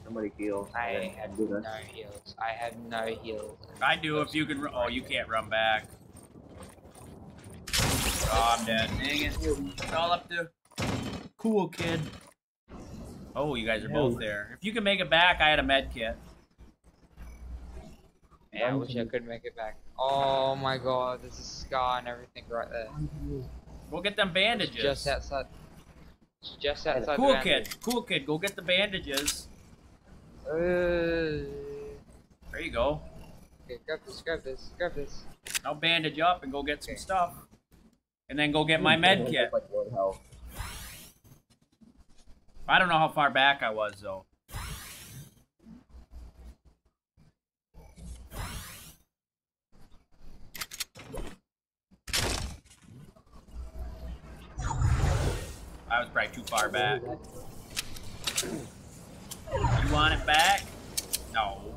somebody heal? I have no heals. I have no heals. I do if you can. Oh, you can't run back. Oh, I'm dead. Dang it. It's all up to... Cool, kid. Oh, you guys are both there. If you can make it back, I had a med kit. Yeah, I wish I could make it back. Oh my god, there's a scar and everything right there. Go get them bandages. It's just outside. It's just outside. Cool, kid. Cool, kid. Go get the bandages. Uh... There you go. Okay, grab this, grab this, grab this. I'll bandage up and go get some okay. stuff. And then go get my med kit. I don't know how far back I was, though. I was probably too far back. You want it back? No.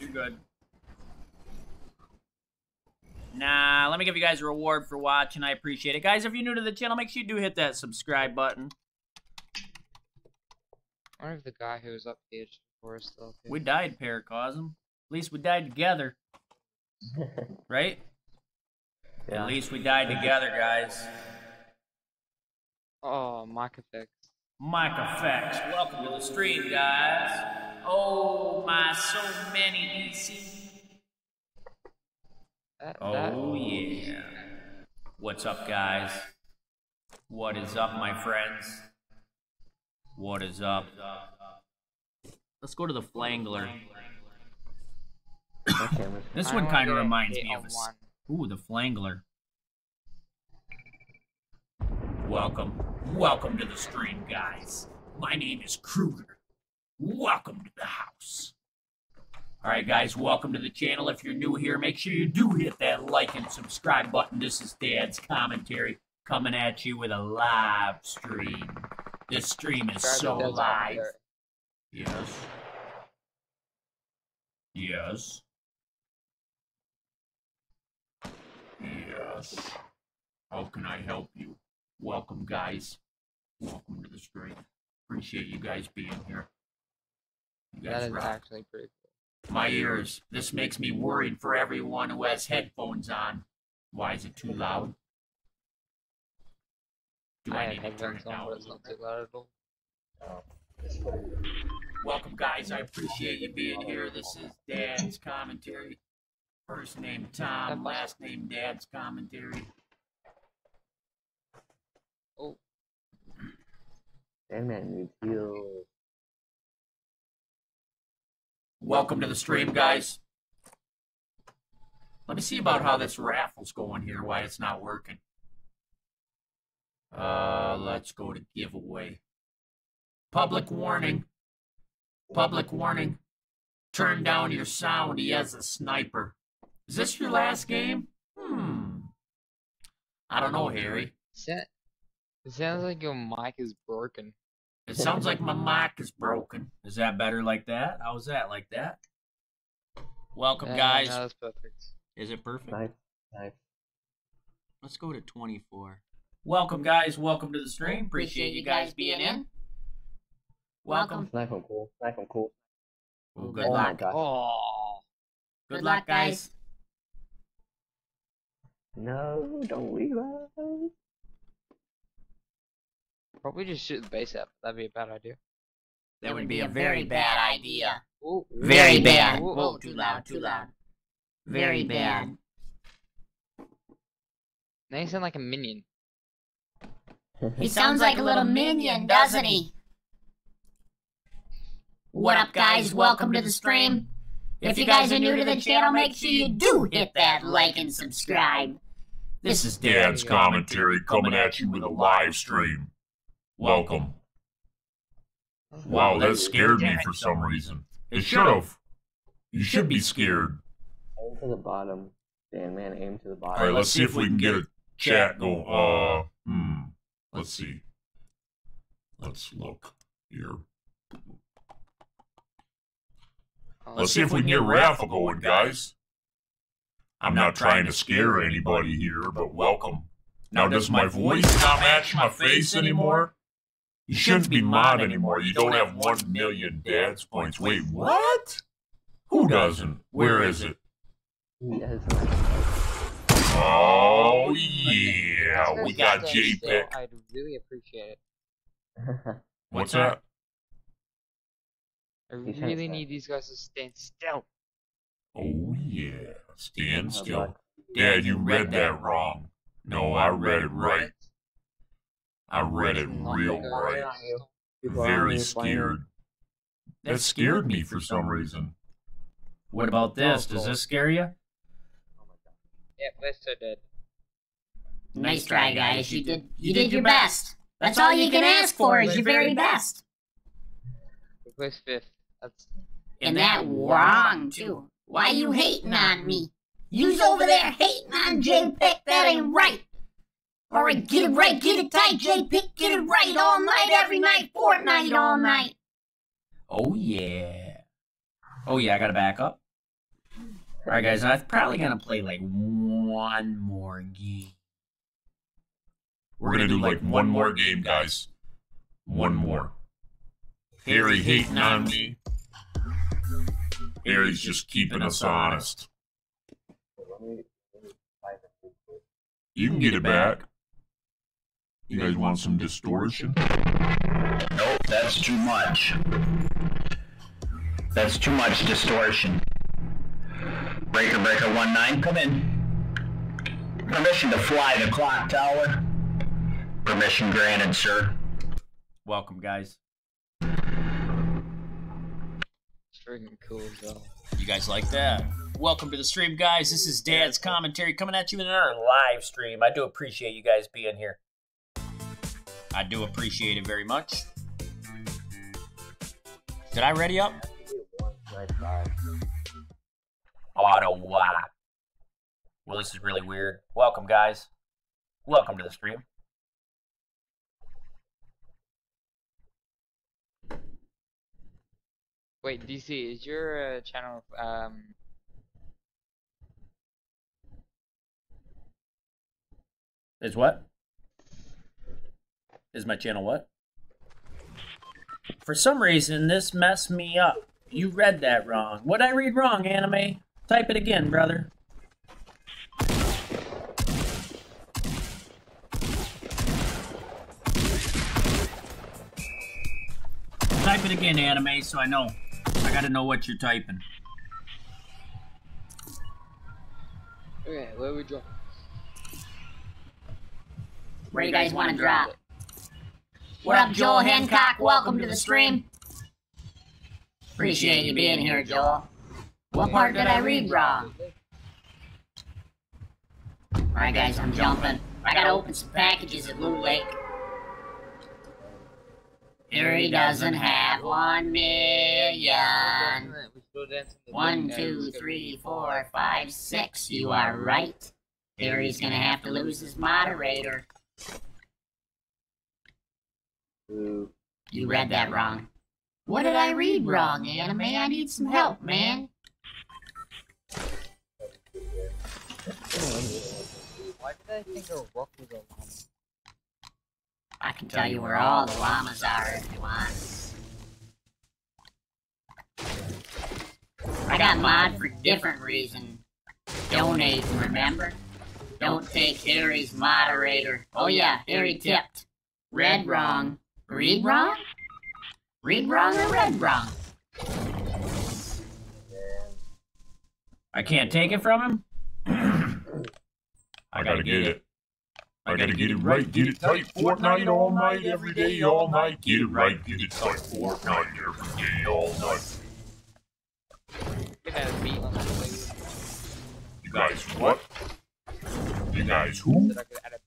Too good. Nah, let me give you guys a reward for watching. I appreciate it. Guys, if you're new to the channel, make sure you do hit that subscribe button. I wonder if the guy who was up here for us still... We died, Paracosm. At least we died together. Right? Yeah. At least we died together, guys. Oh, mic effects. Mic effects. Welcome to the stream, guys. Oh, my, so many D C. That, that oh, was... yeah. What's up, guys? What is up, my friends? What is up? Let's go to the Flangler. Okay, this one kind of reminds me of a... Ooh, the Flangler. Welcome. Welcome to the stream, guys. My name is Kruger. Welcome to the house. Alright, guys, welcome to the channel. If you're new here, make sure you do hit that like and subscribe button. This is Dad's Commentary coming at you with a live stream. This stream is so live. Yes. Yes. Yes. How can I help you? Welcome, guys. Welcome to the stream. Appreciate you guys being here. You guys that is rock. Actually pretty cool. My ears. This makes me worried for everyone who has headphones on. Why is it too loud? Do I, I need to turn it down? It's not too loud at all. Welcome, guys. I appreciate you being here. This is Dad's Commentary. First name Tom, last name Dad's Commentary. Oh. That man needs you. Welcome to the stream, guys. Let me see about how this raffle's going here, why it's not working. Uh, let's go to giveaway. Public warning. Public warning. Turn down your sound. He has a sniper. Is this your last game? Hmm. I don't know, Harry. Set. It sounds like your mic is broken. It sounds like my mic is broken. Is that better like that? How was that like that? Welcome, yeah, guys. No, that's perfect. Is it perfect? Nice. Nice. Let's go to twenty-four. Welcome, guys. Welcome to the stream. Appreciate you guys being in. Welcome. Nice one, cool. Nice one, cool. Ooh, good oh, luck. Oh. Good, good luck, guys. No, don't leave us. Probably just shoot the base up. That'd be a bad idea. That, that would be, be a very, very bad, bad idea. Ooh, very bad. bad. Ooh, oh, too loud, too loud. Very bad. Now you sound like a minion. He sounds like a little minion, doesn't he? What up, guys? Welcome to the stream. If you guys are new to the channel, make sure you do hit that like and subscribe. This is Dad's Commentary coming at you with a live stream. Welcome. Wow, that scared me for some reason. It should've. You should be scared. Aim to the bottom. Damn, man, aim to the bottom. Alright, let's see if we can get a chat go. Uh, hmm. Let's see. Let's look here. Let's see if we can get raffle going, guys. I'm not trying to scare anybody here, but welcome. Now, does my voice not match my face anymore? You shouldn't be mod anymore. You don't have one million dad's points. Wait, what? Who doesn't? Where is it? Oh, yeah. We got JPEG. I'd really appreciate it. What's that? I really need these guys to stand still. Oh, yeah. Stand still. Dad, you read that wrong. No, I read it right. I read it real right. Very scared. That scared me for some reason. What about this? Does this scare you? Yeah, we're so dead. Nice try, guys. You did, you did your best. That's all you can ask for is your very best. Where's fifth? That's... And that wrong, too. Why you hating on me? You's over there hating on JPEG. That ain't right. All right, get it right, get it tight, JPEG. Get it right all night, every night, Fortnite all night. Oh, yeah. Oh, yeah, I got to back up. All right, guys, I'm probably going to play, like, one more game. We're going to do, like, one more game, guys. One more. Harry hating on me. Harry's just keeping us honest. You can get it back. You guys want some distortion? Nope, that's too much. That's too much distortion. Breaker Breaker one nine, come in. Permission to fly the clock tower. Permission granted, sir. Welcome, guys. Freaking cool, though. You guys like that? Welcome to the stream, guys. This is Dad's Commentary coming at you in our live stream. I do appreciate you guys being here. I do appreciate it very much. Did I ready up? Ottawa. Well, this is really weird. Welcome, guys. Welcome to the stream. Wait, D C, is your uh, channel, um... Is what? Is my channel what? For some reason, this messed me up. You read that wrong. What'd I read wrong, anime? Type it again, brother. Type it again, anime, so I know. I gotta know what you're typing. Okay, where we drop? Where do you guys want to drop? What up, Joel Hancock? Welcome to the stream. Appreciate you being here, Joel. What part did I read wrong? Alright, guys, I'm jumping. I gotta open some packages at Loot Lake. Fury doesn't have one million. One, two, three, four, five, six. You are right. Fury's gonna have to lose his moderator. You read that wrong. What did I read wrong, anime? I need some help, man. Why did I think a rock was a llama? I can tell you where all the llamas are if you want. I got mod for different reason. Donate, remember? Don't take Harry's moderator. Oh yeah, Harry tipped. Read wrong. Read wrong? Read wrong or read wrong? I can't take it from him? I gotta get it. I gotta get it right, get it tight, Fortnite all night, every day, all night, get it right, get it tight, Fortnite every day, all night. You guys what? You guys who?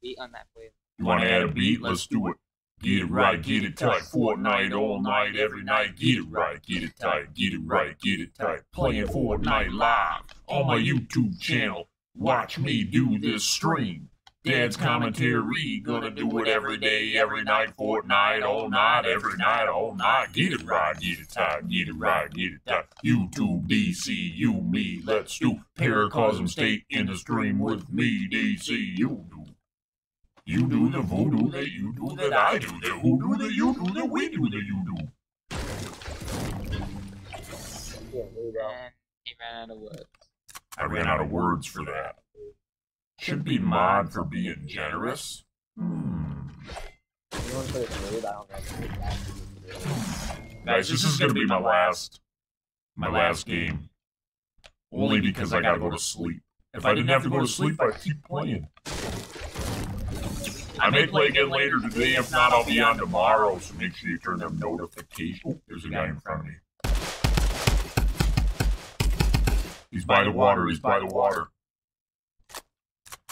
You wanna add a beat? Let's do it. Get it right, get it tight, Fortnite all night, every night, get it right, get it tight, get it right, get it tight. Playing Fortnite live on my YouTube channel. Watch me do this stream. Dad's Commentary, gonna do it every day, every night, Fortnite, all night, every night, all night. Get it right, get it tight, get it right, get it tight. YouTube, D C, you, me, let's do. Paracosm State in the stream with me, D C, you do. You do the voodoo, that you do, that I do, the voodoo, that you do, that we do, that you do. He ran out of words. I ran out of words for that. Should be mod for being generous. Hmm. Guys, this is gonna be my last, my last game. Only because I gotta go to sleep. If I didn't have to go to sleep, I'd keep playing. I may play again later today. If not, I'll be on tomorrow. So make sure you turn them notifications. Oh, there's a guy in front of me. He's by the water. He's by the water.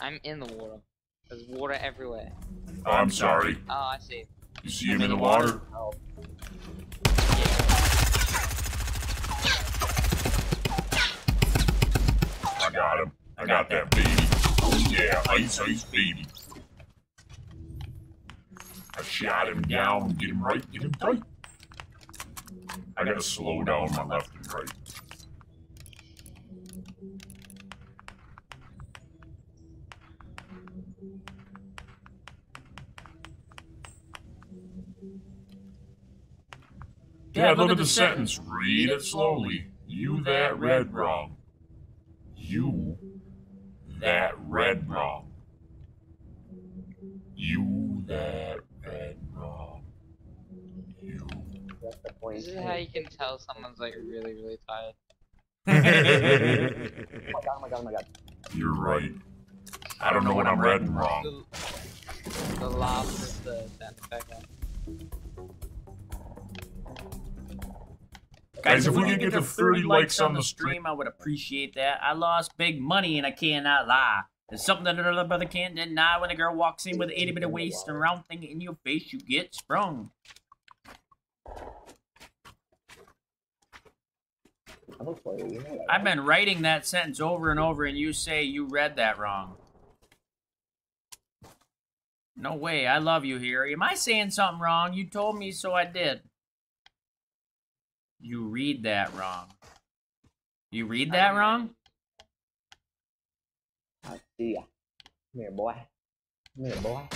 I'm in the water. There's water everywhere. Oh, I'm sorry. Oh, I see. You see him in the water? Oh. Yeah. I got him. I got that baby. Oh yeah, ice, ice baby. I shot him down. Get him right. Get him tight. I gotta slow down my left and right. Yeah, look at the sentence. Read it slowly. You that read wrong. You that red rum. You that red rum. You. That's the point. This is how you can tell someone's like really, really tired. Oh my god, oh my god, oh my god. You're right. I don't know when I'm red and wrong. The, the loss is the effect on. Guys, if we could get to thirty likes on the stream, I would appreciate that. I lost big money and I cannot lie. There's something that another brother can't deny. When a girl walks in with eighty bit of waist and a round thing in your face, you get sprung. I've been writing that sentence over and over, and you say you read that wrong. No way, I love you, Harry. Am I saying something wrong? You told me, so I did. You read that wrong. You read that wrong? I see ya. Come here, boy. Come here, boy.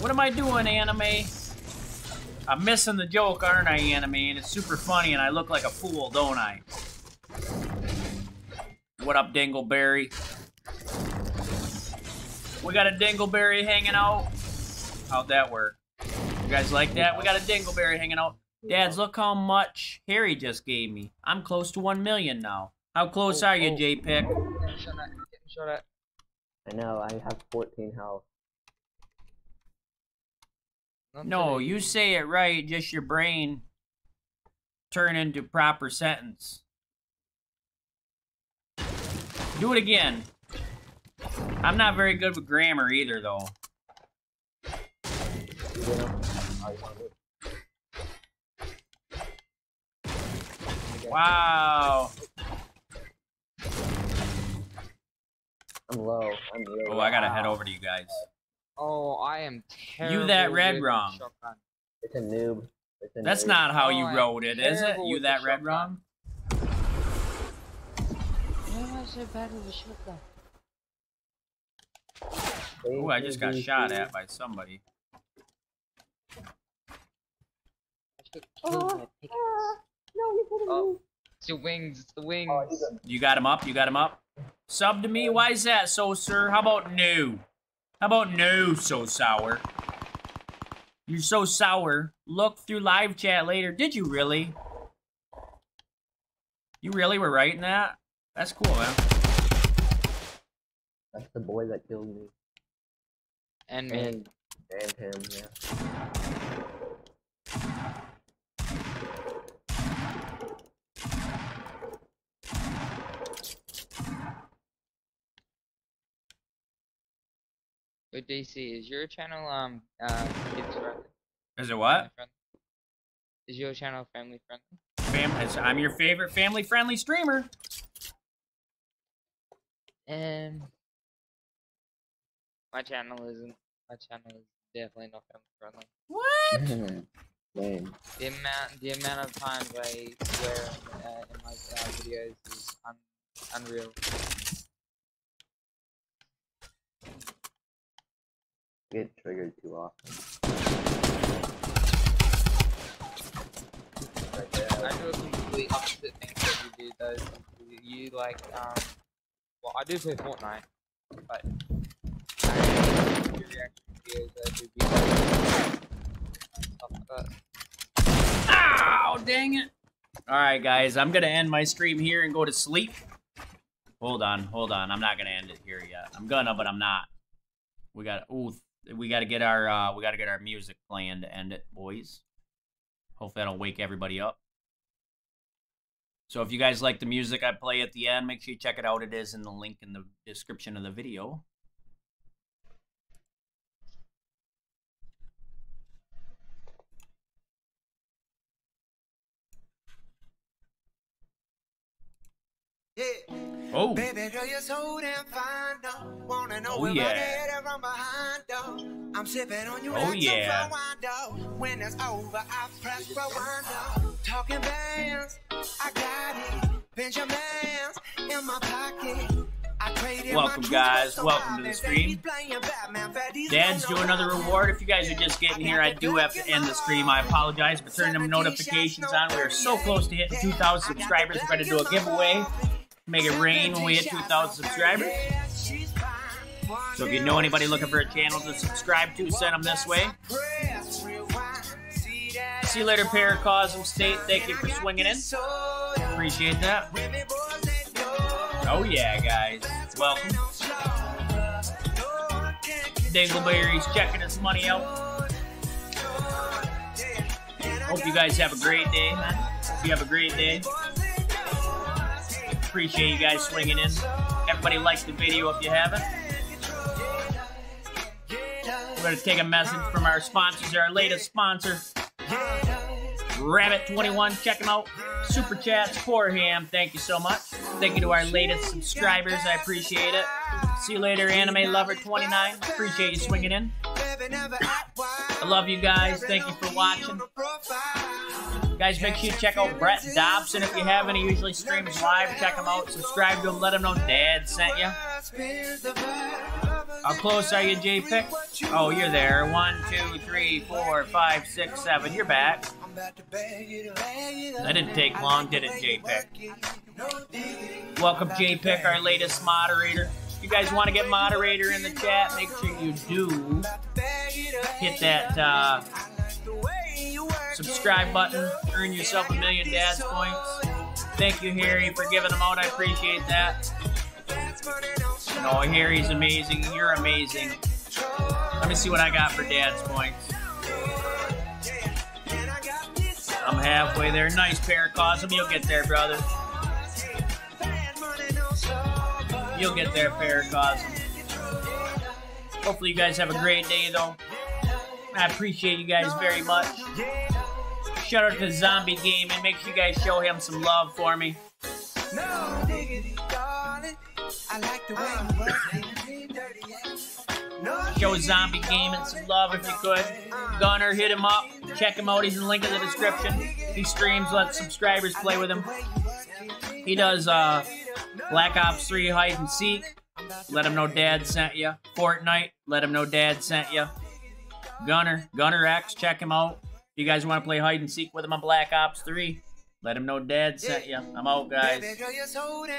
What am I doing, anime? I'm missing the joke, aren't I, anime? And it's super funny, and I look like a fool, don't I? What up, Dingleberry? We got a Dingleberry hanging out. How'd that work? You guys like that? We got a Dingleberry hanging out. Dads, look how much Harry just gave me. I'm close to one million now. How close oh, are you, oh, J P E G? I know, I have fourteen health. No, you say it right, just your brain turn into proper sentence. Do it again. I'm not very good with grammar either, though. Wow. I'm low. I'm low. Oh, I gotta head over to you guys. Oh, I am terrible. You that red wrong. It's a noob. It's a That's noob. Not how oh, you wrote it, is it? You that red wrong? Why am I so bad with a shotgun? Oh, I just got shot at by somebody. Oh, oh, no, oh, it's the wings, it's the wings. Oh, you got him up, you got him up. Sub to me, why is that so, sir? How about new? How about no, so sour? You're so sour. Look through live chat later. Did you really? You really were writing that? That's cool, man. That's the boy that killed me. And me. And, and him, yeah. But D C, is your channel um uh kids friendly? Is it what? Is your channel family friendly? Family, I'm your favorite family friendly streamer. And my channel isn't. My channel is definitely not family friendly. What? Damn. The amount the amount of times I swear uh, in my uh, videos is un unreal. Get triggered too often. Right there. I do a completely opposite thing that you do, though. You like, um, well, I do play Fortnite, but I do your reaction videos that do be like stuff like that. Ow, dang it! Alright, guys, I'm gonna end my stream here and go to sleep. Hold on, hold on. I'm not gonna end it here yet. I'm gonna, but I'm not. We got, ooh. We gotta get our uh, we gotta get our music playing to end it, boys. Hopefully that'll wake everybody up. So if you guys like the music I play at the end, make sure you check it out. It is in the link in the description of the video. Yeah. Oh. Baby girl, you're so damn fine, though. Wanna know oh, yeah. Around behind, though. I'm sipping on you oh, like yeah. Some wine, when it's over, I press rewind, talking bands, I got it. Benjamins in my pocket. Welcome, guys. Welcome to the stream. Dad's doing another reward. If you guys are just getting here, I do have to end the stream. I apologize, but turn them notifications on. We are so close to hitting two thousand subscribers. We're going to do a giveaway. Make it rain when we hit two thousand subscribers. So if you know anybody looking for a channel to subscribe to, send them this way. See you later, Paracosm State. Thank you for swinging in. Appreciate that. Oh yeah, guys. Welcome. Dingleberry's checking his money out. Hope you guys have a great day, man. Hope you have a great day. Appreciate you guys swinging in. Everybody like the video if you haven't. We're going to take a message from our sponsors, our latest sponsor. Rabbit twenty-one, check them out. Super chats for him. Thank you so much. Thank you to our latest subscribers. I appreciate it. See you later, Anime Lover twenty-nine. Appreciate you swinging in. I love you guys. Thank you for watching. Guys, make sure you check out Brett Dobson if you haven't. He usually streams live. Check him out. Subscribe to him. Let him know Dad sent you. How close are you, J-Pick? Oh, you're there. One, two, three, four, five, six, seven. You're back. That didn't take long, did it, J-Pick? Welcome, J-Pick, our latest moderator. If you guys want to get moderator in the chat, make sure you do hit that uh, subscribe button. Earn yourself a million dad's points. Thank you, Harry, for giving them out. I appreciate that. No, Harry's amazing. You're amazing. Let me see what I got for dad's points. I'm halfway there. Nice, Paracosm. You'll get there, brother. You'll get there, Paracosm. Hopefully you guys have a great day, though. I appreciate you guys very much. Shout out to Zombie Gaming. Make sure you guys show him some love for me. Show Zombie Gaming some love if you could. Gunner, hit him up. Check him out. He's in the link in the description. He streams, lets subscribers play with him. He does uh, Black Ops three hide and seek. Let him know Dad sent you. Fortnite. Let him know Dad sent you. Gunner. Gunner X. Check him out. If you guys want to play hide and seek with him on Black Ops three, let him know Dad sent you. I'm out, guys.